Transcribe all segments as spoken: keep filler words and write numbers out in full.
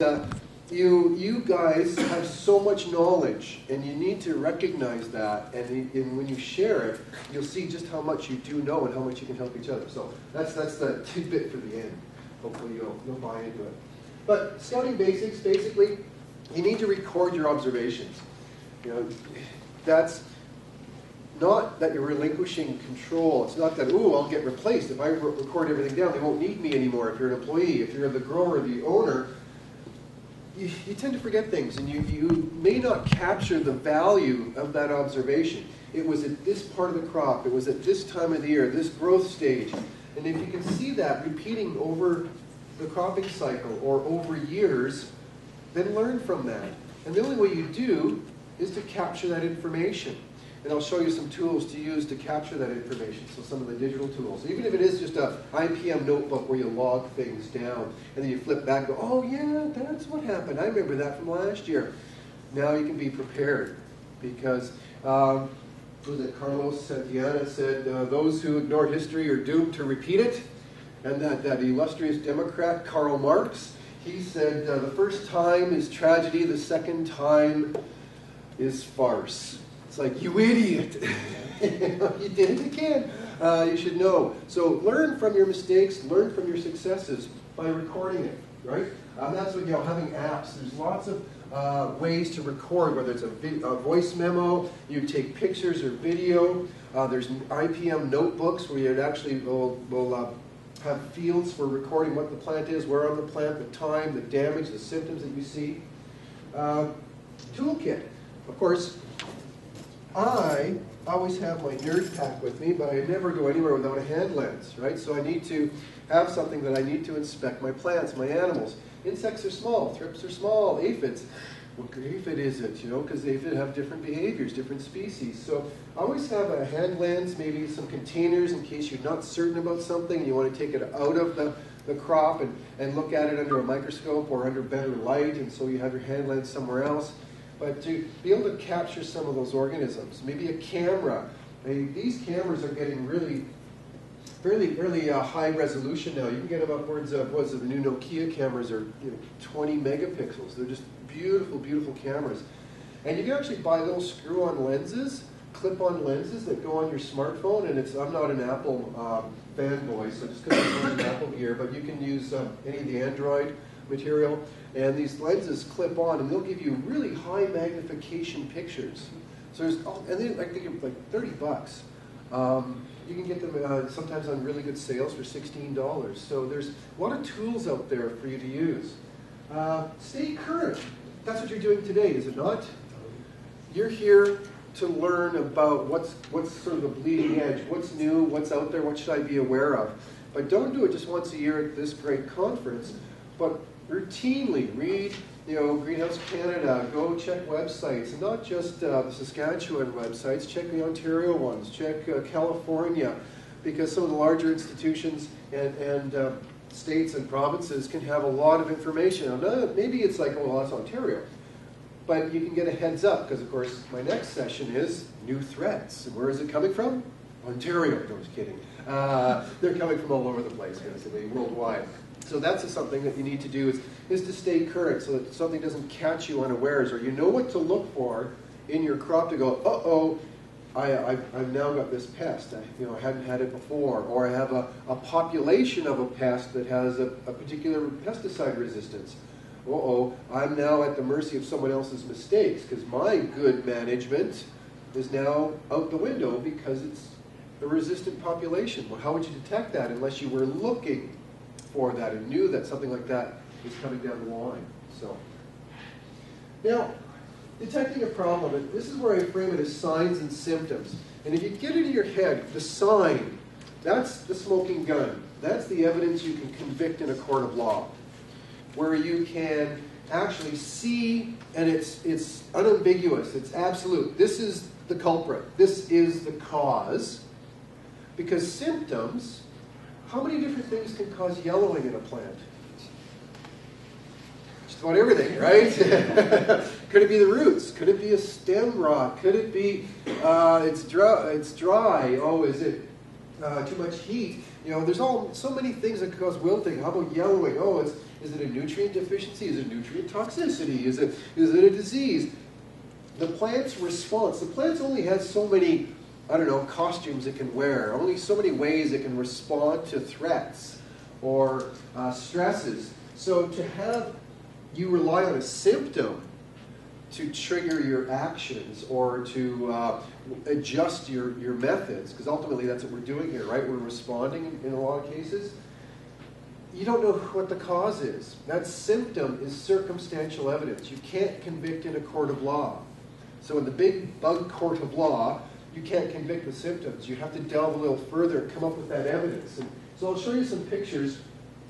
that you you guys have so much knowledge, and you need to recognize that, and, and when you share it, you'll see just how much you do know and how much you can help each other. So that's that's the tidbit for the end. Hopefully you'll, you'll buy into it. But scouting basics, basically, you need to record your observations. You know, that's not that you're relinquishing control. It's not that, ooh, I'll get replaced. If I re record everything down, they won't need me anymore. If you're an employee, if you're the grower, the owner, you, you tend to forget things, and you, you may not capture the value of that observation. It was at this part of the crop. It was at this time of the year, this growth stage. And if you can see that repeating over the cropping cycle or over years, then learn from that. And the only way you do is to capture that information. And I'll show you some tools to use to capture that information, so some of the digital tools. Even if it is just a I P M notebook where you log things down, and then you flip back and go, oh yeah, that's what happened. I remember that from last year. Now you can be prepared, because um, was it Carlos Santillana said, uh, those who ignore history are doomed to repeat it. And that, that illustrious Democrat, Karl Marx, he said, uh, the first time is tragedy, the second time is farce. It's like, you idiot. You did it again. Uh, you should know. So learn from your mistakes, learn from your successes by recording it, right? Um, that's what, you know, having apps. There's lots of uh, ways to record, whether it's a, a voice memo, you take pictures or video. Uh, there's I P M notebooks where you actually will, will uh, have fields for recording what the plant is, where on the plant, the time, the damage, the symptoms that you see. Uh, toolkit. Of course, I always have my nerd pack with me, but I never go anywhere without a hand lens, right? So I need to have something that I need to inspect my plants, my animals. Insects are small, thrips are small, aphids. What aphid is it, you know, because aphids have different behaviors, different species. So I always have a hand lens, maybe some containers in case you're not certain about something and you want to take it out of the, the crop and, and look at it under a microscope or under better light, and so you have your hand lens somewhere else. But to be able to capture some of those organisms, maybe a camera. I mean, these cameras are getting really, really, really uh, high resolution now. You can get them upwards of, what's it, the new Nokia cameras are, you know, twenty megapixels. They're just beautiful, beautiful cameras. And you can actually buy little screw-on lenses, clip-on lenses that go on your smartphone. And it's, I'm not an Apple um, fanboy, so just because I'm not an Apple gear, but you can use um, any of the Android material, and these lenses clip on, and they'll give you really high magnification pictures. So there's, oh, and they, I think they're like thirty bucks. Um, you can get them uh, sometimes on really good sales for sixteen dollars. So there's a lot of tools out there for you to use. Uh, stay current. That's what you're doing today, is it not? You're here to learn about what's what's sort of the bleeding edge, what's new, what's out there, what should I be aware of. But don't do it just once a year at this great conference, but routinely read, you know, Greenhouse Canada, go check websites, and not just uh, the Saskatchewan websites, check the Ontario ones, check uh, California, because some of the larger institutions and, and uh, states and provinces can have a lot of information. Now, maybe it's like, oh, well, that's Ontario, but you can get a heads up, because of course my next session is new threats. And where is it coming from? Ontario. No, I was kidding. Uh, they're coming from all over the place, basically, worldwide. So that's something that you need to do, is, is to stay current so that something doesn't catch you unawares, or you know what to look for in your crop to go, uh-oh, I, I, I've now got this pest. I, you know, I hadn't had it before. Or I have a, a population of a pest that has a, a particular pesticide resistance. Uh-oh, I'm now at the mercy of someone else's mistakes, because my good management is now out the window because it's a resistant population. Well, how would you detect that unless you were looking for that and knew that something like that is coming down the line? So now, detecting a problem, and this is where I frame it as signs and symptoms. And if you get into your head, the sign, that's the smoking gun. That's the evidence you can convict in a court of law, where you can actually see, and it's it's unambiguous, it's absolute. This is the culprit. This is the cause. Because symptoms, how many different things can cause yellowing in a plant? Just about everything, right? Could it be the roots? Could it be a stem rot? Could it be uh, it's dry? It's dry. Oh, is it uh, too much heat? You know, there's all so many things that can cause wilting. How about yellowing? Oh, it's Is it a nutrient deficiency? Is it nutrient toxicity? Is it, is it a disease? The plant's response, the plant's only has so many, I don't know, costumes it can wear, only so many ways it can respond to threats or uh, stresses. So to have you rely on a symptom to trigger your actions or to uh, adjust your, your methods, because ultimately that's what we're doing here, right? We're responding in a lot of cases. You don't know what the cause is. That symptom is circumstantial evidence. You can't convict in a court of law. So in the big bug court of law, you can't convict with symptoms. You have to delve a little further and come up with that evidence. And so I'll show you some pictures.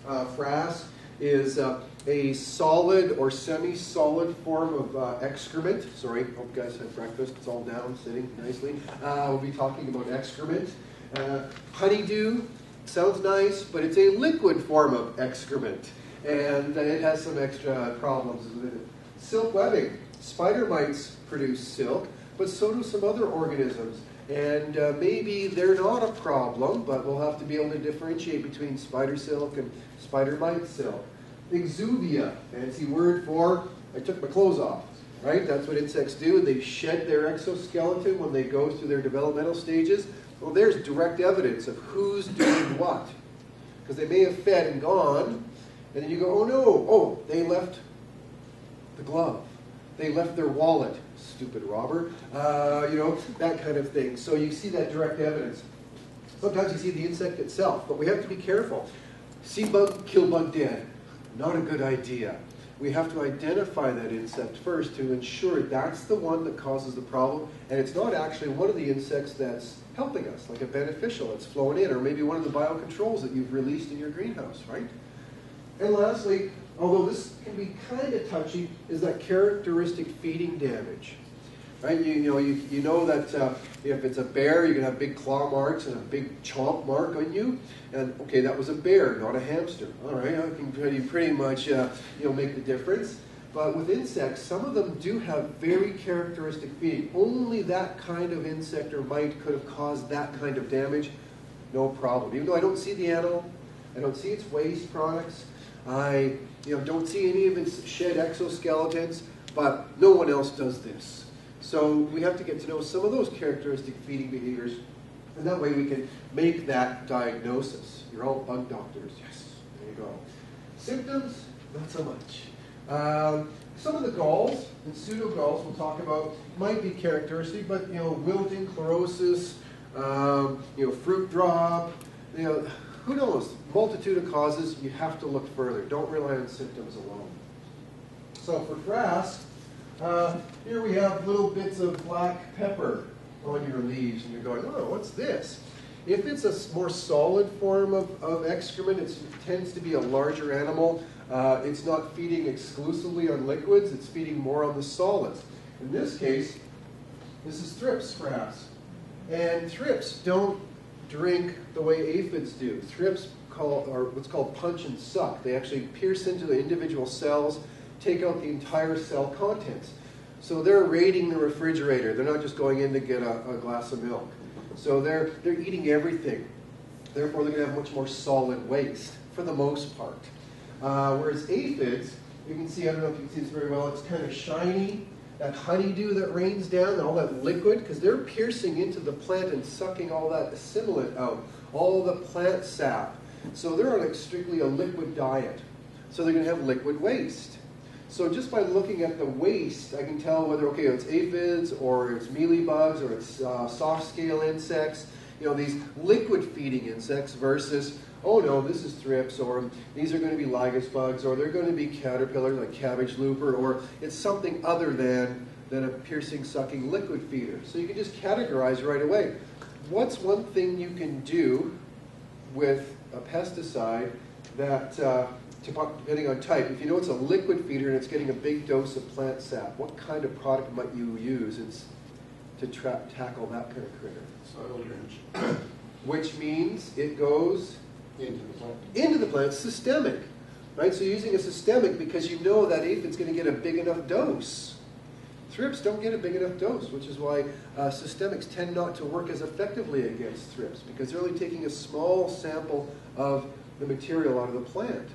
Uh, frass is uh, a solid or semi-solid form of uh, excrement. Sorry, hope you guys had breakfast. It's all down, sitting nicely. Uh, we'll be talking about excrement. Uh, honeydew. Sounds nice, but it's a liquid form of excrement, and it has some extra problems with it. Silk webbing. Spider mites produce silk, but so do some other organisms, and uh, maybe they're not a problem, but we'll have to be able to differentiate between spider silk and spider mite silk. Exuvia, fancy word for I took my clothes off, right? That's what insects do. They shed their exoskeleton when they go through their developmental stages. Well, there's direct evidence of who's doing what. Because they may have fed and gone, and then you go, oh no, oh, they left the glove. They left their wallet, stupid robber. Uh, you know, that kind of thing. So you see that direct evidence. Sometimes you see the insect itself, but we have to be careful. See bug, kill bug dead. Not a good idea. We have to identify that insect first to ensure that's the one that causes the problem, and it's not actually one of the insects that's helping us, like a beneficial that's flown in, or maybe one of the biocontrols that you've released in your greenhouse, right? And lastly, although this can be kind of touchy, is that characteristic feeding damage. Right? You, you know, you, you know that uh, if it's a bear, you're going to have big claw marks and a big chomp mark on you. And, okay, that was a bear, not a hamster. All right, I can pretty, pretty much uh, you know, make the difference. But with insects, some of them do have very characteristic feeding. Only that kind of insect or mite could have caused that kind of damage. No problem. Even though I don't see the animal, I don't see its waste products, I you know, don't see any of its shed exoskeletons, but no one else does this. So we have to get to know some of those characteristic feeding behaviors, and that way we can make that diagnosis. You're all bug doctors. Yes, there you go. Symptoms, not so much. Um, some of the galls and pseudogalls we'll talk about might be characteristic, but you know, wilting, chlorosis, um, you know, fruit drop, you know, who knows? Multitude of causes. You have to look further. Don't rely on symptoms alone. So for frass, Uh, here we have little bits of black pepper on your leaves, and you're going, oh, what's this? If it's a more solid form of, of excrement, it's, it tends to be a larger animal. Uh, it's not feeding exclusively on liquids, it's feeding more on the solids. In this case, this is thrips frass. And thrips don't drink the way aphids do. Thrips call, are what's called punch and suck. They actually pierce into the individual cells, take out the entire cell contents. So they're raiding the refrigerator. They're not just going in to get a, a glass of milk. So they're, they're eating everything. Therefore, they're going to have much more solid waste, for the most part. Uh, whereas aphids, you can see, I don't know if you can see this very well, it's kind of shiny. That honeydew that rains down and all that liquid, because they're piercing into the plant and sucking all that assimilant out, all the plant sap. So they're on a strictly a liquid diet. So they're going to have liquid waste. So just by looking at the waste, I can tell whether, okay, it's aphids, or it's mealybugs, or it's uh, soft-scale insects, you know, these liquid-feeding insects versus, oh no, this is thrips, or these are going to be lygus bugs, or they're going to be caterpillars like cabbage looper, or it's something other than, than a piercing, sucking liquid feeder. So you can just categorize right away. What's one thing you can do with a pesticide that... Uh, depending on type, if you know it's a liquid feeder and it's getting a big dose of plant sap, what kind of product might you use to trap, tackle that kind of critter? Soil drench. Which means it goes into the plant. Into the plant, systemic, right? So you're using a systemic because you know that aphid's going to get a big enough dose. Thrips don't get a big enough dose, which is why uh, systemics tend not to work as effectively against thrips, because they're only taking a small sample of the material out of the plant.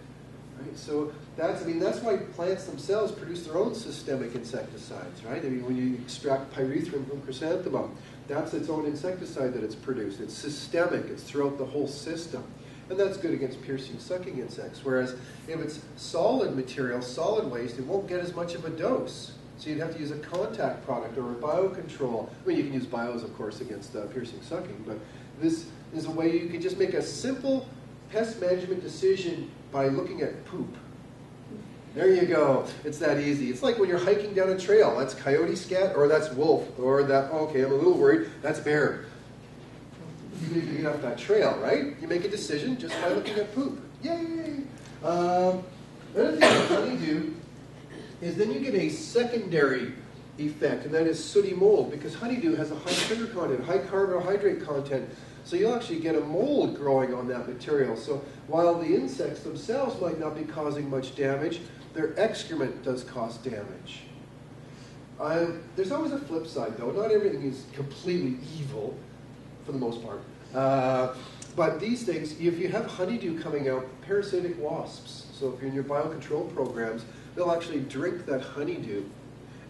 Right, so That's, I mean, that's why plants themselves produce their own systemic insecticides, right? I mean, when you extract pyrethrum from chrysanthemum, that's its own insecticide that it's produced. It's systemic, it's throughout the whole system. And that's good against piercing, sucking insects. Whereas if it's solid material, solid waste, it won't get as much of a dose. So you'd have to use a contact product or a biocontrol. I mean, you can use bios, of course, against uh, piercing, sucking, but this is a way you can just make a simple pest management decision by looking at poop. There you go. It's that easy. It's like when you're hiking down a trail. That's coyote scat, or that's wolf, or that, okay, I'm a little worried, that's bear. You need to get off that trail, right? You make a decision just by looking at poop. Yay! Um, another thing that honeydew is then you get a secondary effect, and that is sooty mold, because honeydew has a high sugar content, high carbohydrate content, so you'll actually get a mold growing on that material. So while the insects themselves might not be causing much damage, their excrement does cause damage. Um, there's always a flip side, though. Not everything is completely evil, for the most part. Uh, but these things, if you have honeydew coming out, parasitic wasps, so if you're in your biocontrol programs, they'll actually drink that honeydew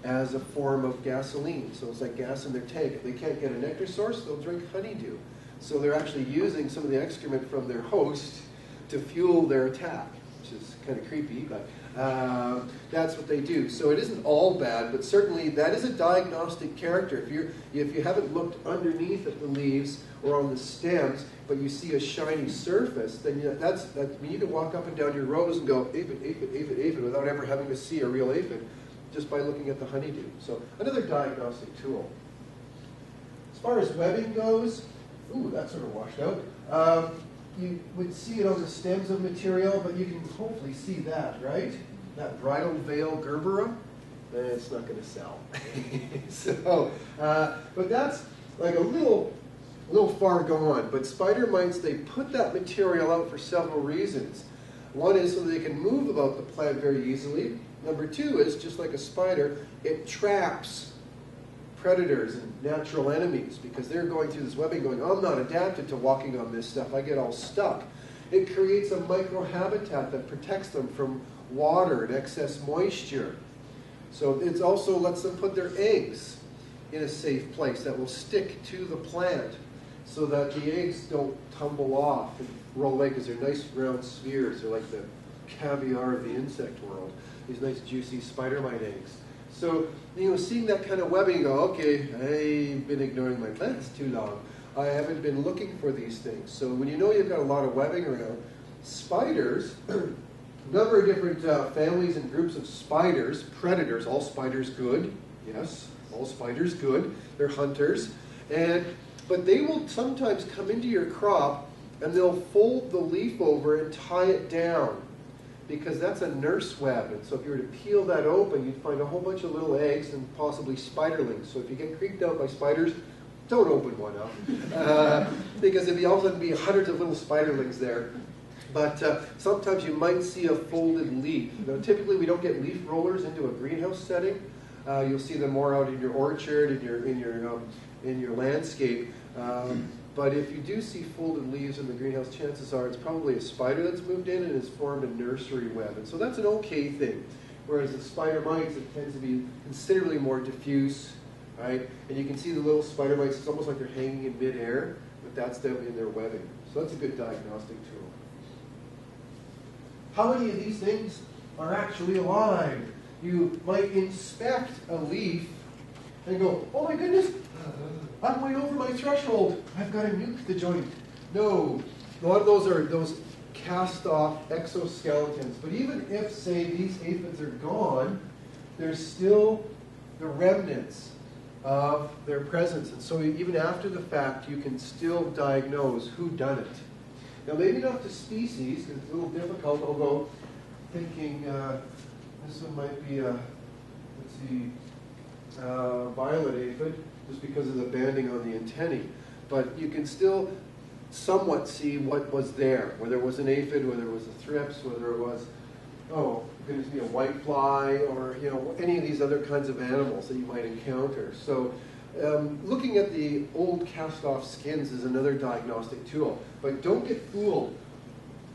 as a form of gasoline. So it's like gas in their tank. If they can't get a nectar source, they'll drink honeydew. So they're actually using some of the excrement from their host to fuel their attack, which is kind of creepy, but uh, that's what they do. So it isn't all bad, but certainly that is a diagnostic character. If, you're, if you haven't looked underneath at the leaves or on the stems, but you see a shiny surface, then you, that's, that, you need to walk up and down your rows and go aphid, aphid, aphid, aphid, without ever having to see a real aphid, just by looking at the honeydew. So another diagnostic tool. As far as webbing goes, ooh, that's sort of washed out. Um, You would see it on the stems of material, but you can hopefully see that, right? That bridal veil gerbera, it's not going to sell. so, uh, but that's like a little, little far gone. But spider mites, they put that material out for several reasons. One is so they can move about the plant very easily. Number two is, just like a spider, it traps predators and natural enemies, because they're going through this webbing going, I'm not adapted to walking on this stuff, I get all stuck. It creates a microhabitat that protects them from water and excess moisture. So it also lets them put their eggs in a safe place that will stick to the plant so that the eggs don't tumble off and roll away, because they're nice round spheres. They're like the caviar of the insect world, these nice juicy spider mite eggs. So, you know, seeing that kind of webbing, go, okay, I've been ignoring my plants too long. I haven't been looking for these things. So when you know you've got a lot of webbing around, spiders, a number of different uh, families and groups of spiders, predators, all spiders good, yes, all spiders good, they're hunters, and but they will sometimes come into your crop and they'll fold the leaf over and tie it down, because that's a nurse web. And so if you were to peel that open, you'd find a whole bunch of little eggs and possibly spiderlings. So if you get creeped out by spiders, don't open one up, uh, because there'd be all of a sudden be hundreds of little spiderlings there. But uh, sometimes you might see a folded leaf. Now, typically we don't get leaf rollers into a greenhouse setting. Uh, you'll see them more out in your orchard, in your, in your, um, in your landscape. Um, But if you do see folded leaves in the greenhouse, chances are it's probably a spider that's moved in and has formed a nursery web. And so that's an okay thing. Whereas the spider mites, it tends to be considerably more diffuse, right? And you can see the little spider mites, it's almost like they're hanging in midair, but that's them in their webbing. So that's a good diagnostic tool. How many of these things are actually alive? You might inspect a leaf and go, oh my goodness, I'm way over my threshold. I've got to nuke the joint. No, a lot of those are those cast-off exoskeletons. But even if, say, these aphids are gone, there's still the remnants of their presence. And so even after the fact, you can still diagnose who done it. Now, maybe not the species, because it's a little difficult, although thinking uh, this one might be a, let's see, uh, violet aphid, just because of the banding on the antennae. But you can still somewhat see what was there, whether it was an aphid, whether it was a thrips, whether it was, oh, it could be a whitefly, or you know, any of these other kinds of animals that you might encounter. So um, looking at the old cast-off skins is another diagnostic tool. But don't get fooled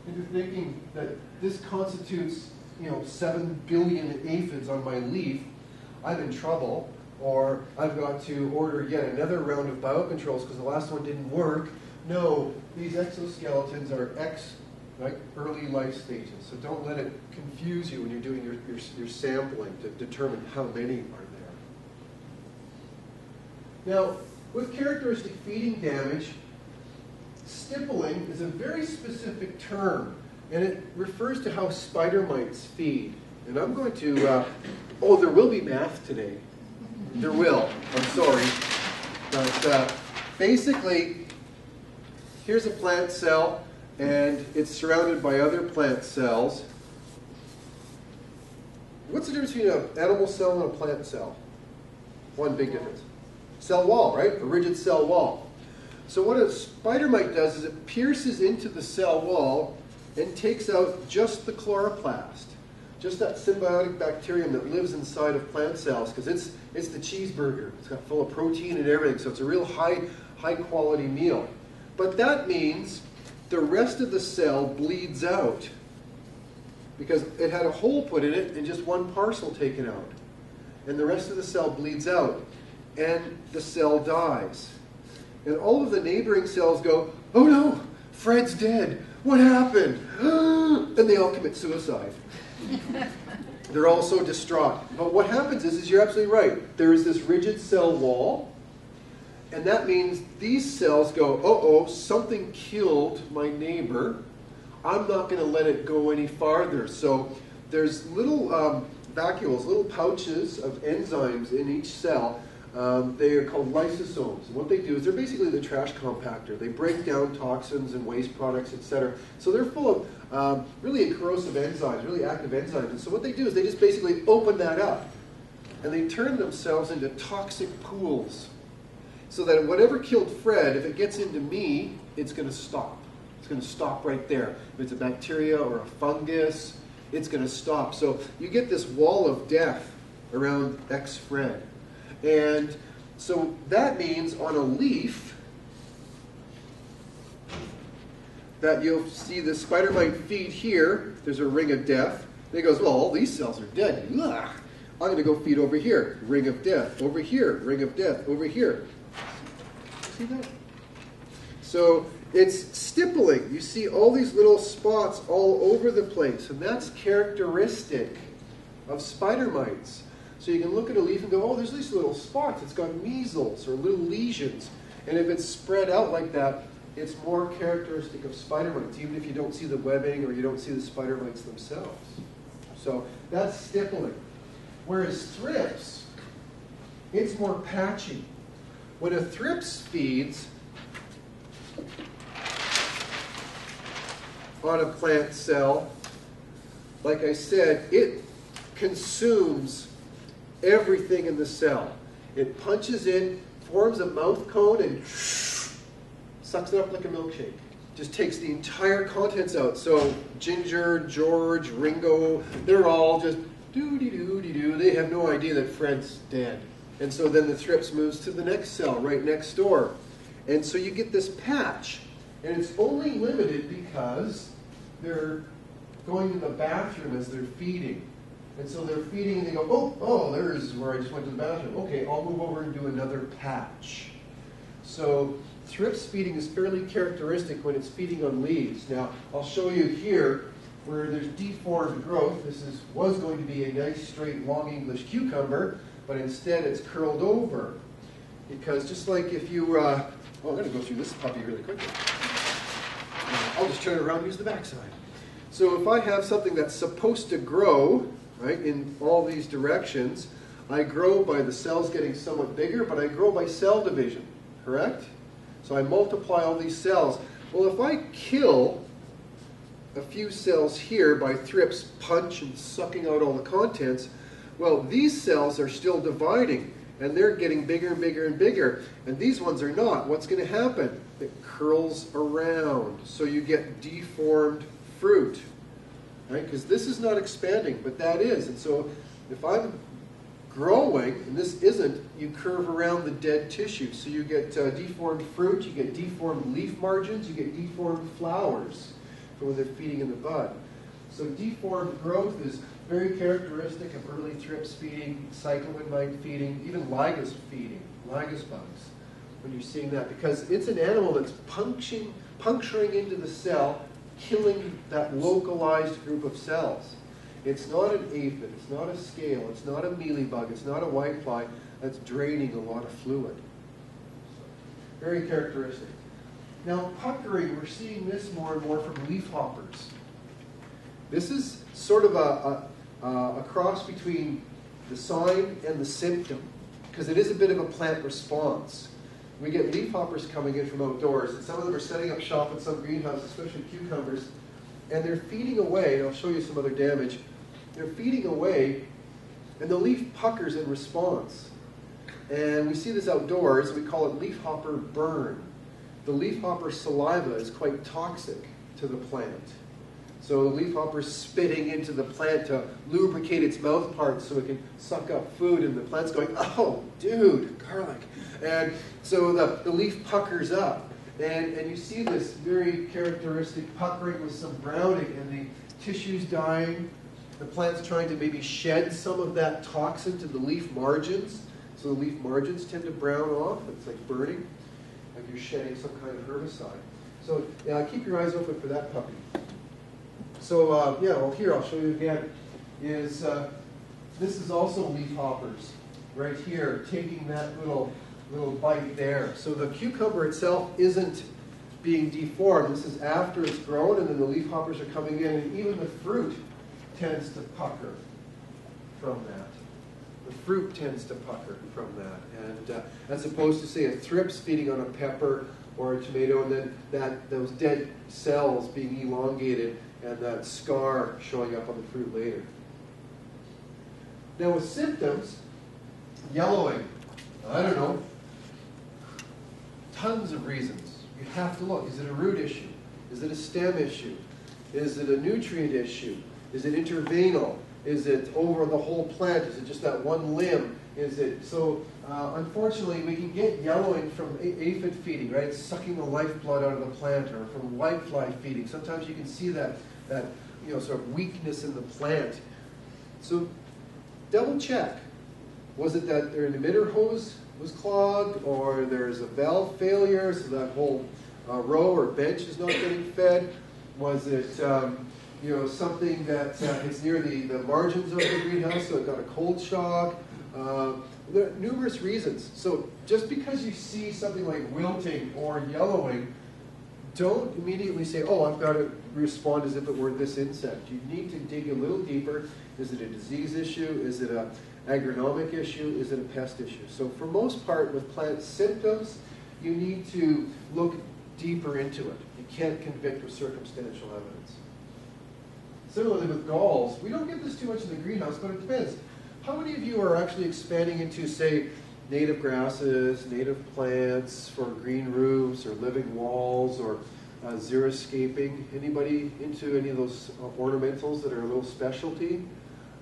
into thinking that this constitutes you know, seven billion aphids on my leaf, I'm in trouble, or I've got to order yet another round of biocontrols because the last one didn't work. No, these exoskeletons are ex, right, early life stages, so don't let it confuse you when you're doing your, your, your sampling to determine how many are there. Now, with characteristic feeding damage, stippling is a very specific term, and it refers to how spider mites feed. And I'm going to, uh, oh, there will be math today. There will, I'm sorry. But uh, basically, here's a plant cell, and it's surrounded by other plant cells. What's the difference between an animal cell and a plant cell? One big difference. Cell wall, right? A rigid cell wall. So what a spider mite does is it pierces into the cell wall and takes out just the chloroplast, just that symbiotic bacterium that lives inside of plant cells, because it's, it's the cheeseburger. It's got full of protein and everything, so it's a real high, high quality meal. But that means the rest of the cell bleeds out because it had a hole put in it and just one parcel taken out. And the rest of the cell bleeds out and the cell dies. And all of the neighboring cells go, oh no, Fred's dead. What happened? And they all commit suicide. They're all so distraught. But what happens is, is you're absolutely right. There is this rigid cell wall, and that means these cells go, uh-oh, something killed my neighbor. I'm not going to let it go any farther. So there's little um, vacuoles, little pouches of enzymes in each cell. Um, they are called lysosomes. What they do is they're basically the trash compactor. They break down toxins and waste products, et cetera. So they're full of um, really corrosive enzymes, really active enzymes. And so what they do is they just basically open that up. And they turn themselves into toxic pools. So that whatever killed Fred, if it gets into me, it's going to stop. It's going to stop right there. If it's a bacteria or a fungus, it's going to stop. So you get this wall of death around ex-Fred. And so that means on a leaf that you'll see the spider mite feed here. There's a ring of death. And it goes, well, all these cells are dead. Ugh. I'm going to go feed over here. Ring of death. Over here. Ring of death. Over here. See that? So it's stippling. You see all these little spots all over the place. And that's characteristic of spider mites. So you can look at a leaf and go, oh, there's these little spots. It's got measles or little lesions. And if it's spread out like that, it's more characteristic of spider mites, even if you don't see the webbing or you don't see the spider mites themselves. So that's stippling. Whereas thrips, it's more patchy. When a thrips feeds on a plant cell, like I said, it consumes everything in the cell. It punches in, forms a mouth cone, and sucks it up like a milkshake. Just takes the entire contents out. So Ginger, George, Ringo, they're all just doo-dee-doo-dee-doo. They have no idea that Fred's dead. And so then the thrips moves to the next cell right next door. And so you get this patch. And it's only limited because they're going to the bathroom as they're feeding. And so they're feeding and they go, oh, oh, there's where I just went to the bathroom. Okay, I'll move over and do another patch. So thrips feeding is fairly characteristic when it's feeding on leaves. Now, I'll show you here where there's deformed growth. This is, was going to be a nice, straight, long English cucumber, but instead it's curled over. Because just like if you, uh, oh, I'm going to go through this puppy really quickly. I'll just turn it around and use the backside. So if I have something that's supposed to grow, right, in all these directions, I grow by the cells getting somewhat bigger, but I grow by cell division, correct? So I multiply all these cells. Well, if I kill a few cells here by thrips punch and sucking out all the contents, well, these cells are still dividing, and they're getting bigger and bigger and bigger, and these ones are not. What's going to happen? It curls around, so you get deformed fruit. Because right? This is not expanding, but that is. And so if I'm growing, and this isn't, you curve around the dead tissue. So you get uh, deformed fruit, you get deformed leaf margins, you get deformed flowers from when they're feeding in the bud. So deformed growth is very characteristic of early thrips feeding, cycloidmite feeding, even lygus feeding, lygus bugs, when you're seeing that, because it's an animal that's puncturing, puncturing into the cell, killing that localized group of cells. It's not an aphid, it's not a scale, it's not a mealybug, it's not a whitefly that's draining a lot of fluid. Very characteristic. Now, puckering, we're seeing this more and more from leafhoppers. This is sort of a, a, a cross between the sign and the symptom, because it is a bit of a plant response. We get leafhoppers coming in from outdoors, and some of them are setting up shop in some greenhouses, especially cucumbers, and they're feeding away, and I'll show you some other damage. They're feeding away, and the leaf puckers in response. And we see this outdoors, we call it leafhopper burn. The leafhopper saliva is quite toxic to the plant. So the leafhopper's spitting into the plant to lubricate its mouth parts so it can suck up food, and the plant's going, oh, dude, garlic. And so the, the leaf puckers up. And, and you see this very characteristic puckering with some browning, and the tissue's dying. The plant's trying to maybe shed some of that toxin to the leaf margins. So the leaf margins tend to brown off. It's like burning, like you're shedding some kind of herbicide. So yeah, keep your eyes open for that puppy. So uh, yeah, well here, I'll show you again, is uh, this is also leafhoppers right here, taking that little little bite there. So the cucumber itself isn't being deformed. This is after it's grown, and then the leafhoppers are coming in, and even the fruit tends to pucker from that. The fruit tends to pucker from that, and uh, as opposed to, say, a thrips feeding on a pepper or a tomato, and then that those dead cells being elongated and that scar showing up on the fruit later. Now with symptoms, yellowing, I don't know, tons of reasons. You have to look. Is it a root issue? Is it a stem issue? Is it a nutrient issue? Is it interveinal? Is it over the whole plant? Is it just that one limb? Is it so? Uh, unfortunately, we can get yellowing from aphid feeding, right? It's sucking the lifeblood out of the plant, or from whitefly feeding. Sometimes you can see that that you know sort of weakness in the plant. So double check. Was it that their emitter hose was clogged, or there's a valve failure, so that whole uh, row or bench is not getting fed? Was it um, you know something that uh, is near the, the margins of the greenhouse, so it got a cold shock? Uh, there are numerous reasons. So just because you see something like wilting or yellowing, don't immediately say, oh, I've got to respond as if it were this insect. You need to dig a little deeper. Is it a disease issue? Is it a agronomic issue? Is it a pest issue? So for most part, with plant symptoms, you need to look deeper into it. You can't convict with circumstantial evidence. Similarly with galls, we don't get this too much in the greenhouse, but it depends. How many of you are actually expanding into, say, native grasses, native plants for green roofs or living walls or uh, xeriscaping? Anybody into any of those uh, ornamentals that are a little specialty?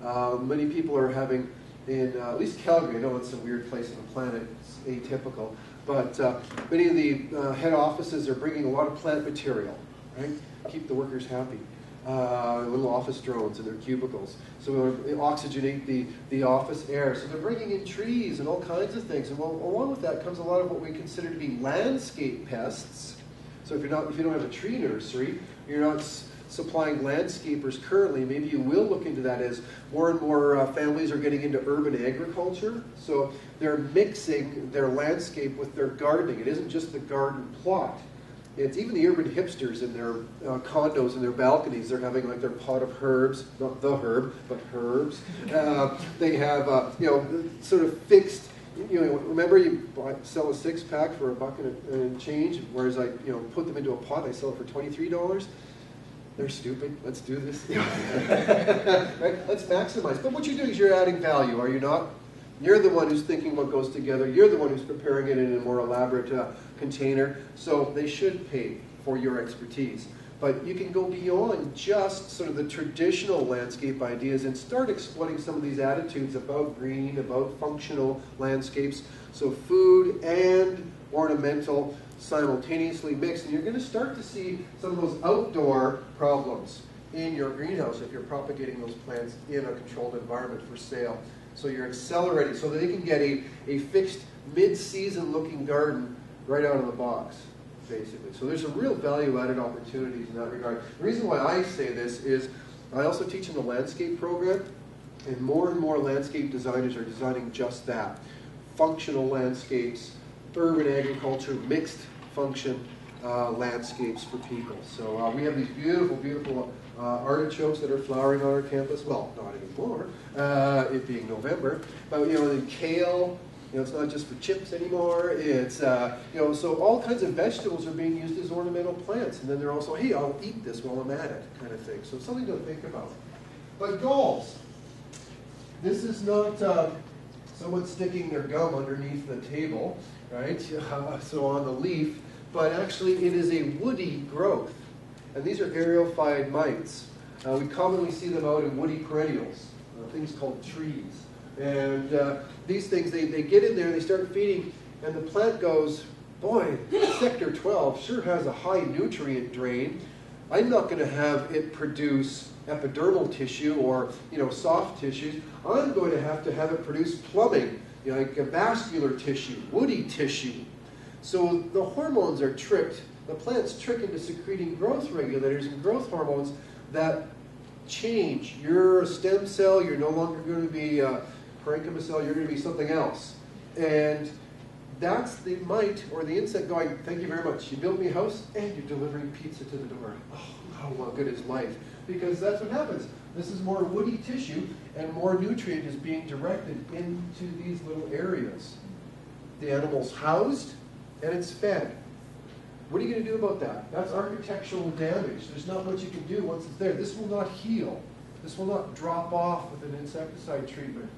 Uh, many people are having in uh, at least Calgary, I know it's a weird place on the planet, it's atypical, but uh, many of the uh, head offices are bringing a lot of plant material, right? Keep the workers happy. Uh, little office drones in their cubicles. So we want to oxygenate the, the office air. So they're bringing in trees and all kinds of things. And well, along with that comes a lot of what we consider to be landscape pests. So if you're not, if you don't have a tree nursery, you're not supplying landscapers currently, maybe you will look into that as more and more uh, families are getting into urban agriculture. So they're mixing their landscape with their gardening. It isn't just the garden plot. It's even the urban hipsters in their uh, condos and their balconies. They're having like their pot of herbs, not the herb, but herbs. Uh, they have, uh, you know, sort of fixed. You know, remember you buy, sell a six pack for a buck and, a, and change, whereas I, you know, put them into a pot. I sell it for twenty-three dollars. They're stupid. Let's do this. Right? Let's maximize. But what you're doing is you're adding value, are you not? You're the one who's thinking what goes together. You're the one who's preparing it in a more elaborate uh, container. So they should pay for your expertise. But you can go beyond just sort of the traditional landscape ideas and start exploiting some of these attitudes about green, about functional landscapes. So food and ornamental simultaneously mixed. And you're going to start to see some of those outdoor problems. in your greenhouse if you're propagating those plants in a controlled environment for sale. So you're accelerating so that they can get a, a fixed mid-season looking garden right out of the box, basically. So there's a real value-added opportunities in that regard. The reason why I say this is I also teach in the landscape program, and more and more landscape designers are designing just that. Functional landscapes, urban agriculture, mixed function uh, landscapes for people. So uh, we have these beautiful, beautiful uh, artichokes that are flowering on our campus. Well, not anymore, uh, it being November. But you know, the kale, you know, it's not just for chips anymore. It's, uh, you know, so all kinds of vegetables are being used as ornamental plants. And then they're also, hey, I'll eat this while I'm at it, kind of thing. So it's something to think about. But goals. This is not uh, someone sticking their gum underneath the table, right? Uh, so on the leaf, but actually it is a woody growth. And these are areophyte mites. Uh, we commonly see them out in woody perennials, uh, things called trees. And uh, these things, they, they get in there, they start feeding, and the plant goes, boy, sector twelve sure has a high nutrient drain. I'm not going to have it produce epidermal tissue or, you know, soft tissues. I'm going to have to have it produce plumbing, you know, like a vascular tissue, woody tissue. So the hormones are tricked. The plant's tricked into secreting growth regulators and growth hormones that change. You're a stem cell. You're no longer going to be a parenchyma cell. You're going to be something else. And that's the mite or the insect going, thank you very much. You built me a house and you're delivering pizza to the door. Oh, how good is life? Because that's what happens. This is more woody tissue and more nutrient is being directed into these little areas. The animal's housed and it's fed. What are you going to do about that? That's architectural damage. There's not much you can do once it's there. This will not heal. This will not drop off with an insecticide treatment.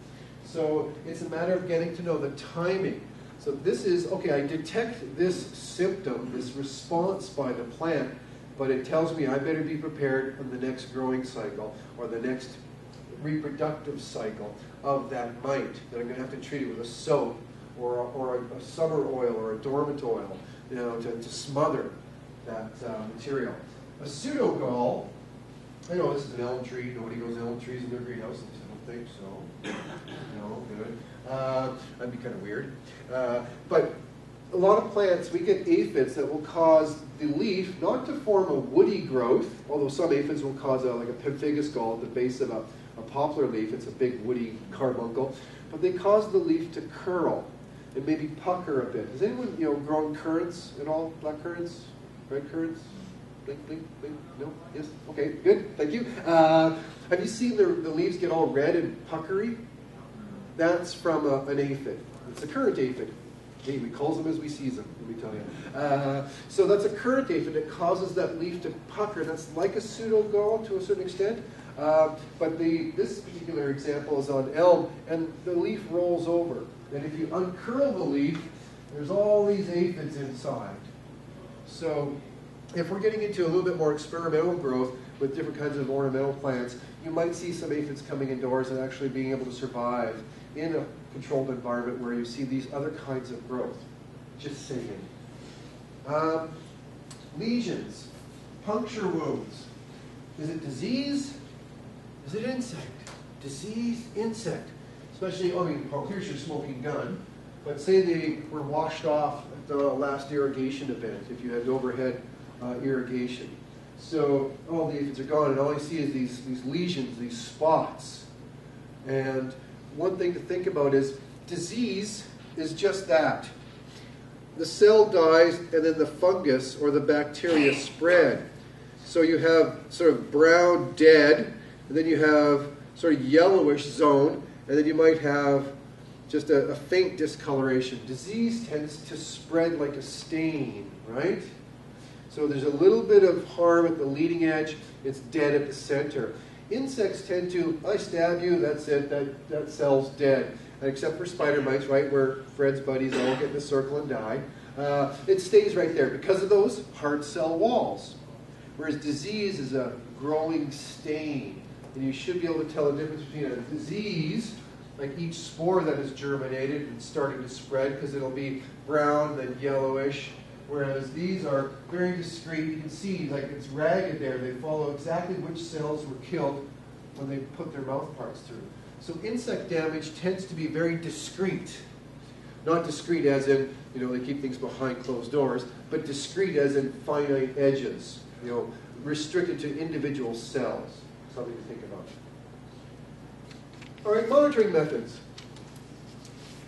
So it's a matter of getting to know the timing. So this is, okay, I detect this symptom, this response by the plant, but it tells me I better be prepared for the next growing cycle or the next reproductive cycle of that mite, that I'm going to have to treat it with a soap or a, or a, a summer oil or a dormant oil, you know, to, to smother that uh, material. A pseudogall, I know this is an elm tree, nobody grows elm trees in their greenhouses, I don't think so. No, good. Uh, that'd be kind of weird. Uh, but a lot of plants, we get aphids that will cause the leaf not to form a woody growth, although some aphids will cause a, like a pemphigus gall at the base of a, a poplar leaf. It's a big woody carbuncle. But they cause the leaf to curl and maybe pucker a bit. Has anyone, you know, grown currants at all? Black currants? Red currants? Blink, blink, blink. No? Yes? Okay, good. Thank you. Uh, have you seen the, the leaves get all red and puckery? That's from a, an aphid. It's a current aphid. Hey, we call them as we see them, let me tell you. Uh, so that's a current aphid that causes that leaf to pucker. That's like a pseudogall to a certain extent. Uh, but the, this particular example is on elm, and the leaf rolls over. And if you uncurl the leaf, there's all these aphids inside. So if we're getting into a little bit more experimental growth with different kinds of ornamental plants, you might see some aphids coming indoors and actually being able to survive in a controlled environment where you see these other kinds of growth. Just saying. Um, lesions, puncture wounds. Is it disease? Is it insect? Disease, insect. Especially, I mean, well, here's your smoking gun. But say they were washed off at the last irrigation event, if you had overhead uh, irrigation. So all the aphids are gone, and all I see is these, these lesions, these spots. And one thing to think about is disease is just that. The cell dies, and then the fungus or the bacteria spread. So you have sort of brown dead, and then you have sort of yellowish zone, and then you might have just a, a faint discoloration. Disease tends to spread like a stain, right? So there's a little bit of harm at the leading edge. It's dead at the center. Insects tend to, I stab you, that's it, that, that cell's dead. And except for spider mites, right, where Fred's buddies all get in a circle and die. Uh, it stays right there because of those hard cell walls. Whereas disease is a growing stain. And you should be able to tell the difference between a disease, like each spore that is germinated and starting to spread, because it'll be brown, then yellowish, whereas these are very discrete. You can see, like, it's ragged there. They follow exactly which cells were killed when they put their mouth parts through. So insect damage tends to be very discrete. Not discrete as in, you know, they keep things behind closed doors, but discrete as in finite edges, you know, restricted to individual cells. Something to think about. All right, monitoring methods.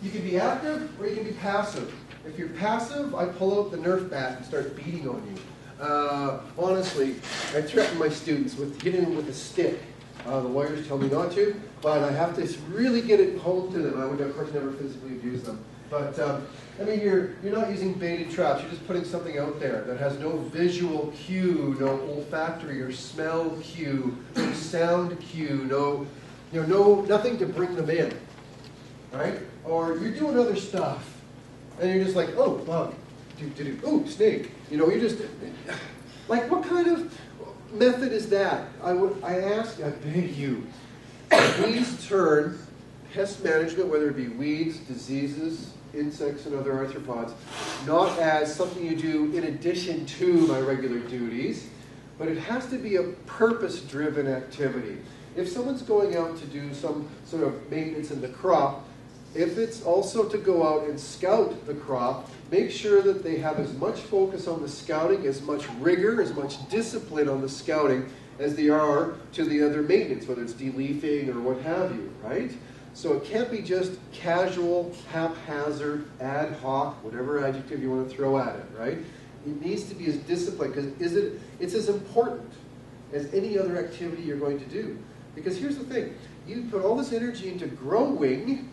You can be active or you can be passive. If you're passive, I pull out the Nerf bat and start beating on you. Uh, honestly, I threaten my students with hitting them with a stick. Uh, the lawyers tell me not to, but I have to really get it home to them. I would, of course, never physically abuse them. But, um, I mean, you're, you're not using baited traps. You're just putting something out there that has no visual cue, no olfactory or smell cue, no sound cue, no, you know, no, nothing to bring them in, right? Or you're doing other stuff, and you're just like, oh, bug, do, do, do, ooh, snake. You know, you're just, like, what kind of method is that? I would, I ask, I beg you, please turn pest management, whether it be weeds, diseases, insects, and other arthropods, not as something you do in addition to my regular duties, but it has to be a purpose-driven activity. If someone's going out to do some sort of maintenance in the crop, if it's also to go out and scout the crop, make sure that they have as much focus on the scouting, as much rigor, as much discipline on the scouting as they are to the other maintenance, whether it's deleafing or what have you, right? So it can't be just casual, haphazard, ad hoc, whatever adjective you want to throw at it, right? It needs to be as disciplined, because is it, it's as important as any other activity you're going to do. Because here's the thing, you put all this energy into growing,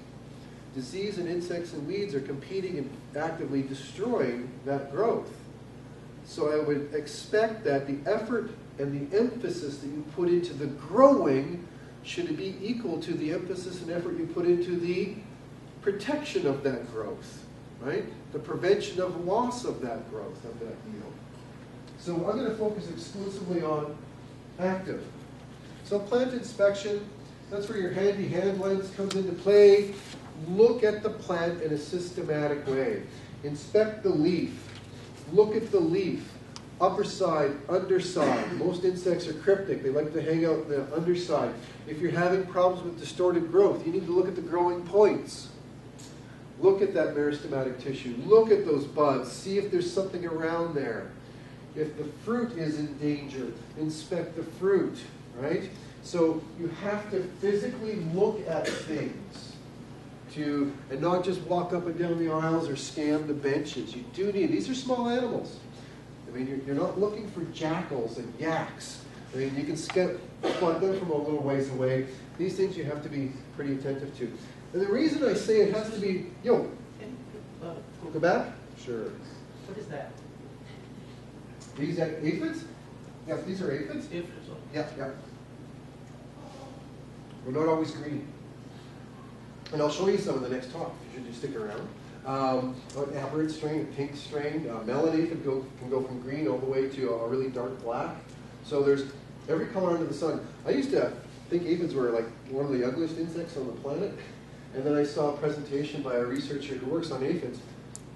disease and insects and weeds are competing and actively destroying that growth. So I would expect that the effort and the emphasis that you put into the growing should be equal to the emphasis and effort you put into the protection of that growth, right? The prevention of loss of that growth, of that yield. So I'm going to focus exclusively on active. So plant inspection, that's where your handy hand lens comes into play. Look at the plant in a systematic way. Inspect the leaf. Look at the leaf. Upper side, underside. Most insects are cryptic. They like to hang out the underside. If you're having problems with distorted growth, you need to look at the growing points. Look at that meristematic tissue. Look at those buds. See if there's something around there. If the fruit is in danger, inspect the fruit, right? So you have to physically look at things. To, and not just walk up and down the aisles or scan the benches. You do need, these are small animals. I mean, you're, you're not looking for jackals and yaks. I mean, you can scout them from a little ways away. These things you have to be pretty attentive to. And the reason I say it has to be, yo, go back? Sure. What is that? These are aphids? Yeah, these are aphids? Aphids. Yeah, yeah. We're not always green. And I'll show you some in the next talk, if you should just stick around. Um, an aberrant strain, a pink strain, uh, melanated can go, can go from green all the way to a really dark black. So there's every color under the sun. I used to think aphids were like one of the ugliest insects on the planet. And then I saw a presentation by a researcher who works on aphids.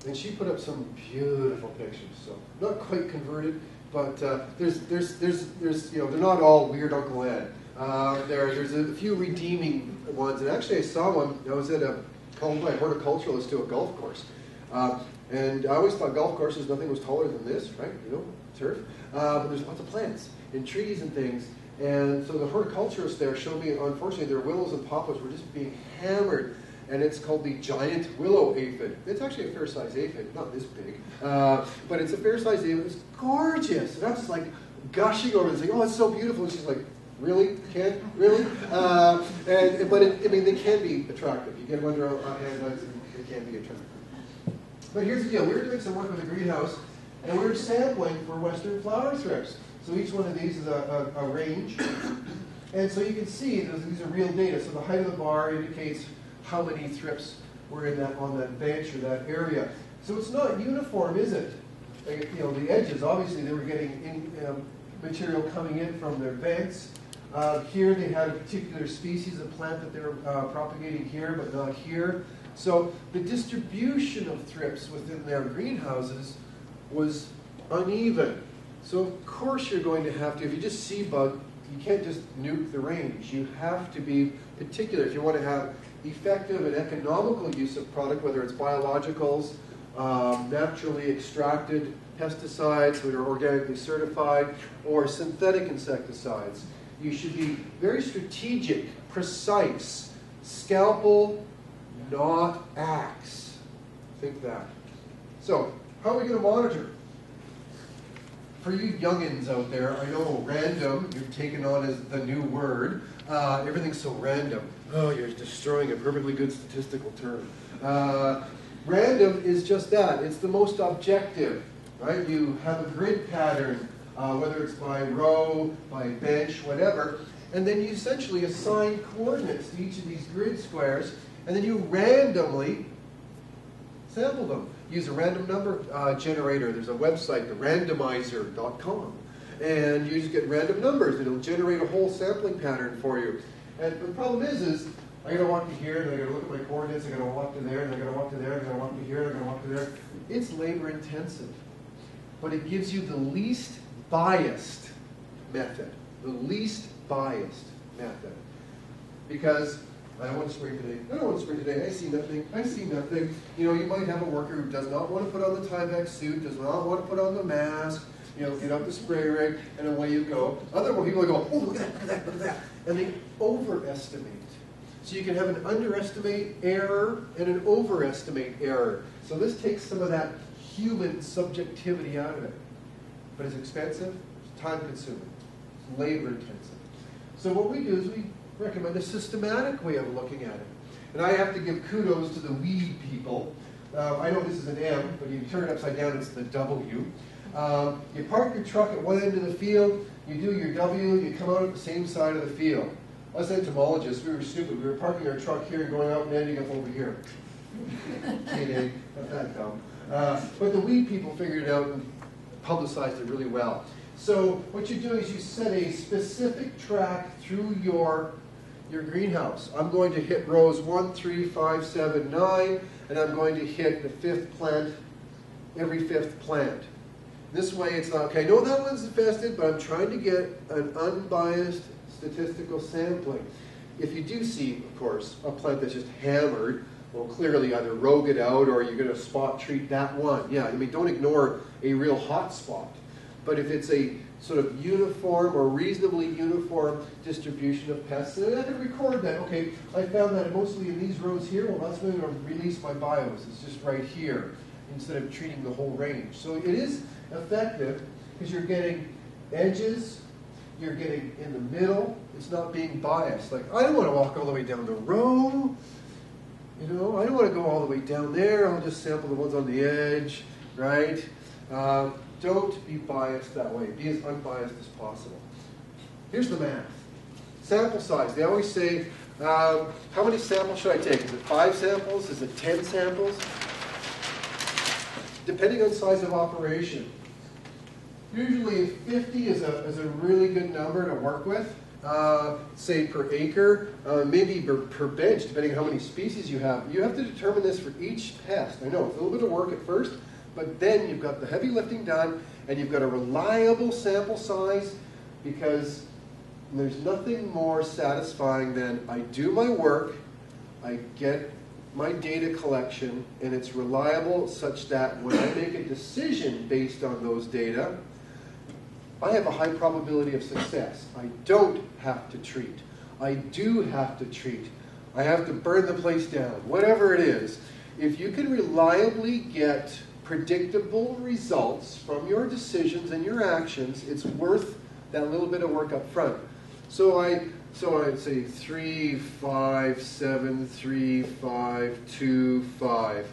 And she put up some beautiful pictures. So not quite converted, but uh, there's, there's, there's, there's, you know, they're not all weird Uncle Ed. Uh, there, there's a few redeeming ones, and actually I saw one. I was at a home by a horticulturalist to a golf course, uh, and I always thought golf courses, nothing was taller than this, right? You know, turf. Uh, but there's lots of plants and trees and things, and so the horticulturist there showed me. Unfortunately, their willows and poplars were just being hammered, and it's called the giant willow aphid. It's actually a fair-sized aphid, not this big, uh, but it's a fair-sized aphid. It's gorgeous, and I was just like gushing over and saying, "Oh, it's so beautiful," and she's like. Really? Can't? Really? Uh, and, but, it, I mean, they can be attractive. You get them under a hand lens and they can be attractive. But here's the deal. We were doing some work with a greenhouse, and we were sampling for western flower thrips. So each one of these is a, a, a range. And so you can see those, these are real data. So the height of the bar indicates how many thrips were in that, on that bench or that area. So it's not uniform, is it? Like, you know, the edges, obviously, they were getting in, um, material coming in from their vents. Uh, here they had a particular species of plant that they were uh, propagating here, but not here. So the distribution of thrips within their greenhouses was uneven. So of course you're going to have to, if you just see bug, you can't just nuke the range. You have to be particular. If you want to have effective and economical use of product, whether it's biologicals, um, naturally extracted pesticides that are organically certified, or synthetic insecticides, you should be very strategic, precise, scalpel, not axe. Think that. So, how are we going to monitor? For you youngins out there, I know random, you're taken on as the new word. Uh, everything's so random. Oh, you're destroying a perfectly good statistical term. Uh, random is just that. It's the most objective, right? You have a grid pattern, uh, whether it's by row, by bench, whatever, and then you essentially assign coordinates to each of these grid squares, and then you randomly sample them. Use a random number uh, generator. There's a website, the randomizer dot com, and you just get random numbers. It'll generate a whole sampling pattern for you. And the problem is, is I gotta walk to here, and I gotta look at my coordinates. I gotta walk to there, and I gotta walk to there, and I gotta walk to here, and I gotta walk to there. It's labor intensive, but it gives you the least biased method. The least biased method, because I don't want to spray today. I don't want to spray today. I see nothing. I see nothing. You know, you might have a worker who does not want to put on the Tyvek suit, does not want to put on the mask, you know, get out the spray rig, and away you go. Other people go, oh, look at that, look at that, look at that. And they overestimate. So you can have an underestimate error and an overestimate error. So this takes some of that human subjectivity out of it. But it's expensive, it's time consuming, it's labor intensive. So what we do is we recommend a systematic way of looking at it. And I have to give kudos to the weed people. Uh, I know this is an M, but you turn it upside down, it's the W. Um, you park your truck at one end of the field, you do your W, you come out at the same side of the field. Us entomologists, we were stupid. We were parking our truck here and going out and ending up over here. Kidding, not that dumb. Uh, but the weed people figured it out and publicized it really well. So what you do is you set a specific track through your your greenhouse. I'm going to hit rows one, three, five, seven, nine, and I'm going to hit the fifth plant, every fifth plant. This way it's not, okay, I know that one's infested, but I'm trying to get an unbiased statistical sampling. If you do see, of course, a plant that's just hammered, well, clearly either rogue it out or you're going to spot treat that one. Yeah, I mean, don't ignore a real hot spot. But if it's a sort of uniform or reasonably uniform distribution of pests, then I can record that. Okay, I found that mostly in these rows here. Well, that's when I'm going to release my bios. It's just right here instead of treating the whole range. So it is effective because you're getting edges, you're getting in the middle. It's not being biased. Like, I don't want to walk all the way down the row. You know, I don't want to go all the way down there. I'll just sample the ones on the edge, right? Uh, Don't be biased that way. Be as unbiased as possible. Here's the math. Sample size. They always say, um, how many samples should I take? Is it five samples? Is it ten samples? Depending on size of operation. Usually fifty is a, is a really good number to work with, uh, say per acre, uh, maybe per, per bench, depending on how many species you have. You have to determine this for each pest. I know, it's a little bit of work at first, but then you've got the heavy lifting done, and you've got a reliable sample size, because there's nothing more satisfying than I do my work, I get my data collection, and it's reliable such that when I make a decision based on those data, I have a high probability of success. I don't have to treat. I do have to treat. I have to burn the place down, whatever it is. If you can reliably get predictable results from your decisions and your actions, it's worth that little bit of work up front. So I, so I'd say three, five, seven, three, five, two, five,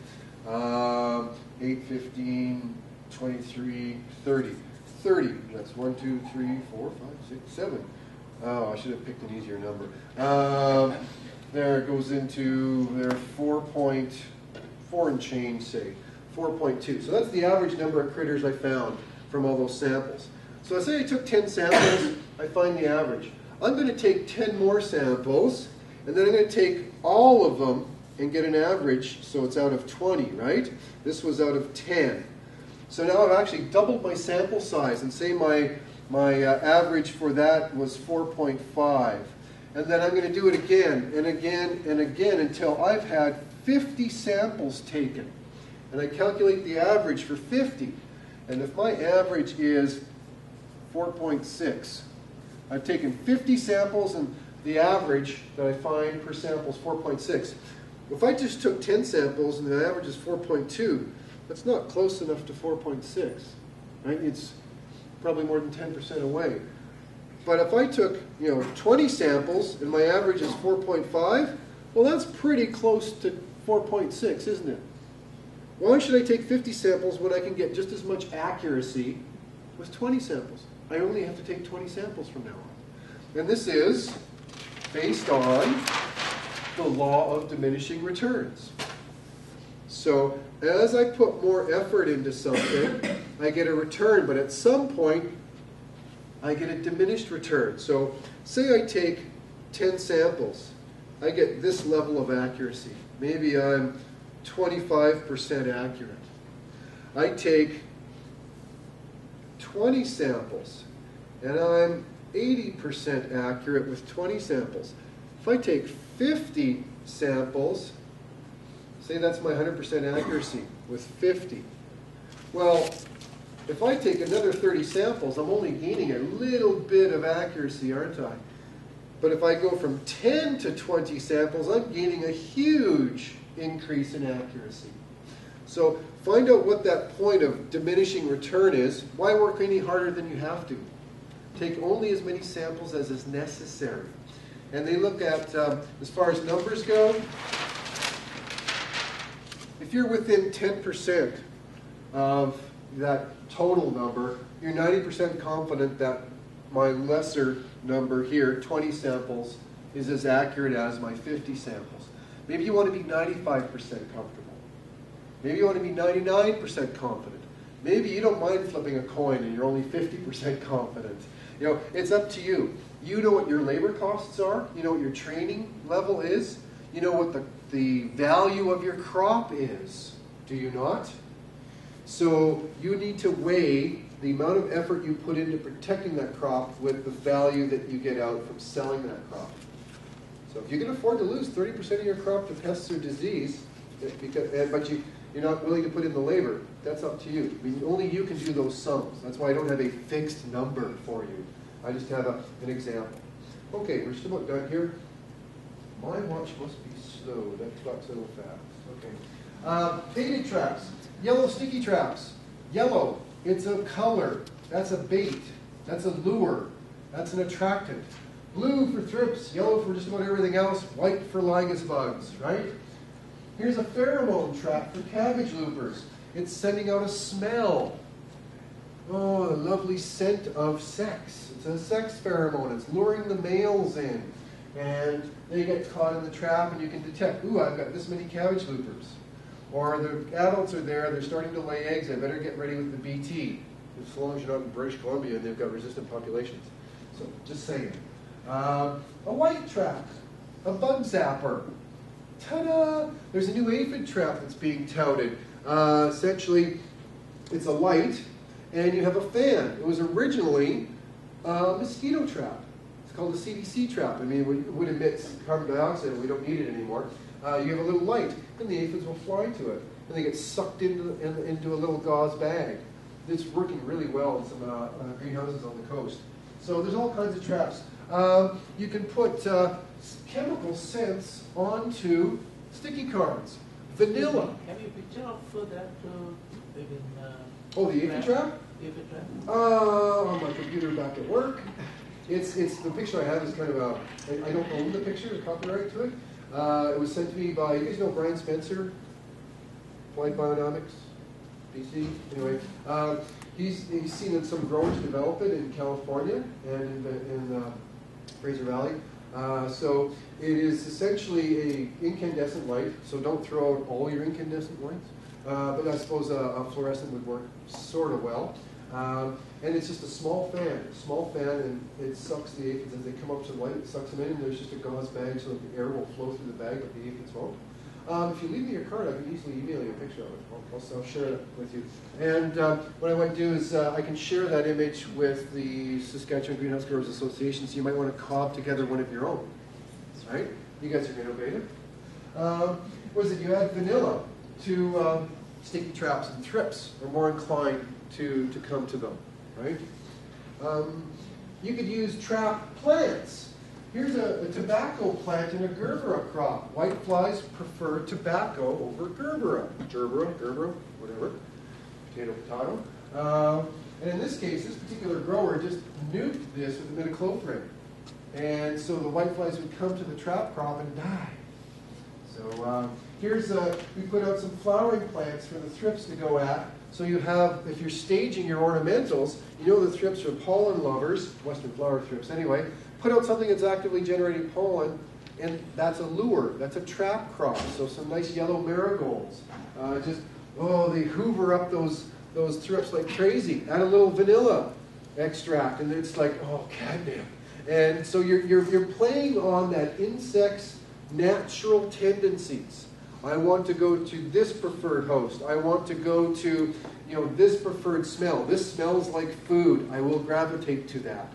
um, eight, fifteen, twenty-three, thirty, thirty. That's one, two, three, four, five, six, seven. Oh, I should have picked an easier number. Um, there it goes into there four point four and change, say. four point two. So that's the average number of critters I found from all those samples. So I say I took ten samples, I find the average. I'm going to take ten more samples, and then I'm going to take all of them and get an average, so it's out of twenty, right? This was out of ten. So now I've actually doubled my sample size, and say my, my uh, average for that was four point five. And then I'm going to do it again and again and again until I've had fifty samples taken. And I calculate the average for fifty. And if my average is four point six, I've taken fifty samples, and the average that I find per sample is four point six. If I just took ten samples and the average is four point two, that's not close enough to four point six, right? It's probably more than ten percent away. But if I took, you know, twenty samples and my average is four point five, well, that's pretty close to four point six, isn't it? Why should I take fifty samples when I can get just as much accuracy with twenty samples? I only have to take twenty samples from now on. And this is based on the law of diminishing returns. So as I put more effort into something, I get a return, but at some point, I get a diminished return. So say I take ten samples, I get this level of accuracy. Maybe I'm twenty-five percent accurate. I take twenty samples, and I'm eighty percent accurate with twenty samples. If I take fifty samples, say that's my one hundred percent accuracy with fifty. Well, if I take another thirty samples, I'm only gaining a little bit of accuracy, aren't I? But if I go from ten to twenty samples, I'm gaining a huge increase in accuracy. So find out what that point of diminishing return is. Why work any harder than you have to? Take only as many samples as is necessary. And they look at, um, as far as numbers go, if you're within ten percent of that total number, you're ninety percent confident that my lesser number here, twenty samples, is as accurate as my fifty samples. Maybe you want to be ninety-five percent comfortable. Maybe you want to be ninety-nine percent confident. Maybe you don't mind flipping a coin and you're only fifty percent confident. You know, it's up to you. You know what your labor costs are. You know what your training level is. You know what the, the value of your crop is. Do you not? So you need to weigh the amount of effort you put into protecting that crop with the value that you get out from selling that crop. So if you can afford to lose thirty percent of your crop to pests or disease, because, but you, you're not willing to put in the labor, that's up to you. I mean, only you can do those sums. That's why I don't have a fixed number for you. I just have a, an example. Okay, we're just about done here. My watch must be slow. That's not so fast. Okay. Uh, baited traps. Yellow sticky traps. Yellow, it's a color. That's a bait. That's a lure. That's an attractant. Blue for thrips. Yellow for just about everything else. White for Lygus bugs, right? Here's a pheromone trap for cabbage loopers. It's sending out a smell. Oh, the lovely scent of sex. It's a sex pheromone. It's luring the males in. And they get caught in the trap, and you can detect, ooh, I've got this many cabbage loopers. Or the adults are there, they're starting to lay eggs, I better get ready with the B T. As long as you're not in British Columbia and they've got resistant populations. So, just saying. Uh, a white trap, a bug zapper. Ta-da! There's a new aphid trap that's being touted. Uh, essentially, it's a light, and you have a fan. It was originally a mosquito trap. It's called a C D C trap. I mean, it would emit carbon dioxide, and we don't need it anymore. Uh, you have a little light, and the aphids will fly to it, and they get sucked into in, into a little gauze bag. It's working really well in some uh, uh, greenhouses on the coast. So there's all kinds of traps. Uh, you can put uh, chemical scents onto sticky cards. Vanilla. Have you a picture of that? Uh, in, uh, oh, the aphid trap? Aphid trap. Uh, on my computer back at work. It's, it's, the picture I have is kind of a, I, I don't own the picture, there's copyright to it. Uh, it was sent to me by, you guys know Brian Spencer? Applied Bionomics, B C? Anyway, uh, he's, he's seen that some growers develop it in California and in, in uh, Fraser Valley. Uh, so it is essentially a incandescent light, so don't throw out all your incandescent lights. Uh, but I suppose a, a fluorescent would work sort of well. Um, and it's just a small fan, small fan, and it sucks the aphids as they come up to the light. It sucks them in, and there's just a gauze bag so that the air will flow through the bag, but the aphids won't. Um, if you leave me your card, I can easily email you a picture of it. I'll, I'll share it with you. And um, what I want to do is uh, I can share that image with the Saskatchewan Greenhouse Growers Association, so you might want to cob together one of your own. Right? You guys are innovative. Um, what was it? You add vanilla to um, sticky traps, and thrips are more inclined to, to come to them. Right? Um, you could use trap plants. Here's a, a tobacco plant and a gerbera crop. White flies prefer tobacco over gerbera. Gerbera, gerbera, whatever. Potato, potato. Um, and in this case, this particular grower just nuked this with a metacloprid. And so the white flies would come to the trap crop and die. So um, here's a, we put out some flowering plants for the thrips to go at. So you have, if you're staging your ornamentals, you know the thrips are pollen lovers, western flower thrips anyway. Put out something that's actively generating pollen, and that's a lure, that's a trap crop. So some nice yellow marigolds. Uh, just, oh, they hoover up those, those thrips like crazy. Add a little vanilla extract, and it's like, oh, catnip. And so you're, you're, you're playing on that insect's natural tendencies. I want to go to this preferred host. I want to go to, you know, this preferred smell. This smells like food. I will gravitate to that.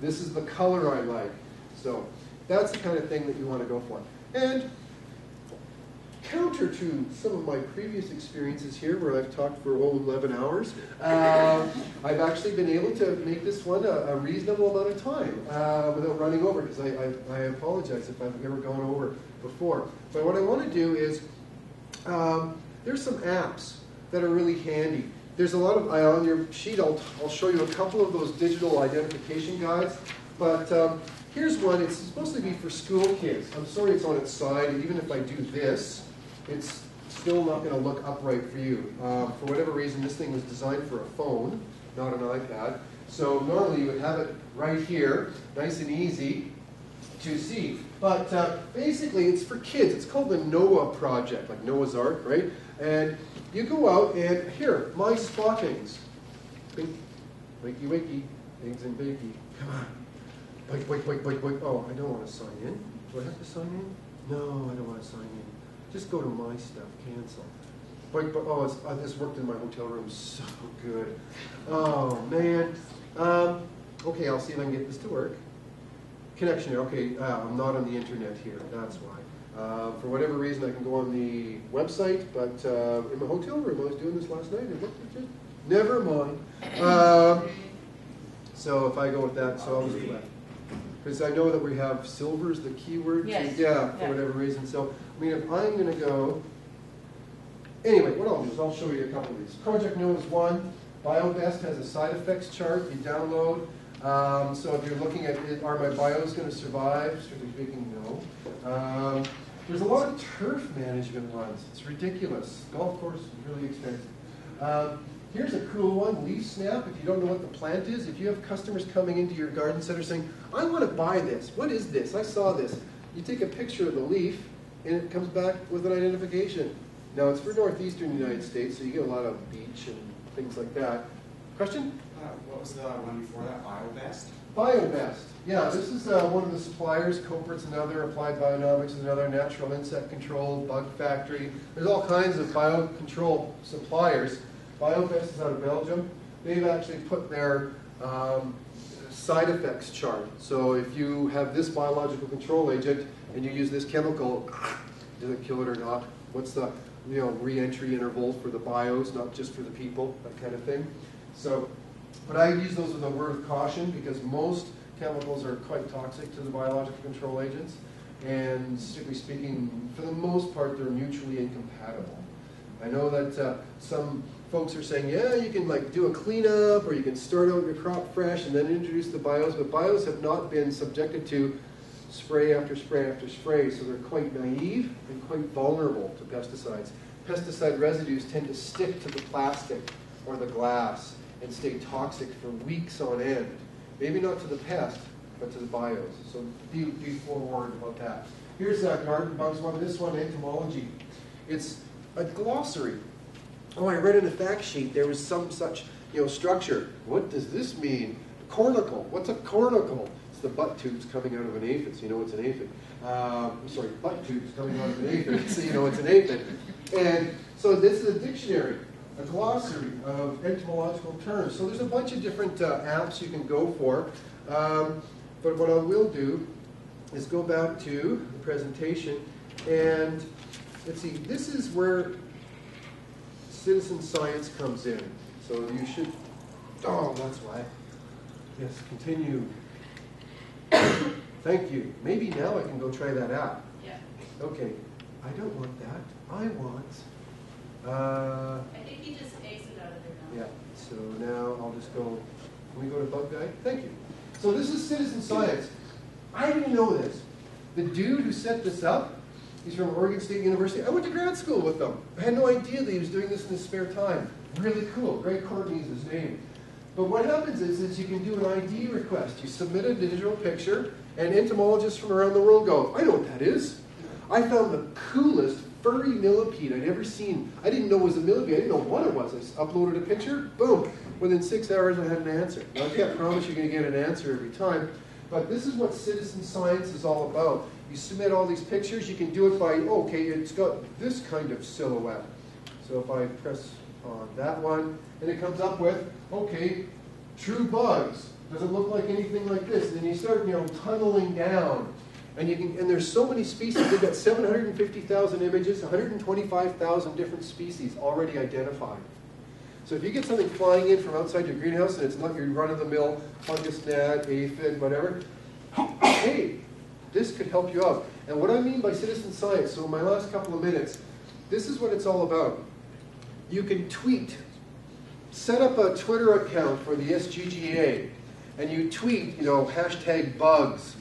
This is the color I like. So that's the kind of thing that you want to go for. And counter to some of my previous experiences here, where I've talked for oh, eleven hours, uh, I've actually been able to make this one a, a reasonable amount of time uh, without running over, because I, I, I apologize if I've ever gone over before. But what I want to do is, um, there's some apps that are really handy. There's a lot of, I, on your sheet, I'll, I'll show you a couple of those digital identification guides. But um, here's one. It's supposed to be for school kids. I'm sorry it's on its side. And even if I do this, it's still not going to look upright for you. Uh, for whatever reason, this thing was designed for a phone, not an iPad. So normally you would have it right here, nice and easy to see. But uh, basically, it's for kids. It's called the NOAA project, like Noah's Ark, right? And you go out and, here, my spottings. Bink, wakey, wakey, eggs and bakey. Come on. Wait, wait, wait, wait, wait. Oh, I don't want to sign in. Do I have to sign in? No, I don't want to sign in. Just go to my stuff, cancel. Wait, but, oh, it's, oh, this worked in my hotel room so good. Oh, man. Um, okay, I'll see if I can get this to work. Connection, okay, uh, I'm not on the internet here, that's why. Uh, for whatever reason, I can go on the website, but uh, in my hotel room, I was doing this last night, and look, it just, never mind. Uh, so if I go with that, so I'll just go back. Because I know that we have silver's the keyword. Yes. Yeah, for yeah. whatever reason. So, I mean, if I'm going to go, anyway, what I'll do is I'll show you a couple of these. Project Noah is one. BioBest has a side effects chart you download. Um, so if you're looking at, are my bios going to survive? Strictly speaking, no. Um, there's a lot of turf management ones. It's ridiculous. Golf course is really expensive. Um, here's a cool one, leaf snap. If you don't know what the plant is, if you have customers coming into your garden center saying, I want to buy this. What is this? I saw this. You take a picture of the leaf, and it comes back with an identification. Now, it's for northeastern United States, so you get a lot of beach and things like that. Question? Uh, what was the one before that? BioBest? BioBest. Yeah, this is uh, one of the suppliers. Copert's another, Applied Bionomics is another, Natural Insect Control, Bug Factory. There's all kinds of biocontrol suppliers. BioBest is out of Belgium. They've actually put their um, side effects chart. So if you have this biological control agent and you use this chemical, does it kill it or not? What's the you know re-entry interval for the bios, not just for the people, that kind of thing. So, but I use those with a word of caution because most chemicals are quite toxic to the biological control agents, and strictly speaking, for the most part, they're mutually incompatible. I know that uh, some folks are saying, yeah, you can like do a cleanup, or you can start out your crop fresh and then introduce the bios, but bios have not been subjected to spray after spray after spray, so they're quite naive and quite vulnerable to pesticides. Pesticide residues tend to stick to the plastic or the glass and stay toxic for weeks on end. Maybe not to the pest, but to the bios. So be, be forewarned about that. Here's that garden bugs one. This one, entomology. It's a glossary. Oh, I read in the fact sheet there was some such you know structure. What does this mean? Cornicle. What's a cornicle? It's the butt tubes coming out of an aphid, so you know it's an aphid. Um, sorry, butt tubes coming out of an aphid, so you know it's an aphid. And so this is a dictionary, a glossary of entomological terms. So there's a bunch of different uh, apps you can go for. Um, but what I will do is go back to the presentation. And let's see, this is where citizen science comes in. So you should, oh, that's why. Yes, continue. Thank you. Maybe now I can go try that out. Yeah. Okay. I don't want that. I want. Uh, I think you just ace it out of there now. Yeah. So now I'll just go. Can we go to Bug Guy? Thank you. So this is citizen science. I didn't know this. The dude who set this up, he's from Oregon State University. I went to grad school with them. I had no idea that he was doing this in his spare time. Really cool. Greg Courtney is his name. But what happens is, is you can do an I D request. You submit a digital picture, and entomologists from around the world go, I know what that is. I found the coolest furry millipede I'd ever seen. I didn't know it was a millipede. I didn't know what it was. I just uploaded a picture. Boom. Within six hours, I had an answer. Now, I can't promise you're going to get an answer every time. But this is what citizen science is all about. You submit all these pictures. You can do it by, oh, okay, it's got this kind of silhouette. So if I press on that one, and it comes up with, okay, true bugs. Doesn't look like anything like this. And you start, you know, tunneling down. And you can, and there's so many species. They've got seven hundred fifty thousand images, one hundred twenty-five thousand different species already identified. So if you get something flying in from outside your greenhouse and it's not your run-of-the-mill fungus gnat, aphid, whatever, hey, this could help you out. And what I mean by citizen science, so in my last couple of minutes, this is what it's all about. You can tweet. Set up a Twitter account for the S G G A, and you tweet, you know, hashtag bugs,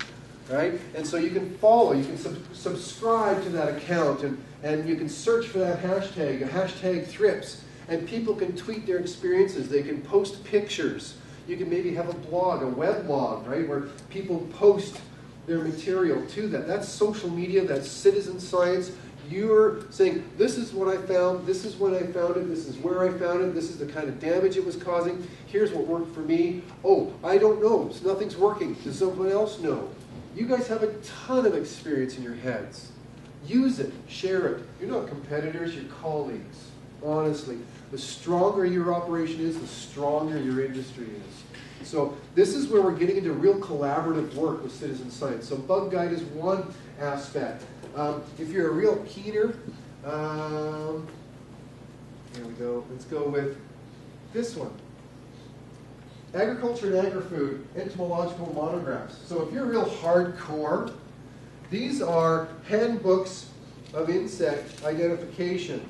right? And so you can follow, you can sub subscribe to that account, and, and you can search for that hashtag, hashtag thrips, and people can tweet their experiences. They can post pictures. You can maybe have a blog, a weblog, right, where people post their material to that. That's social media, that's citizen science. You're saying, this is what I found, this is when I found it, this is where I found it, this is the kind of damage it was causing, here's what worked for me. Oh, I don't know, so nothing's working. Does someone else know? You guys have a ton of experience in your heads. Use it, share it. You're not competitors, you're colleagues, honestly. The stronger your operation is, the stronger your industry is. So this is where we're getting into real collaborative work with citizen science. So Bug Guide is one aspect. Um, if you're a real keener, um, here we go. Let's go with this one. Agriculture and agri-food, entomological monographs. So if you're real hardcore, these are handbooks of insect identification.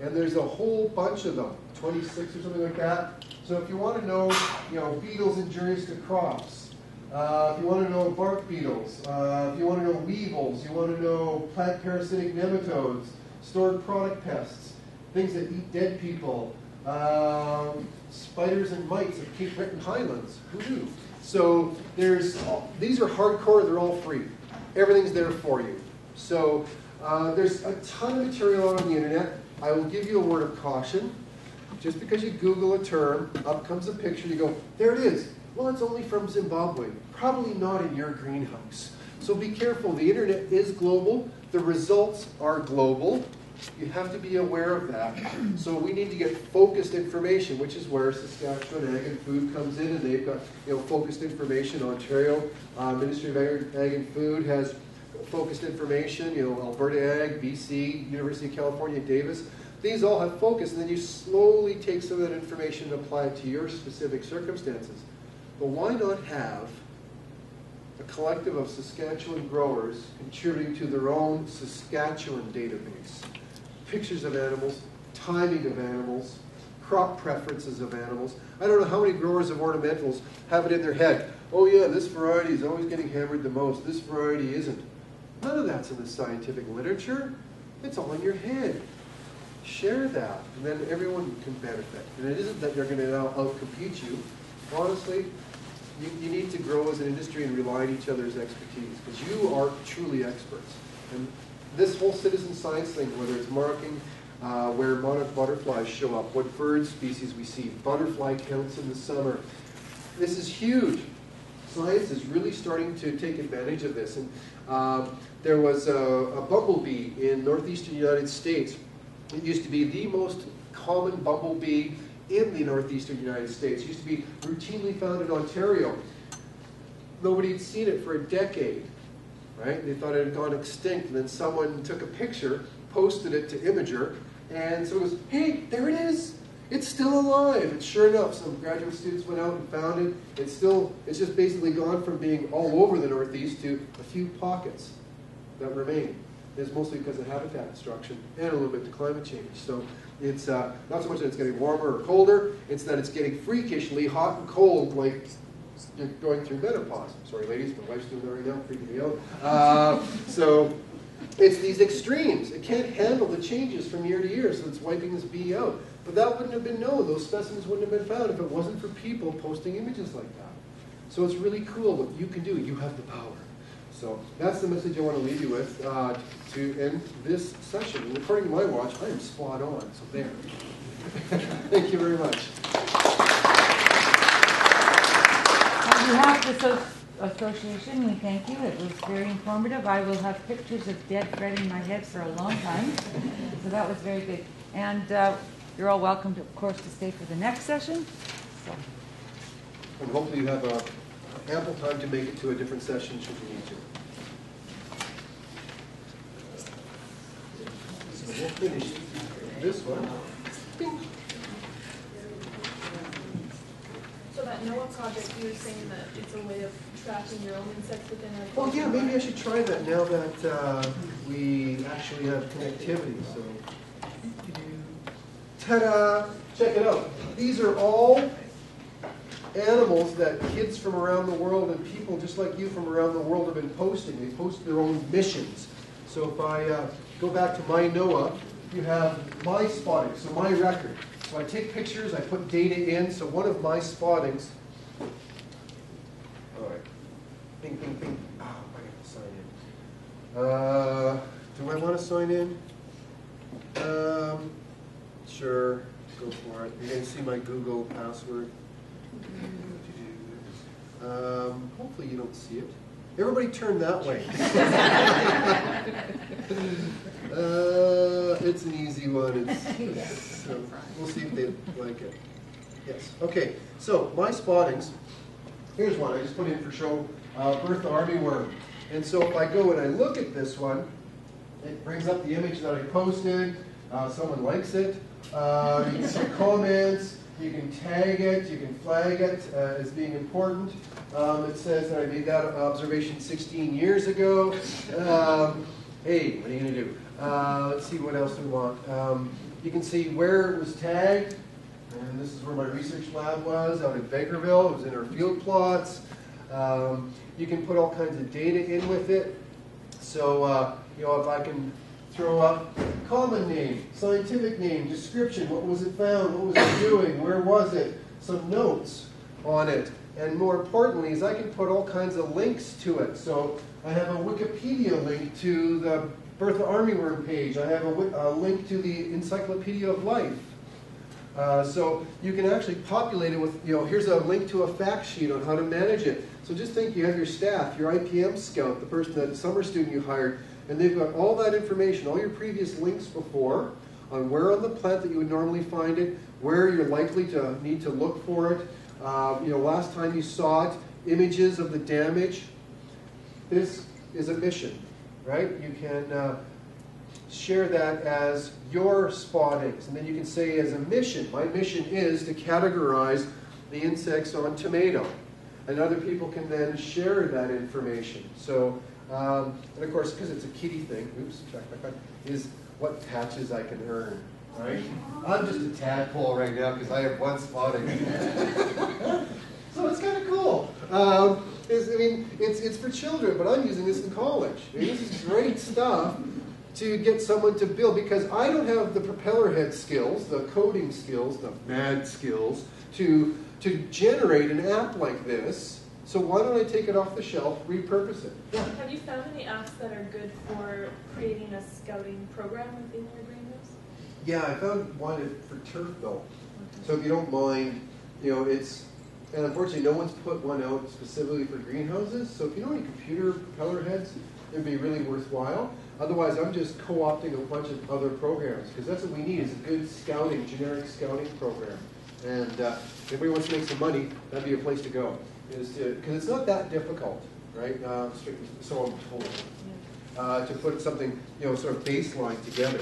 And there's a whole bunch of them, twenty-six or something like that. So if you want to know, you know, beetles injurious to crops, Uh, if you want to know bark beetles, uh, if you want to know weevils, you want to know plant parasitic nematodes, stored product pests, things that eat dead people, uh, spiders and mites of Cape Breton Highlands, who knew? So there's, these are hardcore, they're all free. Everything's there for you. So uh, there's a ton of material out on the internet. I will give you a word of caution. Just because you Google a term, up comes a picture, you go, there it is. Well, it's only from Zimbabwe, probably not in your greenhouse. So be careful, the internet is global, the results are global. You have to be aware of that. So we need to get focused information, which is where Saskatchewan Ag and Food comes in, and they've got, you know, focused information. Ontario uh, Ministry of Ag, Ag and Food has focused information, you know, Alberta Ag, B C, University of California, Davis. These all have focus, and then you slowly take some of that information and apply it to your specific circumstances. But why not have a collective of Saskatchewan growers contributing to their own Saskatchewan database? Pictures of animals, timing of animals, crop preferences of animals. I don't know how many growers of ornamentals have it in their head. Oh yeah, this variety is always getting hammered the most. This variety isn't. None of that's in the scientific literature. It's all in your head. Share that, and then everyone can benefit. And it isn't that they're going to now outcompete you. Honestly, you, you need to grow as an industry and rely on each other's expertise, because you are truly experts. And this whole citizen science thing, whether it's marking uh, where monarch butterflies show up, what bird species we see, butterfly counts in the summer, this is huge. science is really starting to take advantage of this. And uh, there was a, a bumblebee in northeastern United States. It used to be the most common bumblebee in the northeastern United States. It used to be routinely found in Ontario. Nobody had seen it for a decade, right? They thought it had gone extinct, and then someone took a picture, posted it to Imager, and so it was, hey, there it is. It's still alive. And sure enough, some graduate students went out and found it. It's still, it's just basically gone from being all over the Northeast to a few pockets that remain. It's mostly because of habitat destruction and a little bit to climate change. So it's uh, not so much that it's getting warmer or colder, it's that it's getting freakishly hot and cold, like you're going through menopause. Sorry, ladies, my wife's doing that right now, freaking me out. Uh, so it's these extremes. It can't handle the changes from year to year, so it's wiping this bee out. But that wouldn't have been known. Those specimens wouldn't have been found if it wasn't for people posting images like that. So it's really cool what you can do. You have the power. So that's the message I want to leave you with uh, to end this session. And according to my watch, I am spot on. So there. Thank you very much. On behalf of the association, we thank you. It was very informative. I will have pictures of dead bread in my head for a long time. So that was very good. And uh, you're all welcome, to, of course, to stay for the next session. So. And hopefully you have a ample time to make it to a different session should you need to. So we'll finish this one. So that NOAA project, you were saying that it's a way of tracking your own insects within our culture. Well, yeah, maybe I should try that now that uh, we actually have connectivity. So, ta-da! Check it out. These are all animals that kids from around the world and people just like you from around the world have been posting. They post their own missions. So if I uh, go back to my NOAA, you have my spottings, so my record. So I take pictures, I put data in, so one of my spottings. All right. Bing, bing, bing. Oh, I got to sign in. Uh, do I want to sign in? Um, sure. Go for it. You can see my Google password. Um, hopefully you don't see it. Everybody turn that way. uh, it's an easy one. It's, it's, uh, we'll see if they like it. Yes. Okay. So my spottings. Here's one I just put in for show. Uh, Bertha armyworm. And so if I go and I look at this one, it brings up the image that I posted. Uh, someone likes it. Uh, you can see comments. You can tag it, you can flag it uh, as being important. Um, it says that I made that observation sixteen years ago. Um, hey, what are you going to do? Uh, let's see what else we want. Um, you can see where it was tagged. And this is where my research lab was, out in Bankerville. It was in our field plots. Um, you can put all kinds of data in with it. So, uh, you know, if I can throw up common name, scientific name, description, what was it found, what was it doing, where was it, some notes on it. And more importantly is I can put all kinds of links to it. So I have a Wikipedia link to the Bertha Armyworm page. I have a, a link to the Encyclopedia of Life. Uh, so you can actually populate it with, you know, here's a link to a fact sheet on how to manage it. So just think you have your staff, your I P M scout, the person, that summer student you hired, and they've got all that information, all your previous links before, on where on the plant that you would normally find it, where you're likely to need to look for it, uh, you know, last time you saw it, images of the damage. This is a mission, right? You can uh, share that as your spottings, and then you can say as a mission, my mission is to categorize the insects on tomato. And other people can then share that information. So. Um, and of course, because it's a kitty thing, oops, back, back, back, is what patches I can earn, right? I'm just a tadpole right now because I have one spotting. So it's kind of cool. Um, it's, I mean, it's, it's for children, but I'm using this in college. I mean, this is great stuff to get someone to build, because I don't have the propeller head skills, the coding skills, the mad skills, to, to generate an app like this. So why don't I take it off the shelf, repurpose it? Yeah. Have you found any apps that are good for creating a scouting program within your greenhouse? Yeah, I found one for turf though. Okay. So if you don't mind, you know, it's and unfortunately no one's put one out specifically for greenhouses, so if you know any computer propeller heads, it'd be really worthwhile. Otherwise, I'm just co-opting a bunch of other programs, because that's what we need, is a good scouting, generic scouting program. And uh, if anybody wants to make some money, that'd be a place to go, because it's not that difficult, right? Uh, so I'm told, uh, to put something, you know, sort of baseline together.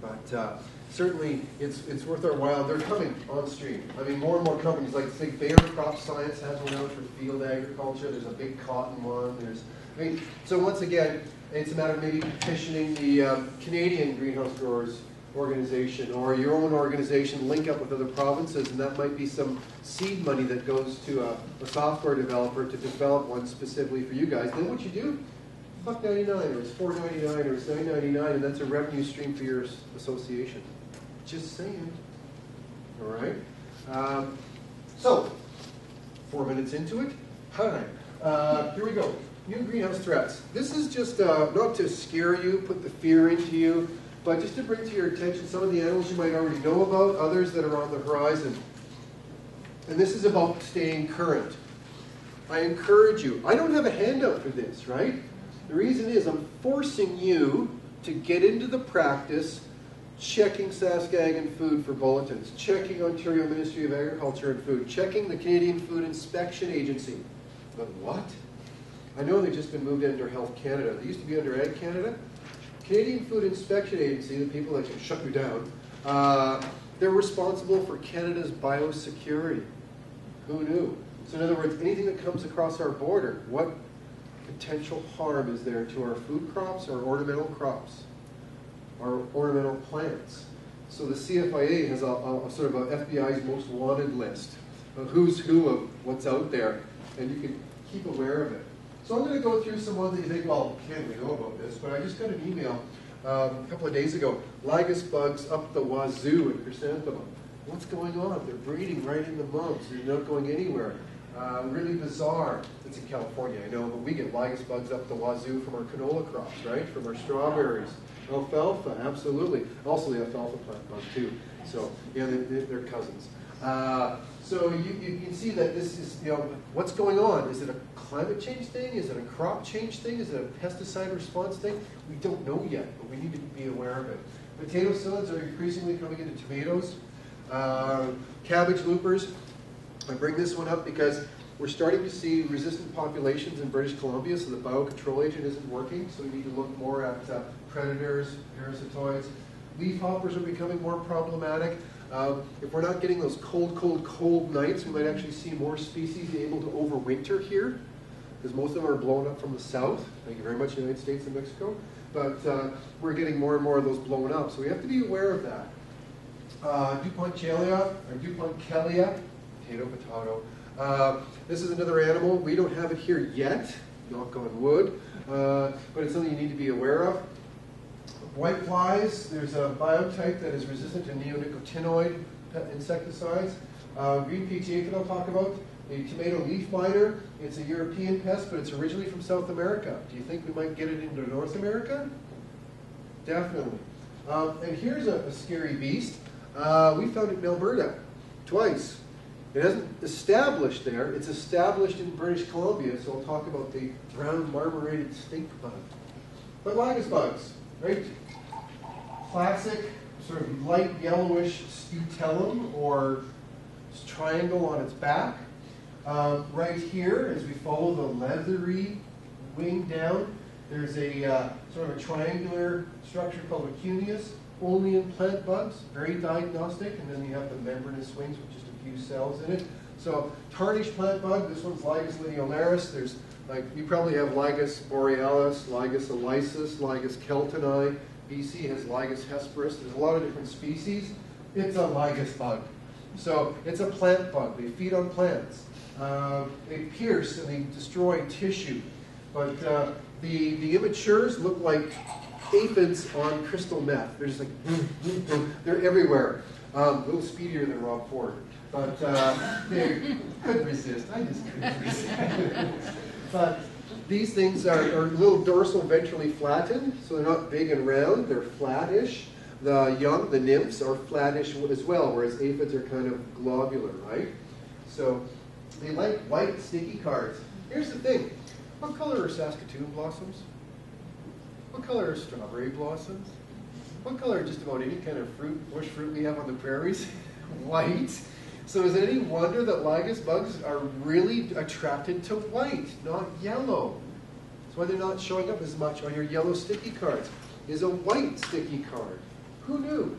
But uh, certainly, it's it's worth our while. They're coming on stream. I mean, more and more companies, like say Bayer Crop Science has one out for field agriculture. There's a big cotton one. There's, I mean, so once again, it's a matter of maybe petitioning the um, Canadian Greenhouse Growers Organization or your own organization, link up with other provinces, and that might be some seed money that goes to a, a software developer to develop one specifically for you guys. Then what you do, buck ninety-nine, or it's four ninety-nine, or it's nine ninety-nine, and that's a revenue stream for your association. Just saying. All right. Um, so, four minutes into it. Hi. Uh, here we go. New greenhouse threats. This is just uh, not to scare you, put the fear into you, but just to bring to your attention some of the animals you might already know about, others that are on the horizon. And this is about staying current. I encourage you. I don't have a handout for this, right? The reason is I'm forcing you to get into the practice checking Saskatchewan Food for bulletins, checking Ontario Ministry of Agriculture and Food, checking the Canadian Food Inspection Agency. But what? I know they've just been moved under Health Canada. They used to be under Ag Canada. Canadian Food Inspection Agency, the people that can shut you down, uh, they're responsible for Canada's biosecurity. Who knew? So in other words, anything that comes across our border, what potential harm is there to our food crops, our ornamental crops, our ornamental plants? So the C F I A has a, a, a sort of a F B I's most wanted list of who's who of what's out there, and you can keep aware of it. So I'm going to go through some ones that you think, well, can't we know about this? But I just got an email um, a couple of days ago. Lygus bugs up the wazoo in chrysanthemum. What's going on? They're breeding right in the mums. They're not going anywhere. Uh, really bizarre. It's in California, I know, but we get Lygus bugs up the wazoo from our canola crops, right? From our strawberries. Alfalfa, absolutely. Also the alfalfa plant bug, too. So, yeah, they, they're cousins. Uh, so you, you can see that this is, you know, what's going on? Is it a climate change thing? Is it a crop change thing? Is it a pesticide response thing? We don't know yet, but we need to be aware of it. Potato psyllids are increasingly coming into tomatoes. Uh, cabbage loopers. I bring this one up because we're starting to see resistant populations in British Columbia, so the biocontrol agent isn't working, so we need to look more at uh, predators, parasitoids. Leafhoppers are becoming more problematic. Uh, if we're not getting those cold, cold, cold nights, we might actually see more species able to overwinter here, because most of them are blown up from the south. Thank you very much, United States and Mexico. But uh, we're getting more and more of those blown up, so we have to be aware of that. Uh, Duponcalia, or Duponcalia, potato, potato. Uh, this is another animal. We don't have it here yet, knock on wood, uh, but it's something you need to be aware of. White flies, there's a biotype that is resistant to neonicotinoid insecticides. Uh, green P T A that I'll talk about, the tomato leaf miner, it's a European pest, but it's originally from South America. Do you think we might get it into North America? Definitely. Um, and here's a, a scary beast. Uh, we found it in Alberta, twice. It hasn't established there, it's established in British Columbia, so I'll talk about the brown marmorated stink bug. But Lygus bugs, right? Classic, sort of light yellowish scutellum or triangle on its back. Um, right here, as we follow the leathery wing down, there's a uh, sort of a triangular structure called a cuneus, only in plant bugs, very diagnostic, and then you have the membranous wings with just a few cells in it. So tarnished plant bug, this one's Lygus lineolaris. There's, like, you probably have Lygus borealis, Lygus elisis, Lygus keltoni. B C has Lygus hesperus. There's a lot of different species. It's a Lygus bug. So it's a plant bug. They feed on plants. Uh, they pierce and they destroy tissue. But uh, the, the immatures look like aphids on crystal meth. They're just like, they're everywhere. Um, a little speedier than Rob Ford. But uh, they could resist. I just couldn't resist. But these things are, are a little dorsal ventrally flattened, so they're not big and round, they're flattish. The young, the nymphs, are flattish as well, whereas aphids are kind of globular, right? So They like white, sticky cards. Here's the thing. What color are Saskatoon blossoms? What color are strawberry blossoms? What color are just about any kind of fruit, bush fruit we have on the prairies? White. So is it any wonder that Lygus bugs are really attracted to white, not yellow? That's why they're not showing up as much on your yellow sticky cards. Is a white sticky card. Who knew?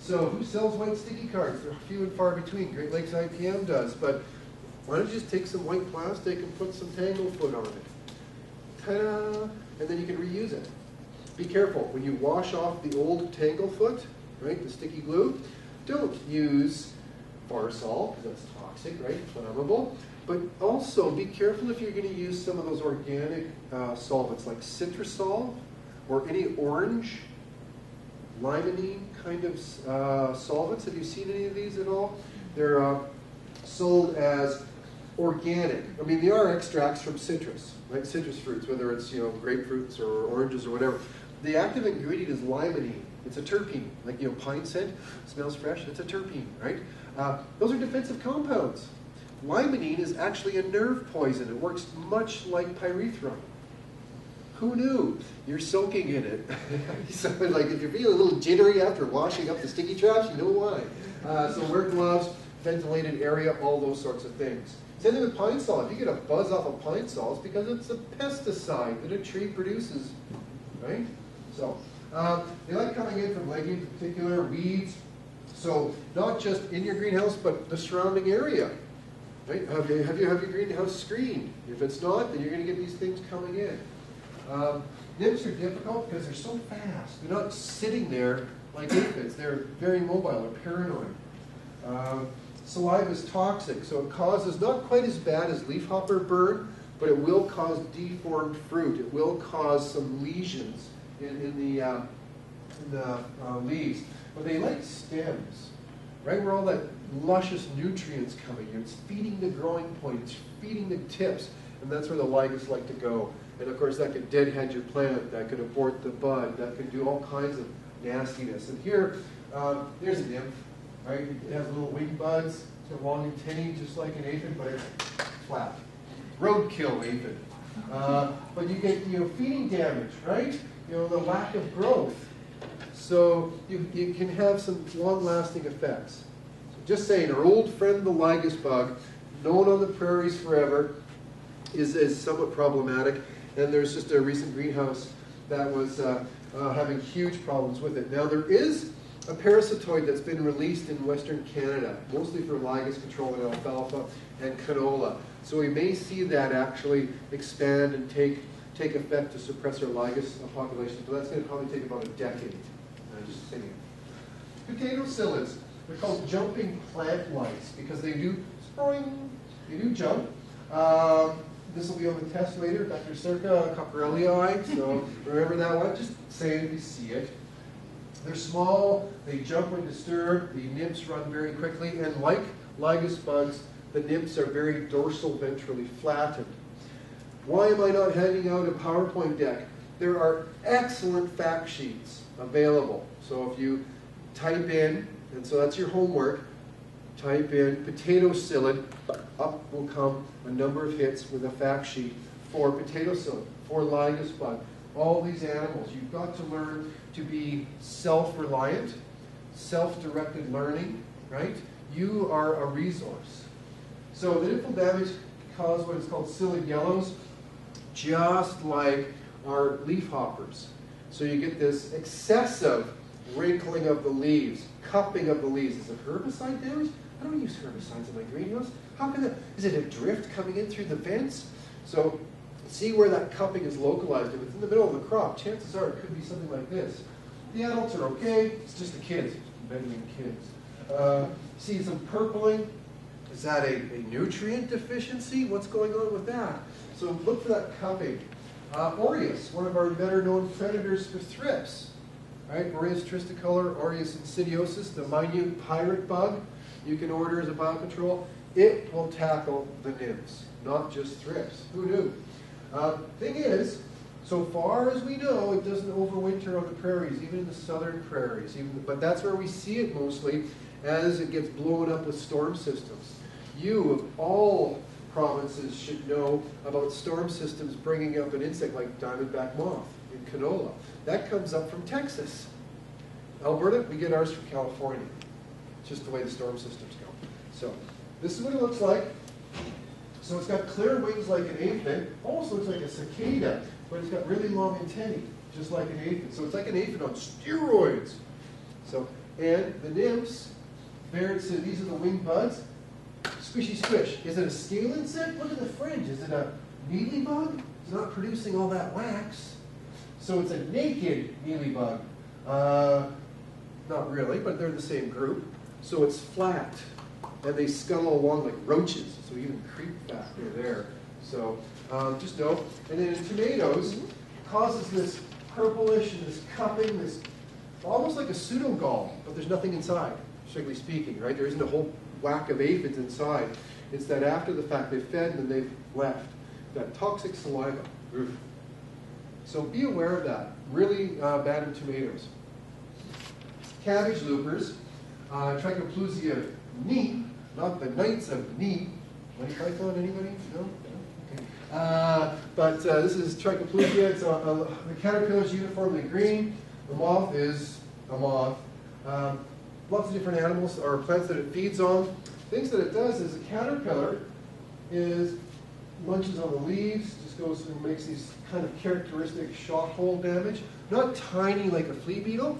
So who sells white sticky cards? They're few and far between. Great Lakes I P M does, but why don't you just take some white plastic and put some Tanglefoot on it? Ta-da! And then you can reuse it. Be careful. When you wash off the old Tanglefoot, right, the sticky glue, don't use Barsol, because that's toxic, right, flammable. But also be careful if you're going to use some of those organic uh, solvents like citrusol or any orange, limonene kind of uh, solvents. Have you seen any of these at all? They're uh, sold as organic. I mean, they are extracts from citrus, right? Citrus fruits, whether it's, you know, grapefruits or oranges or whatever. The active ingredient is limonene. It's a terpene, like, you know, pine scent, smells fresh, it's a terpene, right? Uh, those are defensive compounds. Limonene is actually a nerve poison. It works much like pyrethrum. Who knew? You're soaking in it. So, like, if you're feeling a little jittery after washing up the sticky trash, you know why. Uh, so wear gloves, ventilated area, all those sorts of things. Same thing with pine sol. If you get a buzz off of pine sol, it's because it's a pesticide that a tree produces, right? So uh, they like coming in from legumes, in particular weeds. So not just in your greenhouse, but the surrounding area, right? Have you have, you, have your greenhouse screened? If it's not, then you're going to get these things coming in. Um, nymphs are difficult because they're so fast. They're not sitting there like aphids. They're very mobile or paranoid. Um, saliva is toxic, so it causes not quite as bad as leafhopper burn, but it will cause deformed fruit. It will cause some lesions in, in the, uh, in the uh, leaves. But they like stems, right, where all that luscious nutrients coming in. It's feeding the growing points, feeding the tips, and that's where the ligus like to go. And of course, that could deadhead your plant, that could abort the bud, that could do all kinds of nastiness. And here, um, there's a nymph, right? It has little wing buds, it's long antennae, just like an aphid, but it's flat. Roadkill aphid. Uh, but you get, you know, feeding damage, right? You know, the lack of growth. So you, you can have some long-lasting effects. So just saying, our old friend, the Lygus bug, known on the prairies forever, is, is somewhat problematic. And there's just a recent greenhouse that was uh, uh, having huge problems with it. Now there is a parasitoid that's been released in Western Canada, mostly for Lygus control in alfalfa and canola. So we may see that actually expand and take, take effect to suppress our Lygus population, but that's going to probably take about a decade. I'm just saying. Potato psyllids, they're called jumping plant lice because they do spring, they do jump. Um, This will be on the test later, Doctor Circa, Coprelii, so remember that one. Just say it if you see it. They're small, they jump when disturbed, the nymphs run very quickly, and like Lygus bugs, the nymphs are very dorsal ventrally flattened. Why am I not handing out a PowerPoint deck? There are excellent fact sheets available. So if you type in, and so that's your homework, type in potato psyllid, up will come a number of hits with a fact sheet for potato psyllid, for Lygus bug, all these animals. You've got to learn to be self-reliant, self-directed learning, right? You are a resource. So the nymphal damage causes what is called psyllid yellows, just like our leafhoppers. So you get this excessive wrinkling of the leaves, cupping of the leaves. Is it herbicide damage? I don't use herbicides in my greenhouse. How can that, is it a drift coming in through the vents? So see where that cupping is localized. If it's in the middle of the crop, chances are it could be something like this. The adults are okay, it's just the kids, better than kids. Uh, see some purpling. Is that a, a nutrient deficiency? What's going on with that? So look for that cupping. Uh, Orius, one of our better known predators for thrips. Right? Orius tristicolor, Orius insidiosus, the minute pirate bug you can order as a biocontrol. It will tackle the nymphs, not just thrips. Who knew? Uh, thing is, so far as we know, it doesn't overwinter on the prairies, even in the southern prairies. Even, but that's where we see it mostly as it gets blown up with storm systems. You, of all provinces should know about storm systems bringing up an insect like diamondback moth in canola. That comes up from Texas. Alberta, we get ours from California. It's just the way the storm systems go. So this is what it looks like. So it's got clear wings like an aphid. Almost looks like a cicada, but it's got really long antennae, just like an aphid. So it's like an aphid on steroids. So, and the nymphs, there, so these are the wing buds. Squishy squish. Is it a scale insect? Look at the fringe. Is it a mealybug? It's not producing all that wax. So it's a naked mealybug. Uh, not really, but they're the same group. So it's flat, and they scuttle along like roaches. So even creep factor there. So um, just know. And then in tomatoes, causes this purplish and this cupping, this almost like a pseudo gall, but there's nothing inside, strictly speaking, right? There isn't a whole whack of aphids inside. It's that after the fact they've fed and they've left. That toxic saliva. Oof. So be aware of that. Really uh, bad in tomatoes. Cabbage loopers, uh, Trichoplusia ni, not the Knights of Ni. White python, anybody? No? No? Okay. Uh, but uh, this is Trichoplusia. It's a, a, the caterpillar is uniformly green. The moth is a moth. Um, Lots of different animals or plants that it feeds on. Things that it does is a caterpillar is lunches on the leaves, just goes and makes these kind of characteristic shot hole damage. Not tiny like a flea beetle,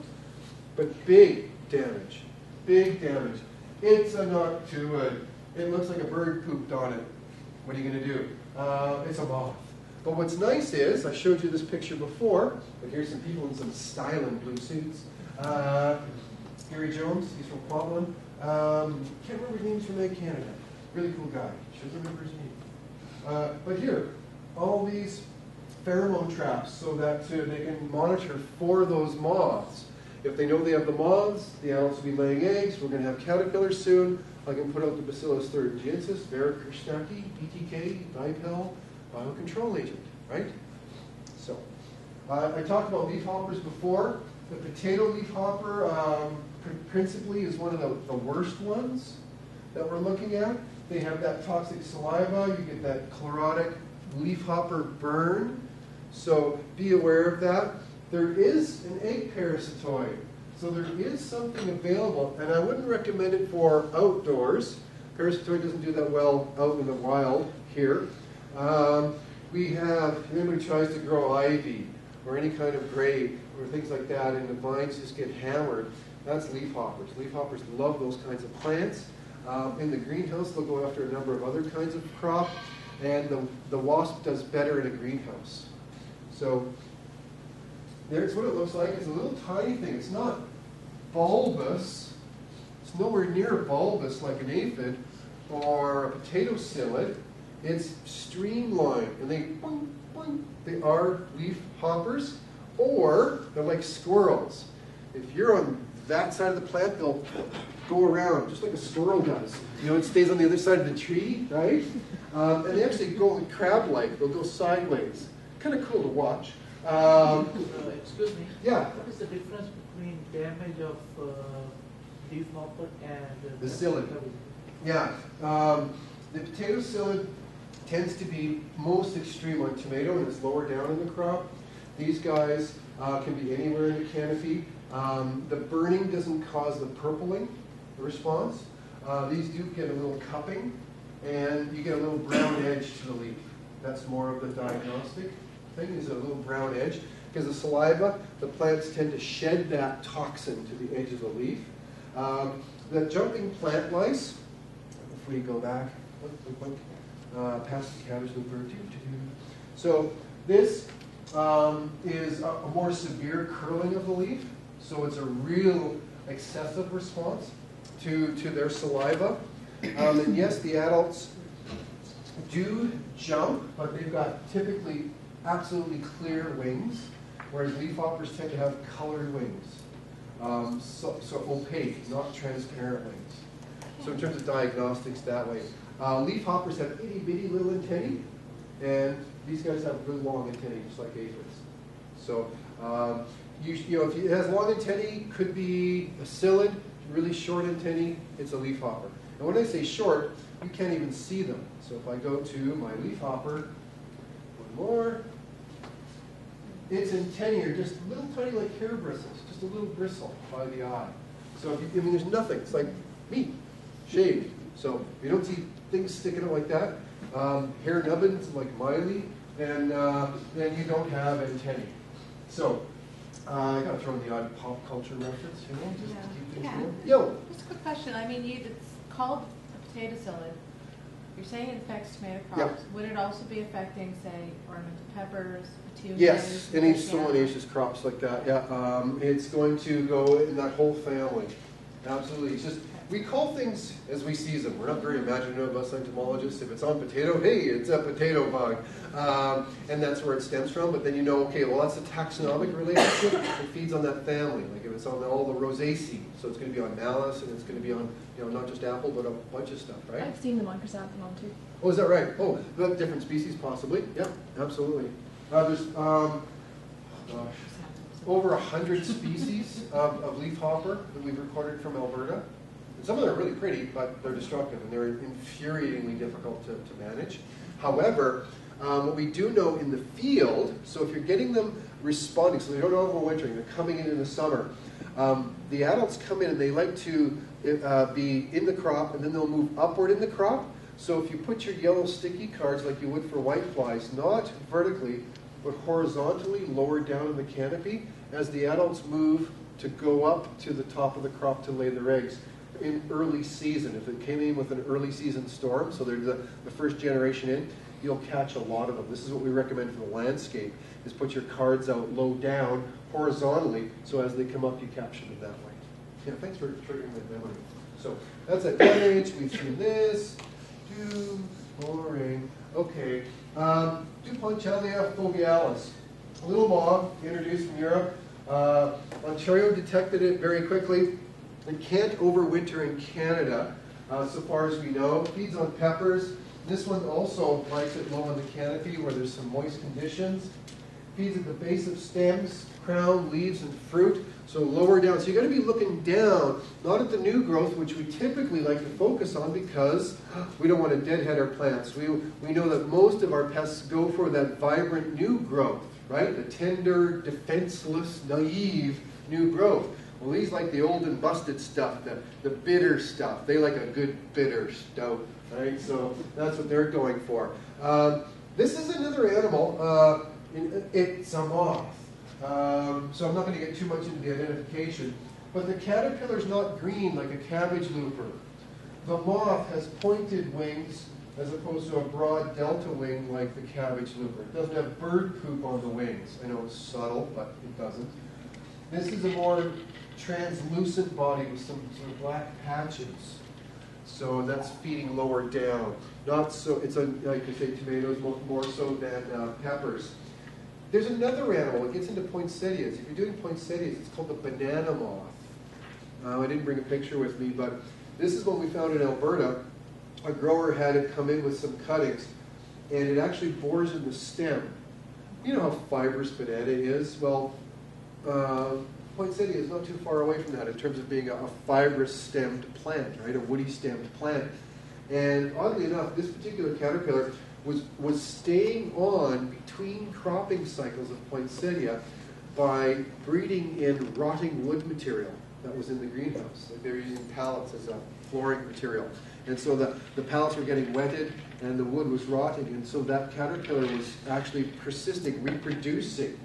but big damage. Big damage. It's a noctuid. It looks like a bird pooped on it. What are you going to do? Uh, it's a moth. But what's nice is, I showed you this picture before, but here's some people in some styling blue suits. Uh, Gary Jones, he's from Quablin. Um, can't remember his name's from Egg Canada. Really cool guy. Should remember his name. Uh, but here, all these pheromone traps so that uh, they can monitor for those moths. If they know they have the moths, the adults will be laying eggs. We're going to have caterpillars soon. I can put out the Bacillus thuringiensis, Varicochnaki, B T K, Dipel, biocontrol agent, right? So, uh, I talked about leaf hoppers before. The potato leaf hopper, um, principally is one of the, the worst ones that we're looking at. They have that toxic saliva, you get that chlorotic leafhopper burn. So be aware of that. There is an egg parasitoid. So there is something available, and I wouldn't recommend it for outdoors. Parasitoid doesn't do that well out in the wild here. Um, we have, if anybody tries to grow ivy or any kind of grape or things like that, and the vines just get hammered, that's leafhoppers. Leafhoppers love those kinds of plants. Um, in the greenhouse, they'll go after a number of other kinds of crop, and the, the wasp does better in a greenhouse. So there's what it looks like. It's a little tiny thing. It's not bulbous. It's nowhere near bulbous like an aphid or a potato psyllid. It's streamlined, and they, boing, boing, they are leafhoppers, or they're like squirrels. If you're on that side of the plant, they'll go around, just like a squirrel does. You know, it stays on the other side of the tree, right? Um, and they actually go crab-like. They'll go sideways. Kind of cool to watch. Um, uh, excuse me. Yeah. What is the difference between damage of uh, leaf hopper and uh, the psyllid? Yeah. Um, the potato psyllid tends to be most extreme on tomato, and it's lower down in the crop. These guys uh, can be anywhere in the canopy. Um, the burning doesn't cause the purpling response. Uh, these do get a little cupping, and you get a little brown edge to the leaf. That's more of the diagnostic thing, is a little brown edge. Because the saliva, the plants tend to shed that toxin to the edge of the leaf. Um, the jumping plant lice, if we go back, uh, past the cabbage looper. So this um, is a, a more severe curling of the leaf. So it's a real excessive response to, to their saliva. Um, and yes, the adults do jump, but they've got typically absolutely clear wings, whereas leafhoppers tend to have colored wings. Um, so, so opaque, not transparent wings. So in terms of diagnostics that way. Uh, leafhoppers have itty bitty little antennae, and these guys have really long antennae, just like aphids. So, um, You, you know, if it has long antennae, could be a psyllid, really short antennae, it's a leafhopper. And when I say short, you can't even see them. So if I go to my leaf hopper, one more, it's in tenure, just little tiny like hair bristles, just a little bristle by the eye. So if you, I mean, there's nothing. It's like me, shaved. So you don't see things sticking out like that. Um, hair nubbins like Miley, and uh, then you don't have antennae. So uh, I got to throw in the odd pop culture reference, you know, just yeah. to keep things yeah. going. Yo. Just a quick question. I mean, you, it's called a potato salad. You're saying it affects tomato crops. Yep. Would it also be affecting, say, ornamental peppers, petunias? Yes, any solanaceous crops like that. Yeah, um, it's going to go in that whole family. Absolutely. It's just we call things as we see them. We're not very imaginative, us entomologists. If it's on potato, hey, it's a potato bug, um, and that's where it stems from. But then you know, okay, well, that's a taxonomic relationship. It feeds on that family. Like if it's on all the Rosaceae, so it's going to be on Malus, and it's going to be on, you know, not just apple, but a bunch of stuff, right? I've seen them on chrysanthemum too. Oh, is that right? Oh, different species possibly. Yeah, absolutely. Uh, there's um, oh gosh, over a hundred species of, of leafhopper that we've recorded from Alberta. And some of them are really pretty, but they're destructive, and they're infuriatingly difficult to, to manage. However, um, what we do know in the field, so if you're getting them responding, so they don't overwintering, they're coming in in the summer, um, the adults come in and they like to uh, be in the crop, and then they'll move upward in the crop. So if you put your yellow sticky cards like you would for white flies, not vertically, but horizontally lower down in the canopy, as the adults move to go up to the top of the crop to lay their eggs. In early season, if it came in with an early season storm, so they're the, the first generation in, you'll catch a lot of them. This is what we recommend for the landscape, is put your cards out low down, horizontally, so as they come up, you capture them that way. Yeah, thanks for triggering my memory. So that's at ten H, we've seen this. Too boring. Okay, um, Duponcellia fogialis, a little mob introduced from Europe. Uh, Ontario detected it very quickly. It can't overwinter in Canada, uh, so far as we know. Feeds on peppers. This one also likes it low on the canopy where there's some moist conditions. Feeds at the base of stems, crown, leaves, and fruit. So lower down. So you've got to be looking down, not at the new growth, which we typically like to focus on because we don't want to deadhead our plants. We, we know that most of our pests go for that vibrant new growth, right? The tender, defenseless, naive new growth. Well, these like the old and busted stuff, the, the bitter stuff. They like a good bitter stout, right? So that's what they're going for. Um, this is another animal. Uh, it's a moth. Um, so I'm not going to get too much into the identification. But the caterpillar's not green like a cabbage looper. The moth has pointed wings as opposed to a broad delta wing like the cabbage looper. It doesn't have bird poop on the wings. I know it's subtle, but it doesn't. This is a more translucent body with some sort of black patches. So that's feeding lower down. Not so, it's on, like I say, tomatoes more, more so than uh, peppers. There's another animal, it gets into poinsettias. If you're doing poinsettias, it's called the banana moth. Uh, I didn't bring a picture with me, but this is one we found in Alberta. A grower had it come in with some cuttings, and it actually bores in the stem. You know how fibrous banana is? Well, uh, poinsettia is not too far away from that in terms of being a, a fibrous-stemmed plant, right? A woody-stemmed plant. And oddly enough, this particular caterpillar was, was staying on between cropping cycles of poinsettia by breeding in rotting wood material that was in the greenhouse. Like they were using pallets as a flooring material. And so the, the pallets were getting wetted and the wood was rotting. And so that caterpillar was actually persisting, reproducing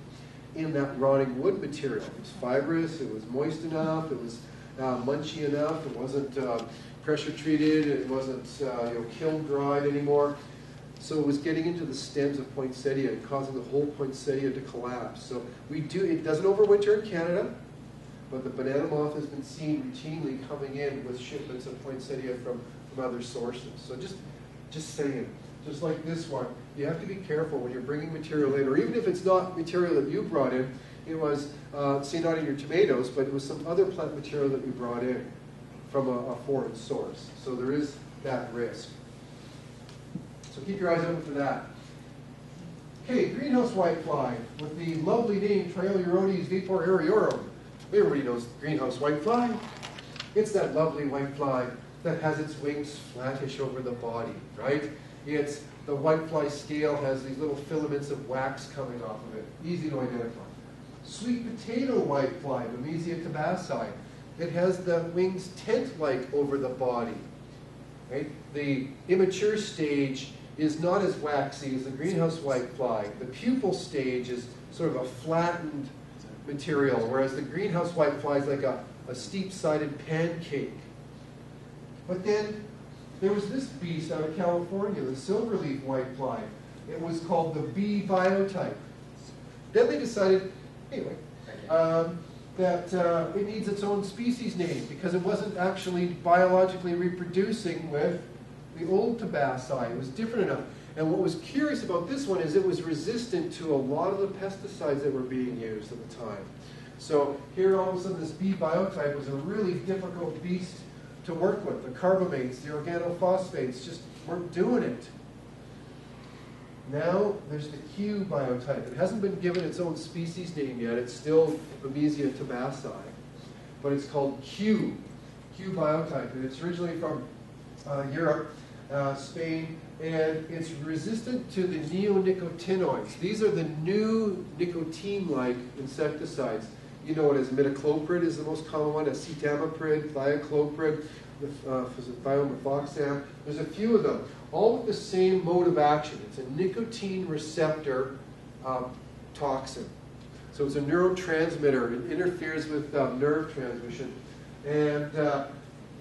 in that rotting wood material. It was fibrous, it was moist enough, it was uh, munchy enough, it wasn't uh, pressure treated, it wasn't uh, you know, kiln dried anymore. So it was getting into the stems of poinsettia and causing the whole poinsettia to collapse. So we do, it doesn't overwinter in Canada, but the banana moth has been seen routinely coming in with shipments of poinsettia from, from other sources. So just, just saying. Just like this one, you have to be careful when you're bringing material in, or even if it's not material that you brought in, it was, uh, say not in your tomatoes, but it was some other plant material that you brought in from a, a foreign source. So there is that risk. So keep your eyes open for that. Okay, greenhouse whitefly with the lovely name Trialeurodes viperiorum. Everybody knows greenhouse whitefly. It's that lovely whitefly that has its wings flattish over the body, right? It's the whitefly scale has these little filaments of wax coming off of it, easy to identify. Sweet potato whitefly, Bemisia tabaci, it has the wings tent-like over the body, right? The immature stage is not as waxy as the greenhouse whitefly. The pupal stage is sort of a flattened material, whereas the greenhouse whitefly is like a, a steep-sided pancake. But then there was this beast out of California, the silverleaf whitefly. It was called the B biotype. Then they decided, anyway, um, that uh, it needs its own species name because it wasn't actually biologically reproducing with the old tabaci. It was different enough. And what was curious about this one is it was resistant to a lot of the pesticides that were being used at the time. So here all of a sudden this B biotype was a really difficult beast to work with. The carbamates, the organophosphates just weren't doing it. Now there's the Q biotype. It hasn't been given its own species name yet. It's still Bemisia tabaci, but it's called Q, Q biotype. And it's originally from uh, Europe, uh, Spain, and it's resistant to the neonicotinoids. These are the new nicotine-like insecticides. You know it as imidacloprid is the most common one, acetamiprid, thiacloprid, uh, thiomethoxam. There's a few of them, all with the same mode of action. It's a nicotine receptor um, toxin. So it's a neurotransmitter. It interferes with um, nerve transmission. And uh,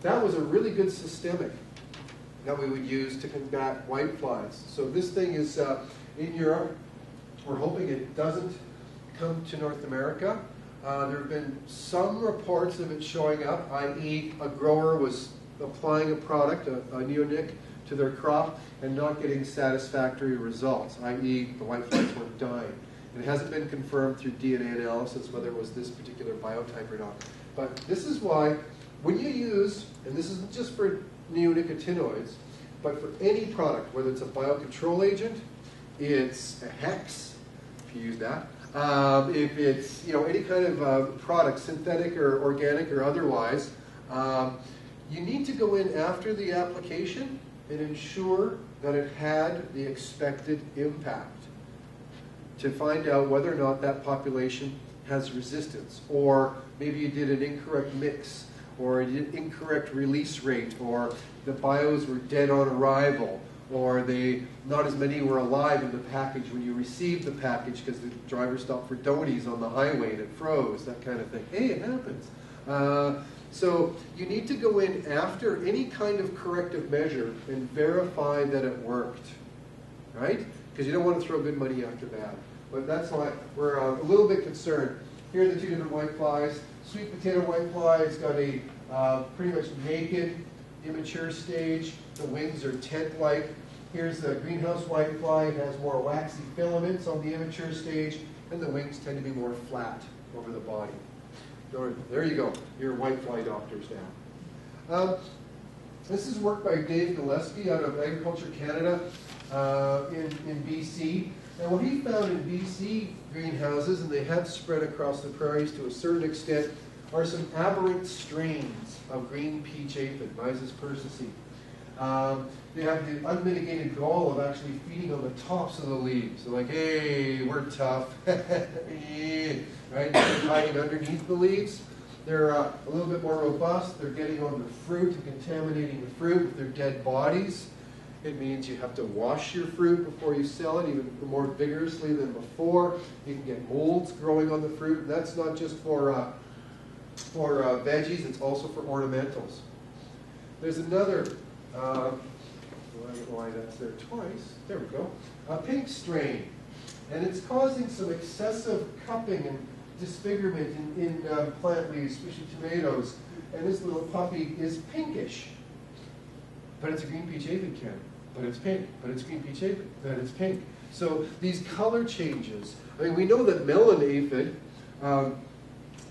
that was a really good systemic that we would use to combat whiteflies. So this thing is uh, in Europe. We're hoping it doesn't come to North America. Uh, there have been some reports of it showing up, that is a grower was applying a product, a, a neonic, to their crop and not getting satisfactory results, that is the whiteflies weren't dying. And it hasn't been confirmed through D N A analysis whether it was this particular biotype or not. But this is why when you use, and this isn't just for neonicotinoids, but for any product, whether it's a biocontrol agent, it's a hex, if you use that, Um, if it's, you know, any kind of uh, product, synthetic or organic or otherwise, um, you need to go in after the application and ensure that it had the expected impact to find out whether or not that population has resistance, or maybe you did an incorrect mix or an incorrect release rate, or the bios were dead on arrival, or they, not as many were alive in the package when you received the package because the driver stopped for donuts on the highway and it froze, that kind of thing. Hey, it happens. Uh, so you need to go in after any kind of corrective measure and verify that it worked, right? Because you don't want to throw good money after that. But that's why we're uh, a little bit concerned. Here are the two different whiteflies. Sweet potato whitefly has got a uh, pretty much naked, immature stage. The wings are tent-like. Here's the greenhouse whitefly. It has more waxy filaments on the immature stage, and the wings tend to be more flat over the body. There you go. You're whitefly doctors now. Um, this is work by Dave Gillespie out of Agriculture Canada uh, in, in B C. And what he found in B C greenhouses, and they have spread across the prairies to a certain extent, are some aberrant strains of green peach aphid, Mysis persicae. Um, they have the unmitigated gall of actually feeding on the tops of the leaves. They're like, hey, we're tough, right? They're hiding underneath the leaves. They're uh, a little bit more robust. They're getting on the fruit and contaminating the fruit with their dead bodies. It means you have to wash your fruit before you sell it, even more vigorously than before. You can get molds growing on the fruit. And that's not just for uh, for uh, veggies. It's also for ornamentals. There's another. Uh, I don't know why that's there twice. There we go. A pink strain, and it's causing some excessive cupping and disfigurement in, in uh, plant leaves, especially tomatoes. And this little puppy is pinkish, but it's a green peach aphid can. But it's pink. But it's green peach aphid. But it's pink. So these color changes. I mean, we know that melon aphid um,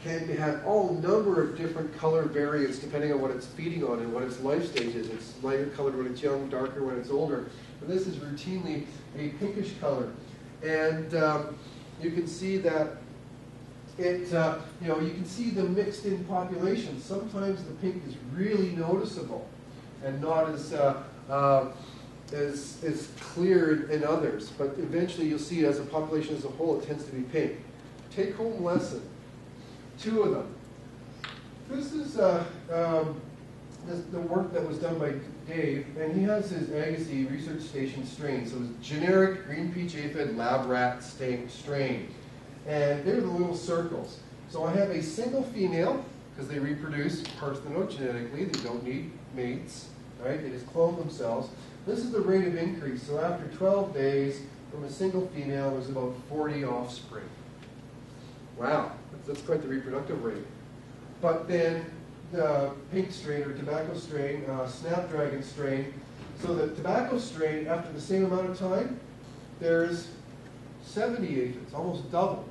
can have all number of different color variants depending on what it's feeding on and what its life stage is. It's lighter colored when it's young, darker when it's older. But this is routinely a pinkish color. And um, you can see that it, uh, you know, you can see the mixed in populations. Sometimes the pink is really noticeable. and not as uh, uh, as as cleared in others. But eventually, you'll see as a population as a whole, it tends to be pink. Take-home lesson, two of them. This is uh, um, this, the work that was done by Dave, and he has his Agassiz Research Station strain. So it's generic green pea aphid lab rat stain, strain, and they're the little circles. So I have a single female, because they reproduce parthenogenetically, they don't need mates, right? They just clone themselves. This is the rate of increase. So after twelve days, from a single female, there's about forty offspring. Wow, that's quite the reproductive rate. But then the pink strain or tobacco strain, uh, snapdragon strain, so the tobacco strain, after the same amount of time, there's seventy aphids, almost double.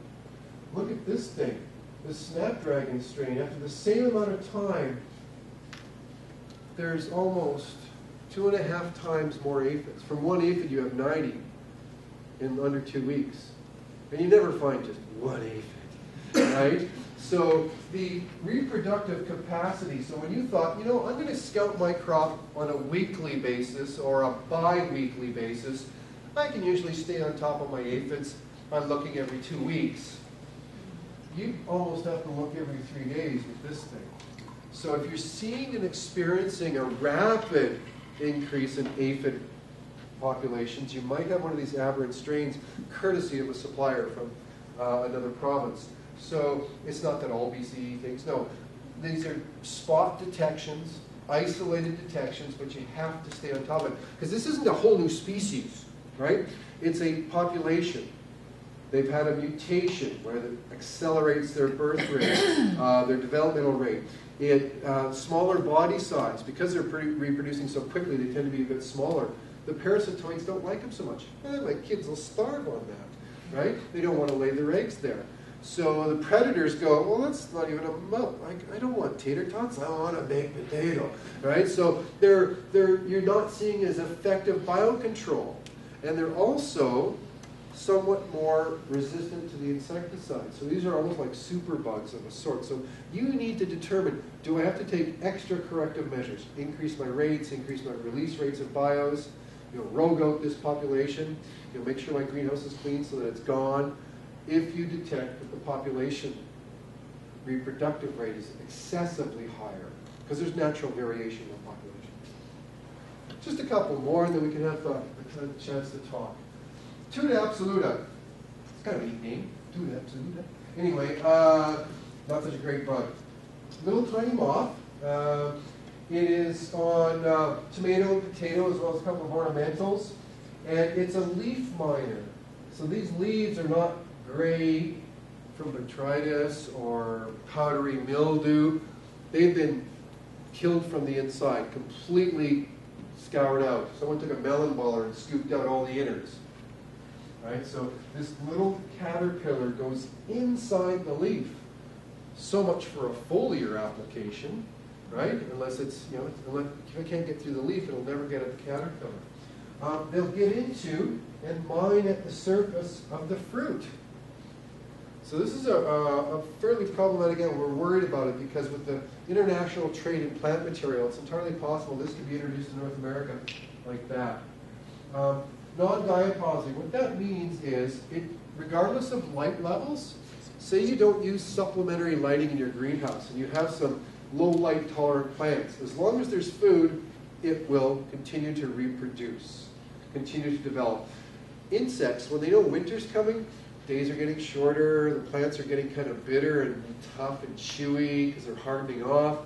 Look at this thing. The snapdragon strain, after the same amount of time, there's almost two and a half times more aphids. From one aphid, you have ninety in under two weeks. And you never find just one aphid, right? So the reproductive capacity, so when you thought, you know, I'm going to scout my crop on a weekly basis or a bi-weekly basis, I can usually stay on top of my aphids by looking every two weeks. You almost have to look every three days with this thing. So if you're seeing and experiencing a rapid increase in aphid populations, you might have one of these aberrant strains, courtesy of a supplier from uh, another province. So it's not that all B C E things, no. These are spot detections, isolated detections, but you have to stay on top of it. Because this isn't a whole new species, right? It's a population. They've had a mutation where it accelerates their birth rate, uh, their developmental rate. It uh, smaller body size, because they're pretty reproducing so quickly, they tend to be a bit smaller. The parasitoids don't like them so much. Eh, my kids will starve on that, right? They don't want to lay their eggs there. So the predators go, well, that's not even a melt. I, I don't want tater tots. I want a baked potato, right? So they're they're you're not seeing as effective biocontrol, and they're also somewhat more resistant to the insecticide. So these are almost like superbugs of a sort. So you need to determine, do I have to take extra corrective measures? Increase my rates, increase my release rates of bios, you know, rogue out this population, you know, make sure my greenhouse is clean so that it's gone. If you detect that the population reproductive rate is excessively higher, because there's natural variation in populations. Just a couple more, and then we can have a, a chance to talk. Tuta absoluta. It's kind of a neat name. Tuta absoluta. Anyway, uh, not such a great bug. Little tiny moth. Uh, it is on uh, tomato and potato as well as a couple of ornamentals. And it's a leaf miner. So these leaves are not gray from botrytis or powdery mildew. They've been killed from the inside, completely scoured out. Someone took a melon baller and scooped out all the innards. Right, so this little caterpillar goes inside the leaf. So much for a foliar application, right? Unless it's, you know, unless, if it can't get through the leaf, it'll never get at the caterpillar. Um, they'll get into and mine at the surface of the fruit. So this is a, a, a fairly problematic animal. We're worried about it because with the international trade in plant material, it's entirely possible this could be introduced to North America like that. Um, Non-diapausive. What that means is, it, regardless of light levels, say you don't use supplementary lighting in your greenhouse and you have some low light tolerant plants, as long as there's food, it will continue to reproduce, continue to develop. Insects, when they know winter's coming, days are getting shorter, the plants are getting kind of bitter and tough and chewy because they're hardening off.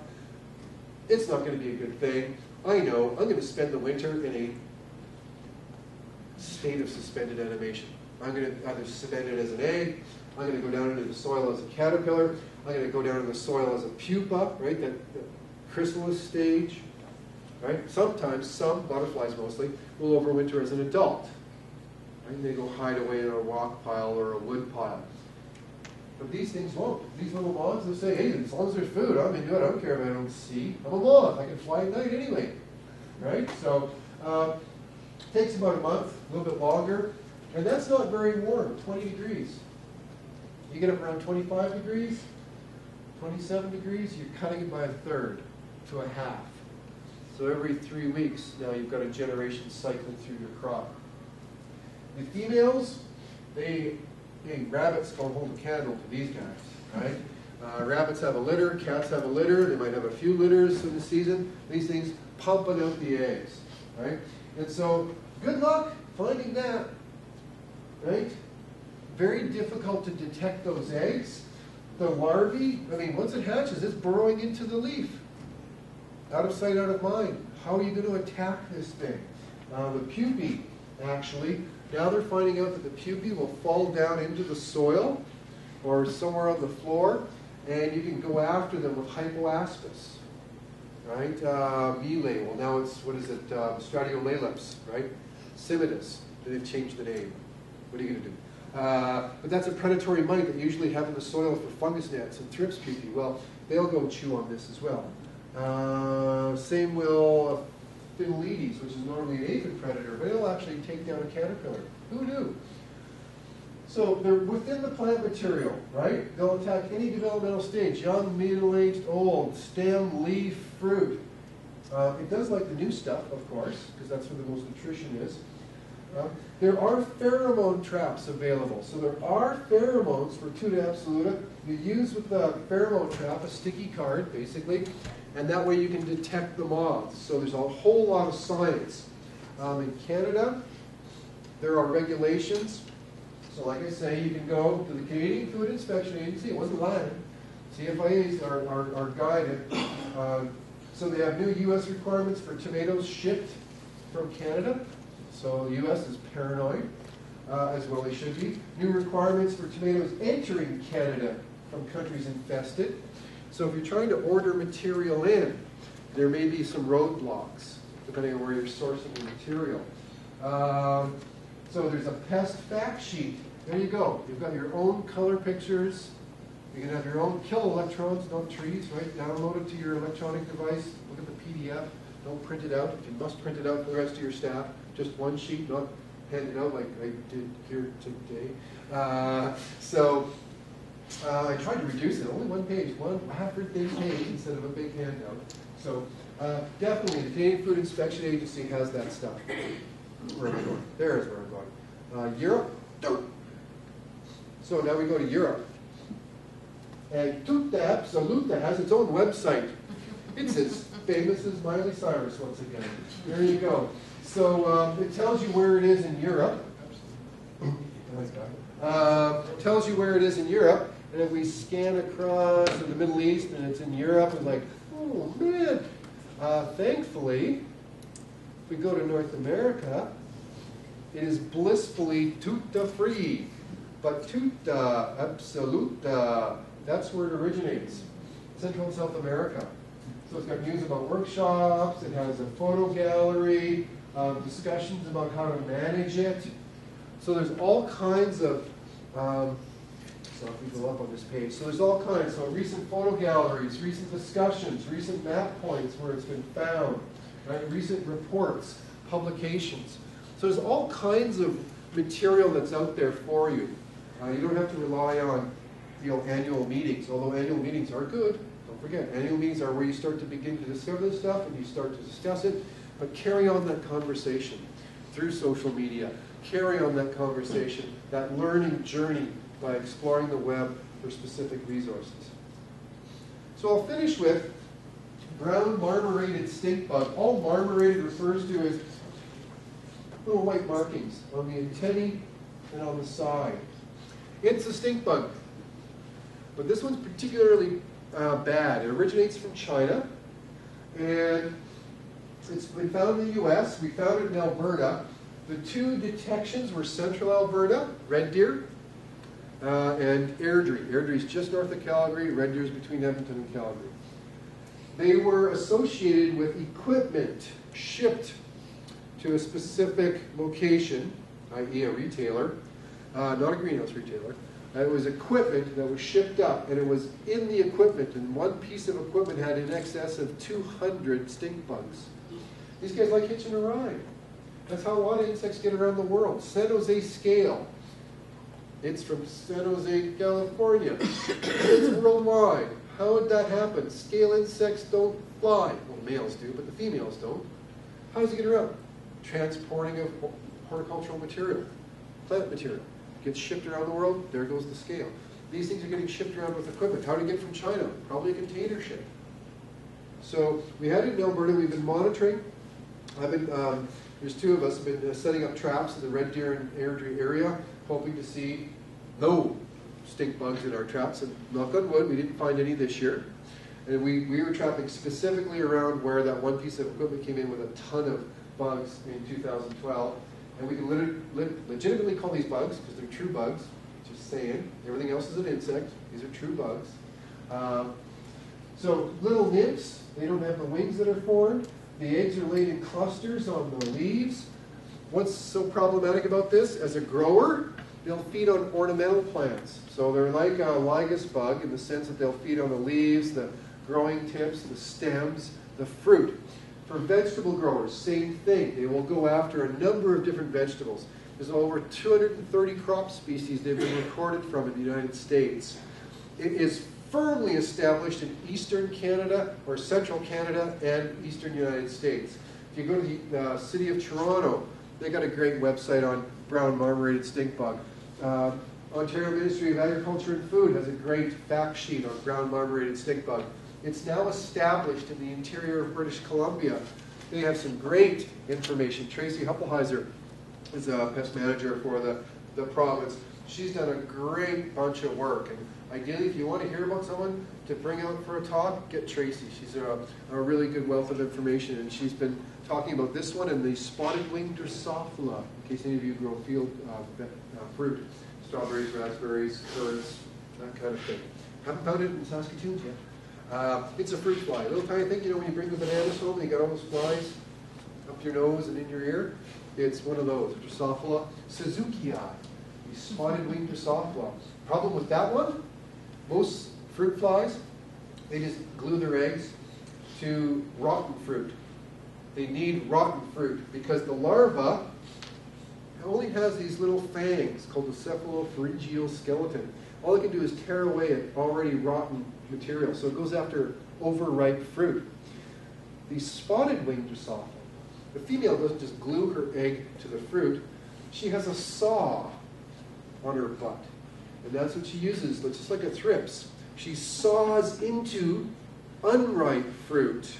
It's not going to be a good thing. I know, I'm going to spend the winter in a state of suspended animation. I'm going to either suspend it as an egg, I'm going to go down into the soil as a caterpillar, I'm going to go down into the soil as a pupa, right, that, that chrysalis stage, right? Sometimes, some butterflies mostly, will overwinter as an adult. Right? They go hide away in a rock pile or a wood pile. But these things won't. These little moths, they'll say, hey, as long as there's food, I'm into it, I don't care if I don't see. I'm a moth, I can fly at night anyway. Right? So, uh, takes about a month, a little bit longer, and that's not very warm, twenty degrees. You get up around twenty-five degrees, twenty-seven degrees, you're cutting it by a third to a half. So every three weeks now you've got a generation cycling through your crop. The females, they, hey, rabbits don't hold a candle to these guys, right? Uh, rabbits have a litter, cats have a litter, they might have a few litters in the season. These things pumping out the eggs, right? And so good luck finding that, right? Very difficult to detect those eggs. The larvae, I mean, once it hatches, it's burrowing into the leaf. Out of sight, out of mind. How are you going to attack this thing? Uh, the pupae, actually, now they're finding out that the pupae will fall down into the soil or somewhere on the floor, and you can go after them with hypoaspis, right? Uh, mealy, well now it's, what is it, um, stratiolaleps, right? Cimetus, they've changed the name. What are you going to do? Uh, but that's a predatory mite that usually have in the soil for fungus gnats and thrips pupae. Well, they'll go chew on this as well. Uh, same will uh, Fiddleides, which is normally an aphid predator, but it'll actually take down a caterpillar. Who knew? So they're within the plant material, right? They'll attack any developmental stage, young, middle-aged, old, stem, leaf, fruit. Uh, it does like the new stuff, of course, because that's where the most nutrition is. Uh, there are pheromone traps available. So there are pheromones for Tuta absoluta. You use with the pheromone trap a sticky card, basically, and that way you can detect the moths. So there's a whole lot of science. Um, in Canada, there are regulations. So like I say, you can go to the Canadian Food Inspection Agency. It wasn't lying. C F I As are, are, are guided. Uh, so they have new U S requirements for tomatoes shipped from Canada. So the U S is paranoid, uh, as well they should be. New requirements for tomatoes entering Canada from countries infested. So if you're trying to order material in, there may be some roadblocks, depending on where you're sourcing the material. Um, so there's a pest fact sheet. There you go. You've got your own color pictures. You can have your own kill electrons, no trees, right? Download it to your electronic device. Look at the P D F. Don't print it out. If you must print it out for the rest of your staff, just one sheet, not handed out like I did here today. Uh, so uh, I tried to reduce it, only one page, one half-word page instead of a big handout. So uh, definitely the Canadian Food Inspection Agency has that stuff. Where am I going? There is where I'm going. Uh, Europe, so now we go to Europe. And Tuta absoluta has its own website. It's as famous as Miley Cyrus once again. There you go. So um, it tells you where it is in Europe. Uh, tells you where it is in Europe, and if we scan across to the Middle East and it's in Europe, and like, oh man. Uh, thankfully, if we go to North America, it is blissfully tuta free, but tuta absoluta, that's where it originates, Central and South America. So it's got news about workshops. It has a photo gallery. Um, discussions about how to manage it. So there's all kinds of, um, so if we go up on this page, so there's all kinds, so recent photo galleries, recent discussions, recent map points where it's been found, right? Recent reports, publications. So there's all kinds of material that's out there for you. Uh, you don't have to rely on, you know, annual meetings, although annual meetings are good, don't forget. Annual meetings are where you start to begin to discover this stuff and you start to discuss it. But carry on that conversation through social media. Carry on that conversation, that learning journey by exploring the web for specific resources. So I'll finish with brown marmorated stink bug. All marmorated refers to is little white markings on the antennae and on the side. It's a stink bug, but this one's particularly uh, bad. It originates from China, and it's been found in the U S, we found it in Alberta. The two detections were central Alberta, Red Deer, uh, and Airdrie. Airdrie's just north of Calgary, Red Deer's between Edmonton and Calgary. They were associated with equipment shipped to a specific location, that is a retailer, uh, not a greenhouse retailer. It was equipment that was shipped up, and it was in the equipment, and one piece of equipment had in excess of two hundred stink bugs. These guys like hitching a ride. That's how a lot of insects get around the world. San Jose scale. It's from San Jose, California. It's worldwide. How did that happen? Scale insects don't fly. Well, males do, but the females don't. How does it get around? Transporting of horticultural material, plant material. Gets shipped around the world, there goes the scale. These things are getting shipped around with equipment. How did it get from China? Probably a container ship. So we had it in Alberta, we've been monitoring. I've been, um, there's two of us, have been uh, setting up traps in the Red Deer and Airdrie area, hoping to see no stink bugs in our traps. And knock on wood, we didn't find any this year. And we, we were trapping specifically around where that one piece of equipment came in with a ton of bugs in two thousand twelve. And we can lit lit legitimately call these bugs, because they're true bugs, just saying. Everything else is an insect. These are true bugs. Um, so little nymphs, they don't have the wings that are formed. The eggs are laid in clusters on the leaves. What's so problematic about this? As a grower, they'll feed on ornamental plants. So they're like a Lygus bug in the sense that they'll feed on the leaves, the growing tips, the stems, the fruit. For vegetable growers, same thing. They will go after a number of different vegetables. There's over two hundred thirty crop species they've been recorded from in the United States. It is firmly established in eastern Canada, or central Canada, and eastern United States. If you go to the uh, city of Toronto, they got a great website on brown marmorated stink bug. Uh, Ontario Ministry of Agriculture and Food has a great fact sheet on brown marmorated stink bug. It's now established in the interior of British Columbia. They have some great information. Tracy Huppelheiser is a pest manager for the, the province. She's done a great bunch of work. And ideally, if you want to hear about someone to bring out for a talk, get Tracy. She's a, a really good wealth of information. And she's been talking about this one and the spotted-winged Drosophila, in case any of you grow field uh, uh, fruit, strawberries, raspberries, curds, that kind of thing. Haven't found it in Saskatoon yet. Uh, it's a fruit fly, a little tiny thing, you know, when you bring the bananas home and you got all those flies up your nose and in your ear. It's one of those, Drosophila suzukii, the spotted winged Drosophila. Problem with that one, most fruit flies, they just glue their eggs to rotten fruit. They need rotten fruit because the larva only has these little fangs called the cephalopharyngeal skeleton. All it can do is tear away at already rotten material, so it goes after overripe fruit. The spotted winged Drosophila, the female doesn't just glue her egg to the fruit, she has a saw on her butt. And that's what she uses, just like a thrips. She saws into unripe fruit,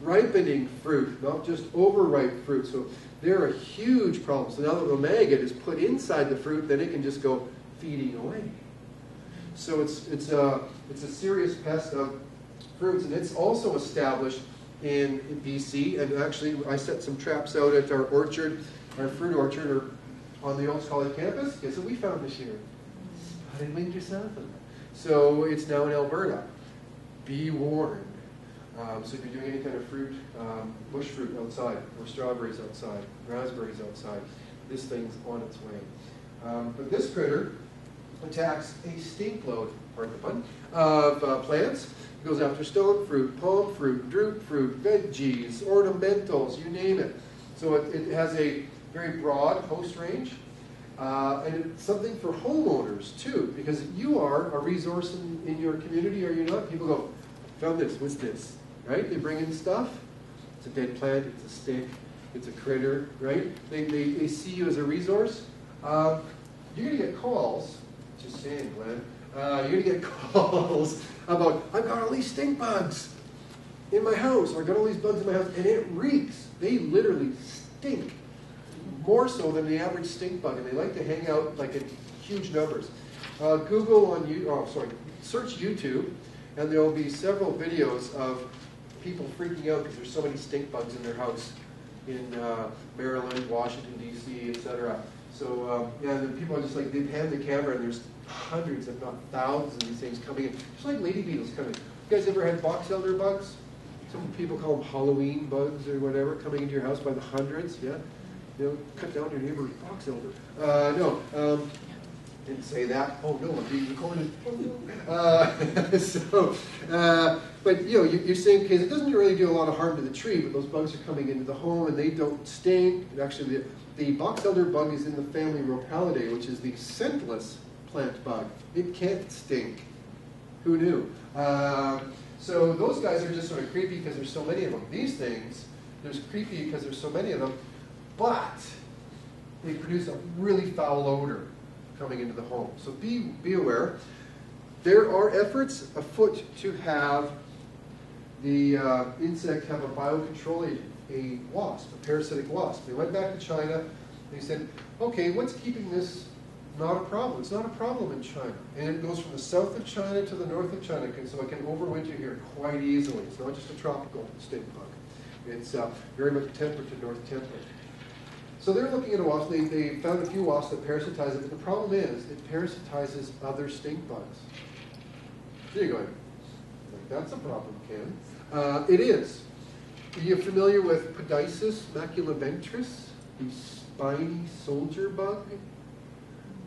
ripening fruit, not just overripe fruit. So they're a huge problem. So now that the maggot is put inside the fruit, then it can just go feeding away. So it's, it's, a, it's a serious pest of fruits, and it's also established in, in B C, and actually I set some traps out at our orchard, our fruit orchard or on the Olds College campus. Guess what we found this year? Spotted winged Drosophila. So it's now in Alberta. Be warned. Um, so if you're doing any kind of fruit, um, bush fruit outside, or strawberries outside, raspberries outside, this thing's on its way. Um, but this critter attacks a stink load, pardon the pun, of uh, plants. It goes after stone fruit, palm fruit, drupe fruit, veggies, ornamentals, you name it. So it, it has a very broad host range. Uh, and it's something for homeowners too, because you are a resource in, in your community, are you not? People go, found this, what's this? Right? They bring in stuff. It's a dead plant, it's a stick, it's a critter, right? They, they, they see you as a resource. Uh, you're going to get calls. Just saying, Glenn. Uh, you're going to get calls about, I've got all these stink bugs in my house, or I've got all these bugs in my house, and it reeks. They literally stink, more so than the average stink bug, and they like to hang out like in huge numbers. Uh, Google on you, oh, sorry, search YouTube, and there will be several videos of people freaking out because there's so many stink bugs in their house in uh, Maryland, Washington, D C, et cetera. So, um, yeah, the people are just like, they pan the camera and there's hundreds, if not thousands of these things coming in. Just like lady beetles coming. You guys ever had box elder bugs? Some people call them Halloween bugs or whatever, coming into your house by the hundreds, yeah? You know, cut down your neighbor's box elder. Uh, no, um, didn't say that. Oh, no, I'm being recorded. Uh, so, uh, but, you know, you, you're saying, okay, it doesn't really do a lot of harm to the tree, but those bugs are coming into the home and they don't stink. And actually, the The box elder bug is in the family Rhopalidae, which is the scentless plant bug. It can't stink. Who knew? Uh, So those guys are just sort of creepy because there's so many of them. These things, there's creepy because there's so many of them, but they produce a really foul odor coming into the home. So be, be aware. There are efforts afoot to have the uh, insect have a biocontrol agent, a wasp, a parasitic wasp. They went back to China. They said, okay, what's keeping this not a problem? It's not a problem in China. And it goes from the south of China to the north of China, so it can overwinter here quite easily. It's not just a tropical stink bug. It's uh, very much temperate to north temperate. So they're looking at a wasp. They, they found a few wasps that parasitize it, but the problem is it parasitizes other stink bugs. There you go. Like, that's a problem, Ken. Uh, it is. Are you familiar with Podisus maculiventris, the spiny soldier bug?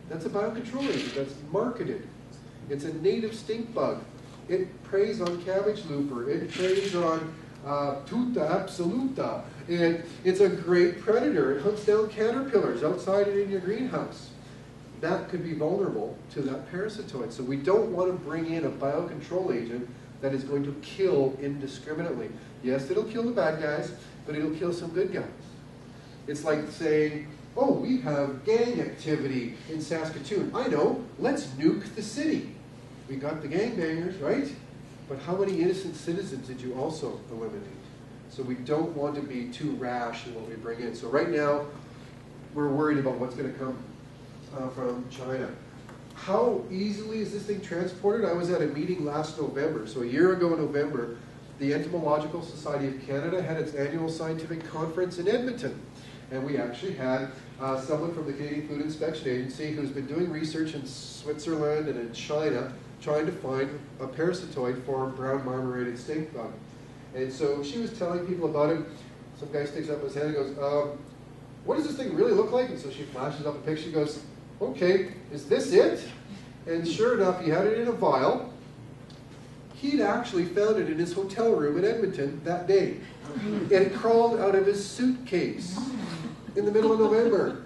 That's a biocontrol agent that's marketed. It's a native stink bug. It preys on cabbage looper. It preys on uh, Tuta absoluta. And it's a great predator. It hunts down caterpillars outside and in your greenhouse. That could be vulnerable to that parasitoid. So we don't want to bring in a biocontrol agent that is going to kill indiscriminately. Yes, it'll kill the bad guys, but it'll kill some good guys. It's like saying, oh, we have gang activity in Saskatoon. I know, let's nuke the city. We got the gangbangers, right? But how many innocent citizens did you also eliminate? So we don't want to be too rash in what we bring in. So right now, we're worried about what's going to come uh, from China. How easily is this thing transported? I was at a meeting last November, so a year ago in November, the Entomological Society of Canada had its annual scientific conference in Edmonton. And we actually had uh, someone from the Canadian Food Inspection Agency who's been doing research in Switzerland and in China trying to find a parasitoid for brown marmorated stink bug. And so she was telling people about it. Some guy sticks up his hand and goes, um, what does this thing really look like? And so she flashes up a picture and goes, okay, is this it? And sure enough, he had it in a vial. He'd actually found it in his hotel room in Edmonton that day. And it crawled out of his suitcase in the middle of November.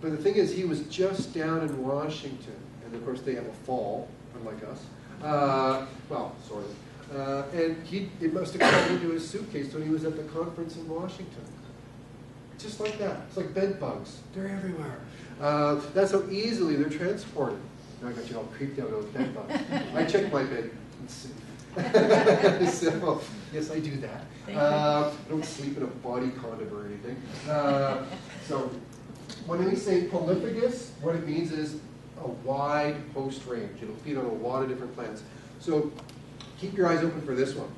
But the thing is, he was just down in Washington. And of course, they have a fall, unlike us. Uh, well, sort of. Uh, and he, it must have crawled into his suitcase when he was at the conference in Washington. Just like that. It's like bed bugs. They're everywhere. Uh, that's how easily they're transported. Now I got you all creeped out over bed bugs. I checked my bed. So, yes, I do that. Uh, I don't sleep in a body condom or anything. Uh, so when we say polyphagous, what it means is a wide host range. It'll feed on a lot of different plants. So keep your eyes open for this one.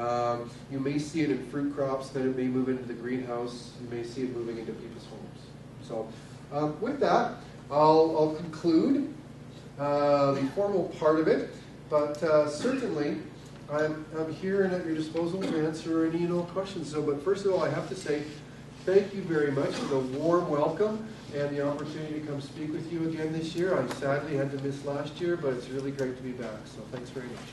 Um, you may see it in fruit crops, then it may move into the greenhouse. You may see it moving into people's homes. So um, with that, I'll, I'll conclude uh, the formal part of it. But uh, certainly, I'm, I'm here and at your disposal to answer any and all questions. So, but first of all, I have to say thank you very much for the warm welcome and the opportunity to come speak with you again this year. I sadly had to miss last year, but it's really great to be back. So thanks very much.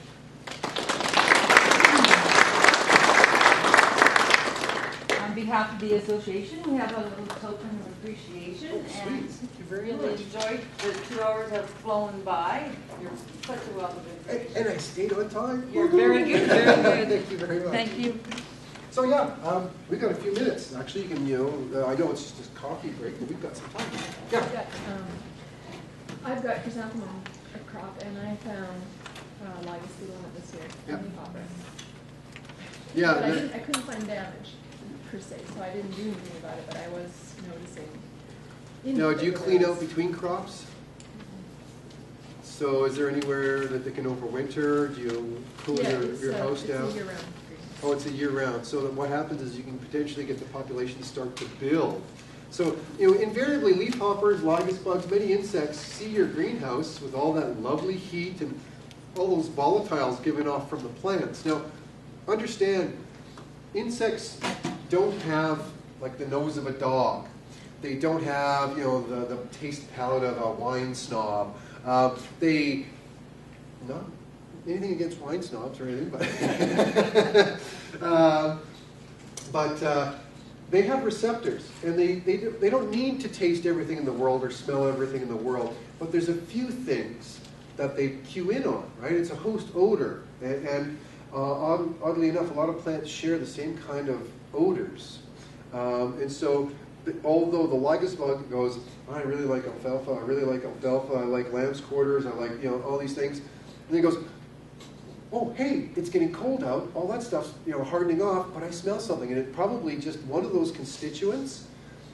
On behalf of the association, we have a little token of appreciation. Oh, sweet. And thank you very really much. Enjoyed the two hours have flown by. You're such a welcome. And I stayed on time. You're very good, very good. Thank you very much. Thank you. So yeah, um, we've got a few minutes. Actually, you can, you know, uh, I know it's just a coffee break, but we've got some time. Yeah. I've got, um, I've got chrysanthemum a crop, and I found uh, Lygus lineolaris this year. Yeah. Yeah. But I, didn't, I couldn't find damage per se, so I didn't do anything about it. But I was noticing. Now, do you clean out between crops? So is there anywhere that they can overwinter? Do you cool yeah, your, your uh, house down? It's a year-round. Oh, it's a year-round. So then what happens is you can potentially get the population start to build. So you know, invariably, leafhoppers, lygus bugs, many insects see your greenhouse with all that lovely heat and all those volatiles given off from the plants. Now, understand, insects don't have like the nose of a dog. They don't have you know the, the taste palate of a wine snob. Uh, they, not anything against wine snobs or anything, but, uh, but uh, they have receptors, and they, they, do, they don't need to taste everything in the world or smell everything in the world, but there's a few things that they cue in on, right? It's a host odor. And, and uh, oddly enough, a lot of plants share the same kind of odors. Um, and so, although the Lygus bug goes, oh, I really like alfalfa, I really like alfalfa, I like lamb's quarters, I like, you know, all these things. And it goes, oh, hey, it's getting cold out, all that stuff's, you know, hardening off, but I smell something. And it's probably just one of those constituents.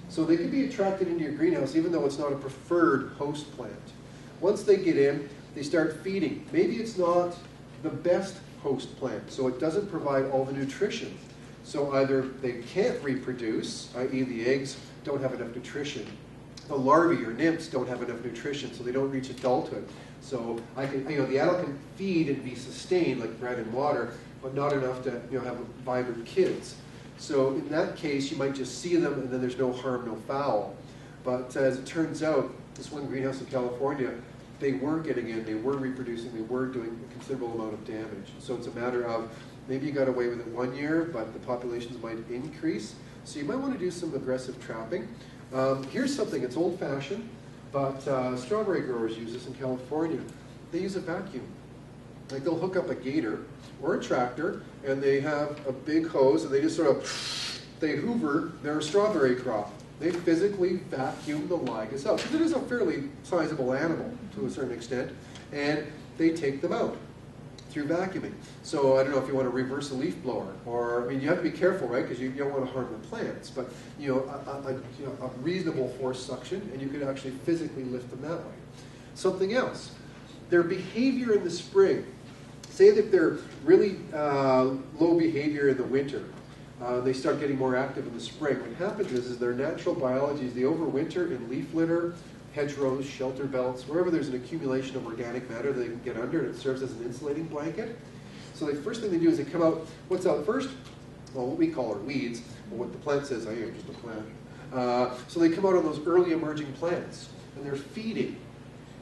So they can be attracted into your greenhouse, even though it's not a preferred host plant. Once they get in, they start feeding. Maybe it's not the best host plant, so it doesn't provide all the nutrition. So either they can't reproduce, that is the eggs don't have enough nutrition. The larvae or nymphs don't have enough nutrition, so they don't reach adulthood. So I can, you know, the adult can feed and be sustained like bread and water, but not enough to, you know, have vibrant kids. So in that case, you might just see them, and then there's no harm, no foul. But uh, as it turns out, this one greenhouse in California, they were getting in, they were reproducing, they were doing a considerable amount of damage. So it's a matter of, maybe you got away with it one year, but the populations might increase. So you might want to do some aggressive trapping. Um, here's something, it's old-fashioned, but uh, strawberry growers use this in California. They use a vacuum. Like they'll hook up a gator or a tractor, and they have a big hose, and they just sort of, they hoover their strawberry crop. They physically vacuum the Lygus out, because it is a fairly sizable animal to a certain extent, and they take them out through vacuuming. So I don't know if you want to reverse a leaf blower, or I mean, you have to be careful, right? Because you, you don't want to harm the plants, but you know, a, a, you know, a reasonable force suction, and you could actually physically lift them that way. Something else, their behavior in the spring. Say that they're really uh, low behavior in the winter. Uh, they start getting more active in the spring. What happens is, is their natural biology is they overwinter in leaf litter, hedgerows, shelter belts, wherever there's an accumulation of organic matter that they can get under, and it serves as an insulating blanket. So the first thing they do is they come out. What's out first? Well, what we call are weeds, or what the plant says, I am just a plant. Uh, so they come out on those early emerging plants, and they're feeding.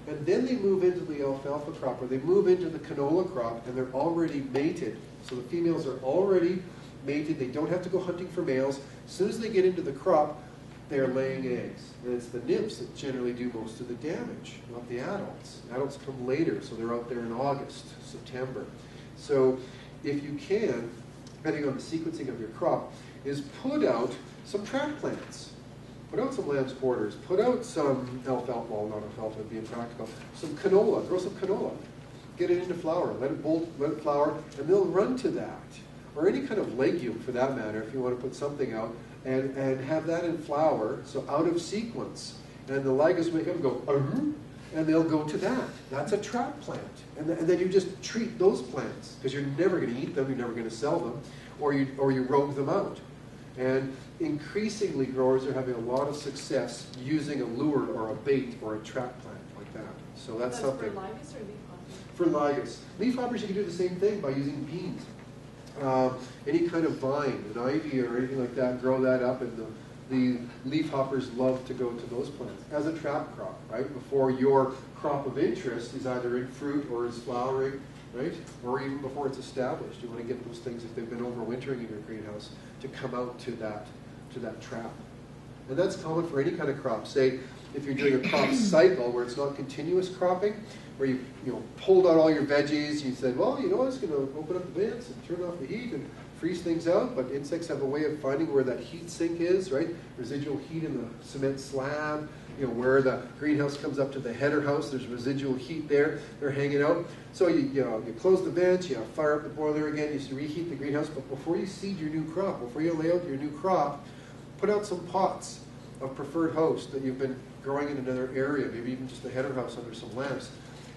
And then they move into the alfalfa crop, or they move into the canola crop, and they're already mated. So the females are already mated. They don't have to go hunting for males. As soon as they get into the crop, they're laying eggs. And it's the nymphs that generally do most of the damage, not the adults. Adults come later, so they're out there in August, September. So if you can, depending on the sequencing of your crop, is put out some tract plants. Put out some lamb's quarters, put out some alfalfa, well not alfalfa, would be impractical, some canola, grow some canola, get it into flower, let it bolt, let it flower, and they'll run to that. Or any kind of legume for that matter, if you want to put something out, and, and have that in flower, so out of sequence. And the Lygus wake up and go, uh-huh, and they'll go to that. That's a trap plant. And, th and then you just treat those plants, because you're never going to eat them, you're never going to sell them, or you, or you rogue them out. And increasingly, growers are having a lot of success using a lure or a bait or a trap plant like that. So that's, that's something. For Lygus or leafhoppers? For Lygus. Leafhoppers, you can do the same thing by using beans. Uh, any kind of vine, an ivy or anything like that, grow that up, and the, the leafhoppers love to go to those plants as a trap crop, right? Before your crop of interest is either in fruit or is flowering, right? Or even before it's established, you want to get those things, if they've been overwintering in your greenhouse, to come out to that, to that trap. And that's common for any kind of crop. Say, if you're doing a crop cycle where it's not continuous cropping, where you you know pulled out all your veggies, you said, well, you know, I'm just going to open up the vents and turn off the heat and freeze things out. But insects have a way of finding where that heat sink is, right? Residual heat in the cement slab, you know, where the greenhouse comes up to the header house, there's residual heat there, they're hanging out. So you, you, know, you close the vents, you fire up the boiler again, you reheat the greenhouse, but before you seed your new crop, before you lay out your new crop, put out some pots of preferred host that you've been growing in another area, maybe even just the header house under some lamps.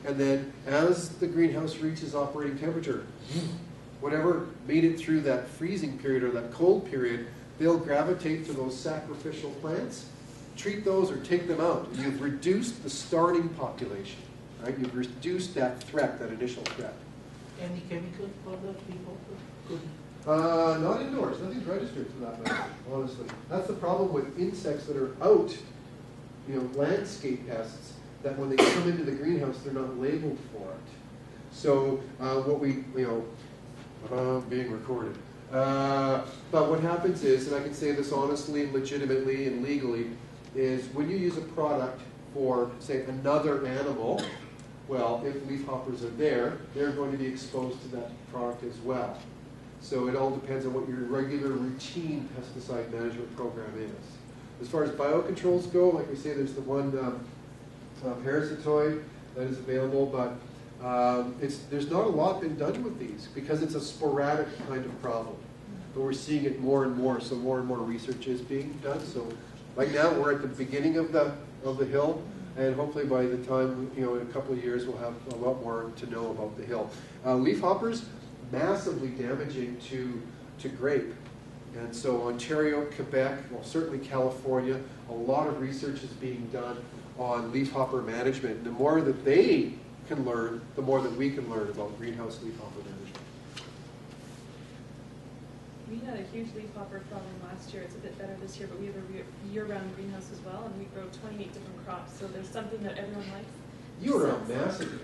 And then as the greenhouse reaches operating temperature, whatever made it through that freezing period or that cold period, they'll gravitate to those sacrificial plants. Treat those or take them out. You've reduced the starting population, right? You've reduced that threat, that initial threat. Any chemical for the people? Uh, not indoors. Nothing's registered for that matter, honestly. That's the problem with insects that are out, you know, landscape pests, that when they come into the greenhouse, they're not labeled for it. So uh, what we, you know, uh, being recorded. Uh, but what happens is, and I can say this honestly and legitimately and legally, is when you use a product for, say, another animal, well, if leaf hoppers are there, they're going to be exposed to that product as well. So it all depends on what your regular routine pesticide management program is. As far as biocontrols go, like we say, there's the one um, uh, parasitoid that is available, but um, it's, there's not a lot been done with these because it's a sporadic kind of problem. But we're seeing it more and more, so more and more research is being done. So right now we're at the beginning of the, of the hill. And hopefully by the time, you know, in a couple of years, we'll have a lot more to know about the hill. Uh, leaf hoppers, massively damaging to, to grape. And so Ontario, Quebec, well, certainly California, a lot of research is being done on leaf hopper management. The more that they can learn, the more that we can learn about greenhouse leaf hopper management. We had a huge leaf hopper problem last year. It's a bit better this year, but we have a year-round greenhouse as well, and we grow twenty-eight different crops. So there's something that everyone likes. You are a massive.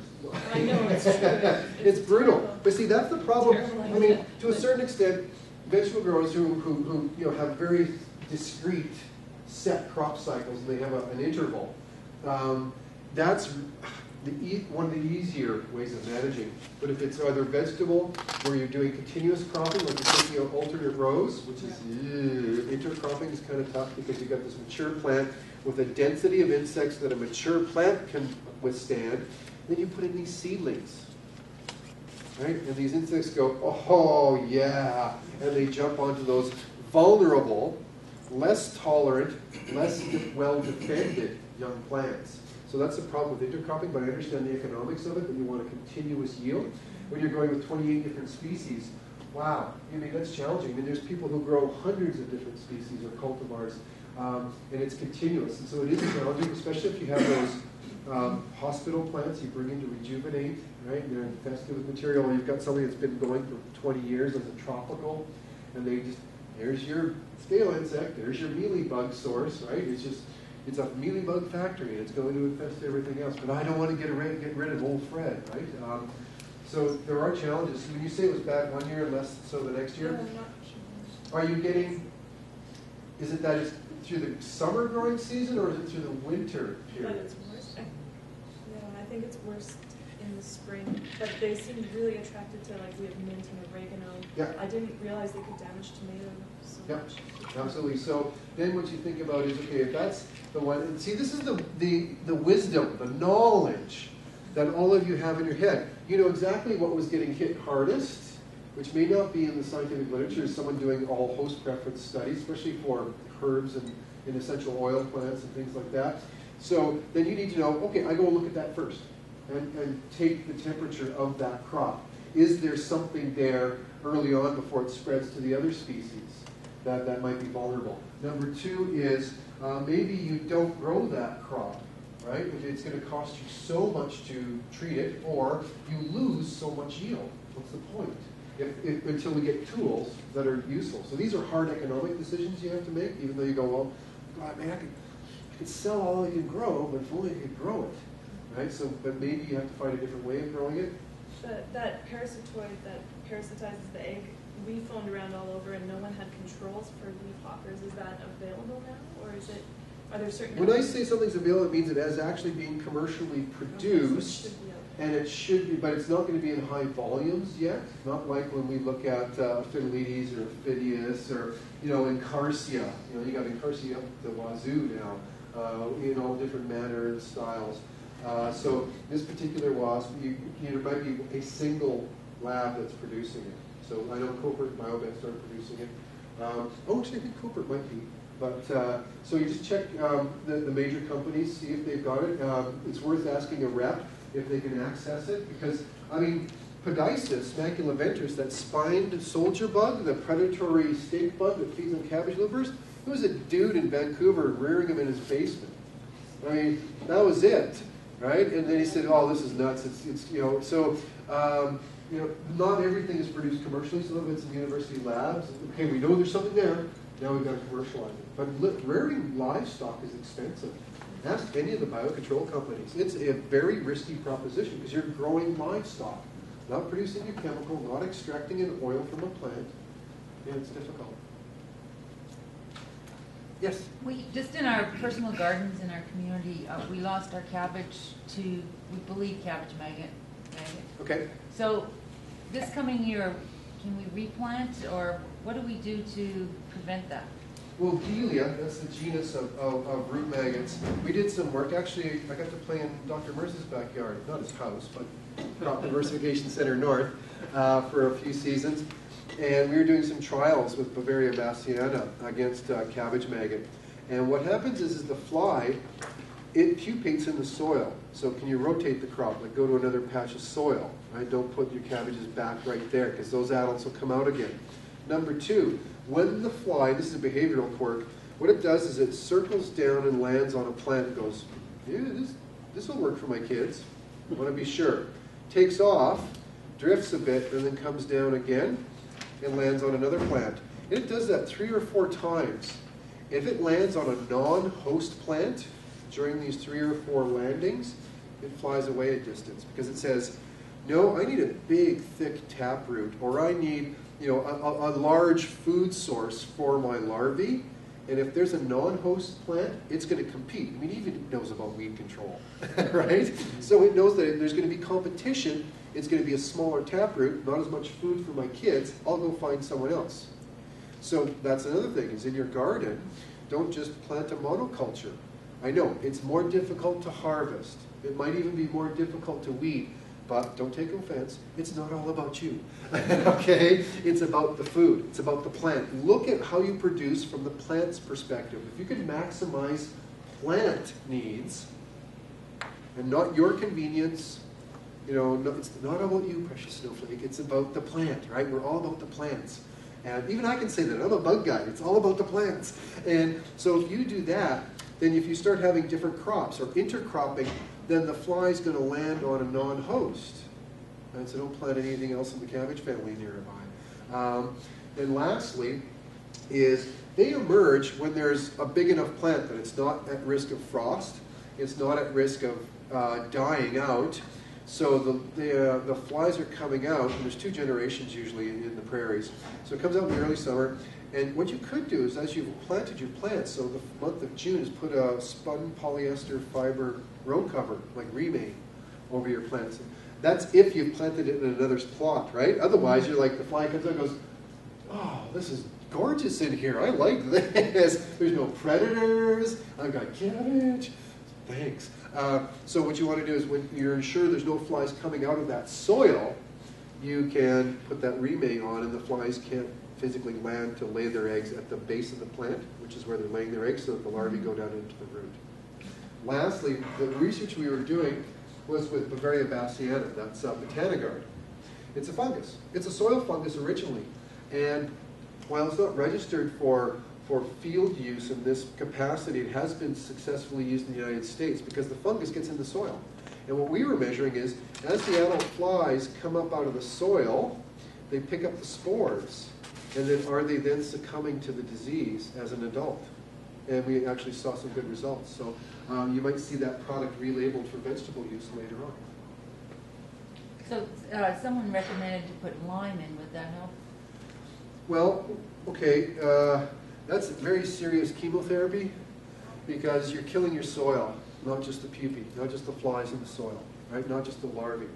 I know, it's true. It's, it's brutal. Terrible. But see, that's the problem. I mean, to a certain extent, vegetable growers who, who, who you know, have very discrete set crop cycles, and they have a, an interval, um, that's the e one of the easier ways of managing. But if it's either vegetable, where you're doing continuous cropping, like you're taking out alternate rows, which is, yeah. intercropping is kind of tough because you've got this mature plant with a density of insects that a mature plant can withstand, then you put in these seedlings, right? And these insects go, oh yeah, and they jump onto those vulnerable, less tolerant, less well-defended young plants. So that's the problem with intercropping, but I understand the economics of it, that you want a continuous yield. When you're going with twenty-eight different species, wow, I mean, that's challenging. I mean, there's people who grow hundreds of different species or cultivars, um, and it's continuous. And so it is challenging, especially if you have those Um, hospital plants you bring in to rejuvenate, right? They're infested with material. You've got something that's been going for twenty years as a tropical, and they just, there's your scale insect, there's your mealybug source, right? It's just, it's a mealybug factory, and it's going to infest everything else. But I don't want to get rid, get rid of old Fred, right? Um, so there are challenges. When you say it was bad one year, less so the next year, are you getting, is it that it's through the summer growing season, or is it through the winter period? I think it's worse in the spring, but they seemed really attracted to, like, we have mint and oregano. Yeah. I didn't realize they could damage tomatoes so yeah. much. Absolutely. So then what you think about is, okay, if that's the one, and see, this is the, the, the wisdom, the knowledge that all of you have in your head. You know exactly what was getting hit hardest, which may not be in the scientific literature, is someone doing all host preference studies, especially for herbs and, and essential oil plants and things like that. So then you need to know, okay, I go look at that first and, and take the temperature of that crop. Is there something there early on before it spreads to the other species that, that might be vulnerable? Number two is uh, maybe you don't grow that crop, right? It's going to cost you so much to treat it, or you lose so much yield. What's the point? If, if, until we get tools that are useful. So these are hard economic decisions you have to make, even though you go, well, God, man, I can sell all you can grow, but if only you could grow it, right? So, but maybe you have to find a different way of growing it. The, that parasitoid that parasitizes the egg, we phoned around all over, and no one had controls for leaf hoppers. Is that available now, or is it? Are there certain? When I say something's available, it means it is actually being commercially produced, okay, so it and it should be, but it's not going to be in high volumes yet. Not like when we look at uh, Fiddledes or Phidias or you know Incarsia. You know, you got Incarsia up the wazoo now. Uh, in all different manner and styles. Uh, so this particular wasp, you, you know, there might be a single lab that's producing it. So I know Copert and BioBest aren't producing it. Um, oh, actually, I think Copert might be. But uh, so you just check um, the, the major companies, see if they've got it. Um, it's worth asking a rep if they can access it, because I mean, Podisus maculiventris, that spined soldier bug, the predatory snake bug that feeds on cabbage livers. There was a dude in Vancouver rearing him in his basement. I mean, that was it, right? And then he said, "Oh, this is nuts." It's, it's you know, so um, you know, not everything is produced commercially. Some of it's in university labs. Okay, we know there's something there. Now we've got to commercialize it. But rearing livestock is expensive. Ask any of the biocontrol companies. It's a very risky proposition because you're growing livestock, not producing a chemical, not extracting an oil from a plant. Yeah, it's difficult. Yes. We just in our personal gardens in our community, uh, we lost our cabbage to, we believe, cabbage maggot. maggot. Okay. So this coming year, can we replant, or what do we do to prevent that? Well, Delia, that's the genus of, of, of root maggots. We did some work. Actually, I got to play in Doctor Mercer's backyard, not his house, but Crop Diversification Center North uh, for a few seasons. And we were doing some trials with Beauveria bassiana against uh, cabbage maggot. And what happens is, is the fly, it pupates in the soil. So can you rotate the crop, like go to another patch of soil? Right? Don't put your cabbages back right there, because those adults will come out again. Number two, when the fly, this is a behavioral quirk, what it does is it circles down and lands on a plant and goes, yeah, this, this will work for my kids. I want to be sure. Takes off, drifts a bit, and then comes down again and lands on another plant. And it does that three or four times. If it lands on a non-host plant during these three or four landings, it flies away a distance because it says, no, I need a big, thick taproot, or I need, you know, a, a large food source for my larvae. And if there's a non-host plant, it's going to compete. I mean, even it knows about weed control, right? So it knows that if there's going to be competition, it's going to be a smaller taproot, not as much food for my kids. I'll go find someone else. So that's another thing, is in your garden, don't just plant a monoculture. I know, it's more difficult to harvest. It might even be more difficult to weed. But don't take offense, it's not all about you, okay? It's about the food, it's about the plant. Look at how you produce from the plant's perspective. If you can maximize plant needs and not your convenience, you know, no, it's not about you, precious snowflake, it's about the plant, right? We're all about the plants. And even I can say that, I'm a bug guy, it's all about the plants. And so if you do that, then if you start having different crops or intercropping, then the fly is going to land on a non-host. And so don't plant anything else in the cabbage family nearby. Um, and lastly is they emerge when there's a big enough plant that it's not at risk of frost. It's not at risk of uh, dying out. So the, the, uh, the flies are coming out, and there's two generations usually in, in the prairies. So it comes out in the early summer. And what you could do is, as you've planted your plants, so the month of June is put a spun polyester fiber row cover, like Remay, over your plants. That's if you've planted it in another's plot, right? Otherwise, you're like, the fly comes out and goes, oh, this is gorgeous in here. I like this. There's no predators. I've got cabbage. Thanks. Uh, so what you want to do is, when you're sure there's no flies coming out of that soil, you can put that Remay on, and the flies can't physically land to lay their eggs at the base of the plant, which is where they're laying their eggs, so that the larvae go down into the root. Lastly, the research we were doing was with Beauveria bassiana, that's uh, Botanigard. It's a fungus. It's a soil fungus originally. And while it's not registered for, for field use in this capacity, it has been successfully used in the United States because the fungus gets in the soil. And what we were measuring is, as the adult flies come up out of the soil, they pick up the spores. And then are they then succumbing to the disease as an adult? And we actually saw some good results. So um, you might see that product relabeled for vegetable use later on. So uh, someone recommended to put lime in. Would that help? Well, okay. Uh, that's very serious chemotherapy because you're killing your soil, not just the pupae, not just the flies in the soil, right? Not just the larvae.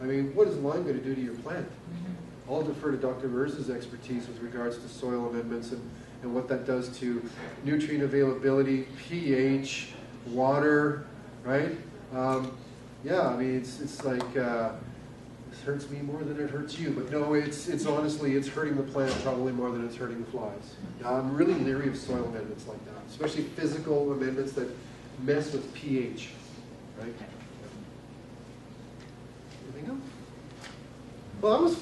I mean, what is lime going to do to your plant? Mm-hmm. I'll defer to Doctor Merz's expertise with regards to soil amendments and, and what that does to nutrient availability, pH, water, right? Um, yeah, I mean, it's, it's like, uh, this hurts me more than it hurts you, but no, it's, it's honestly, it's hurting the plant probably more than it's hurting the flies. I'm really leery of soil amendments like that, especially physical amendments that mess with pH, right? Anything else? Well, that was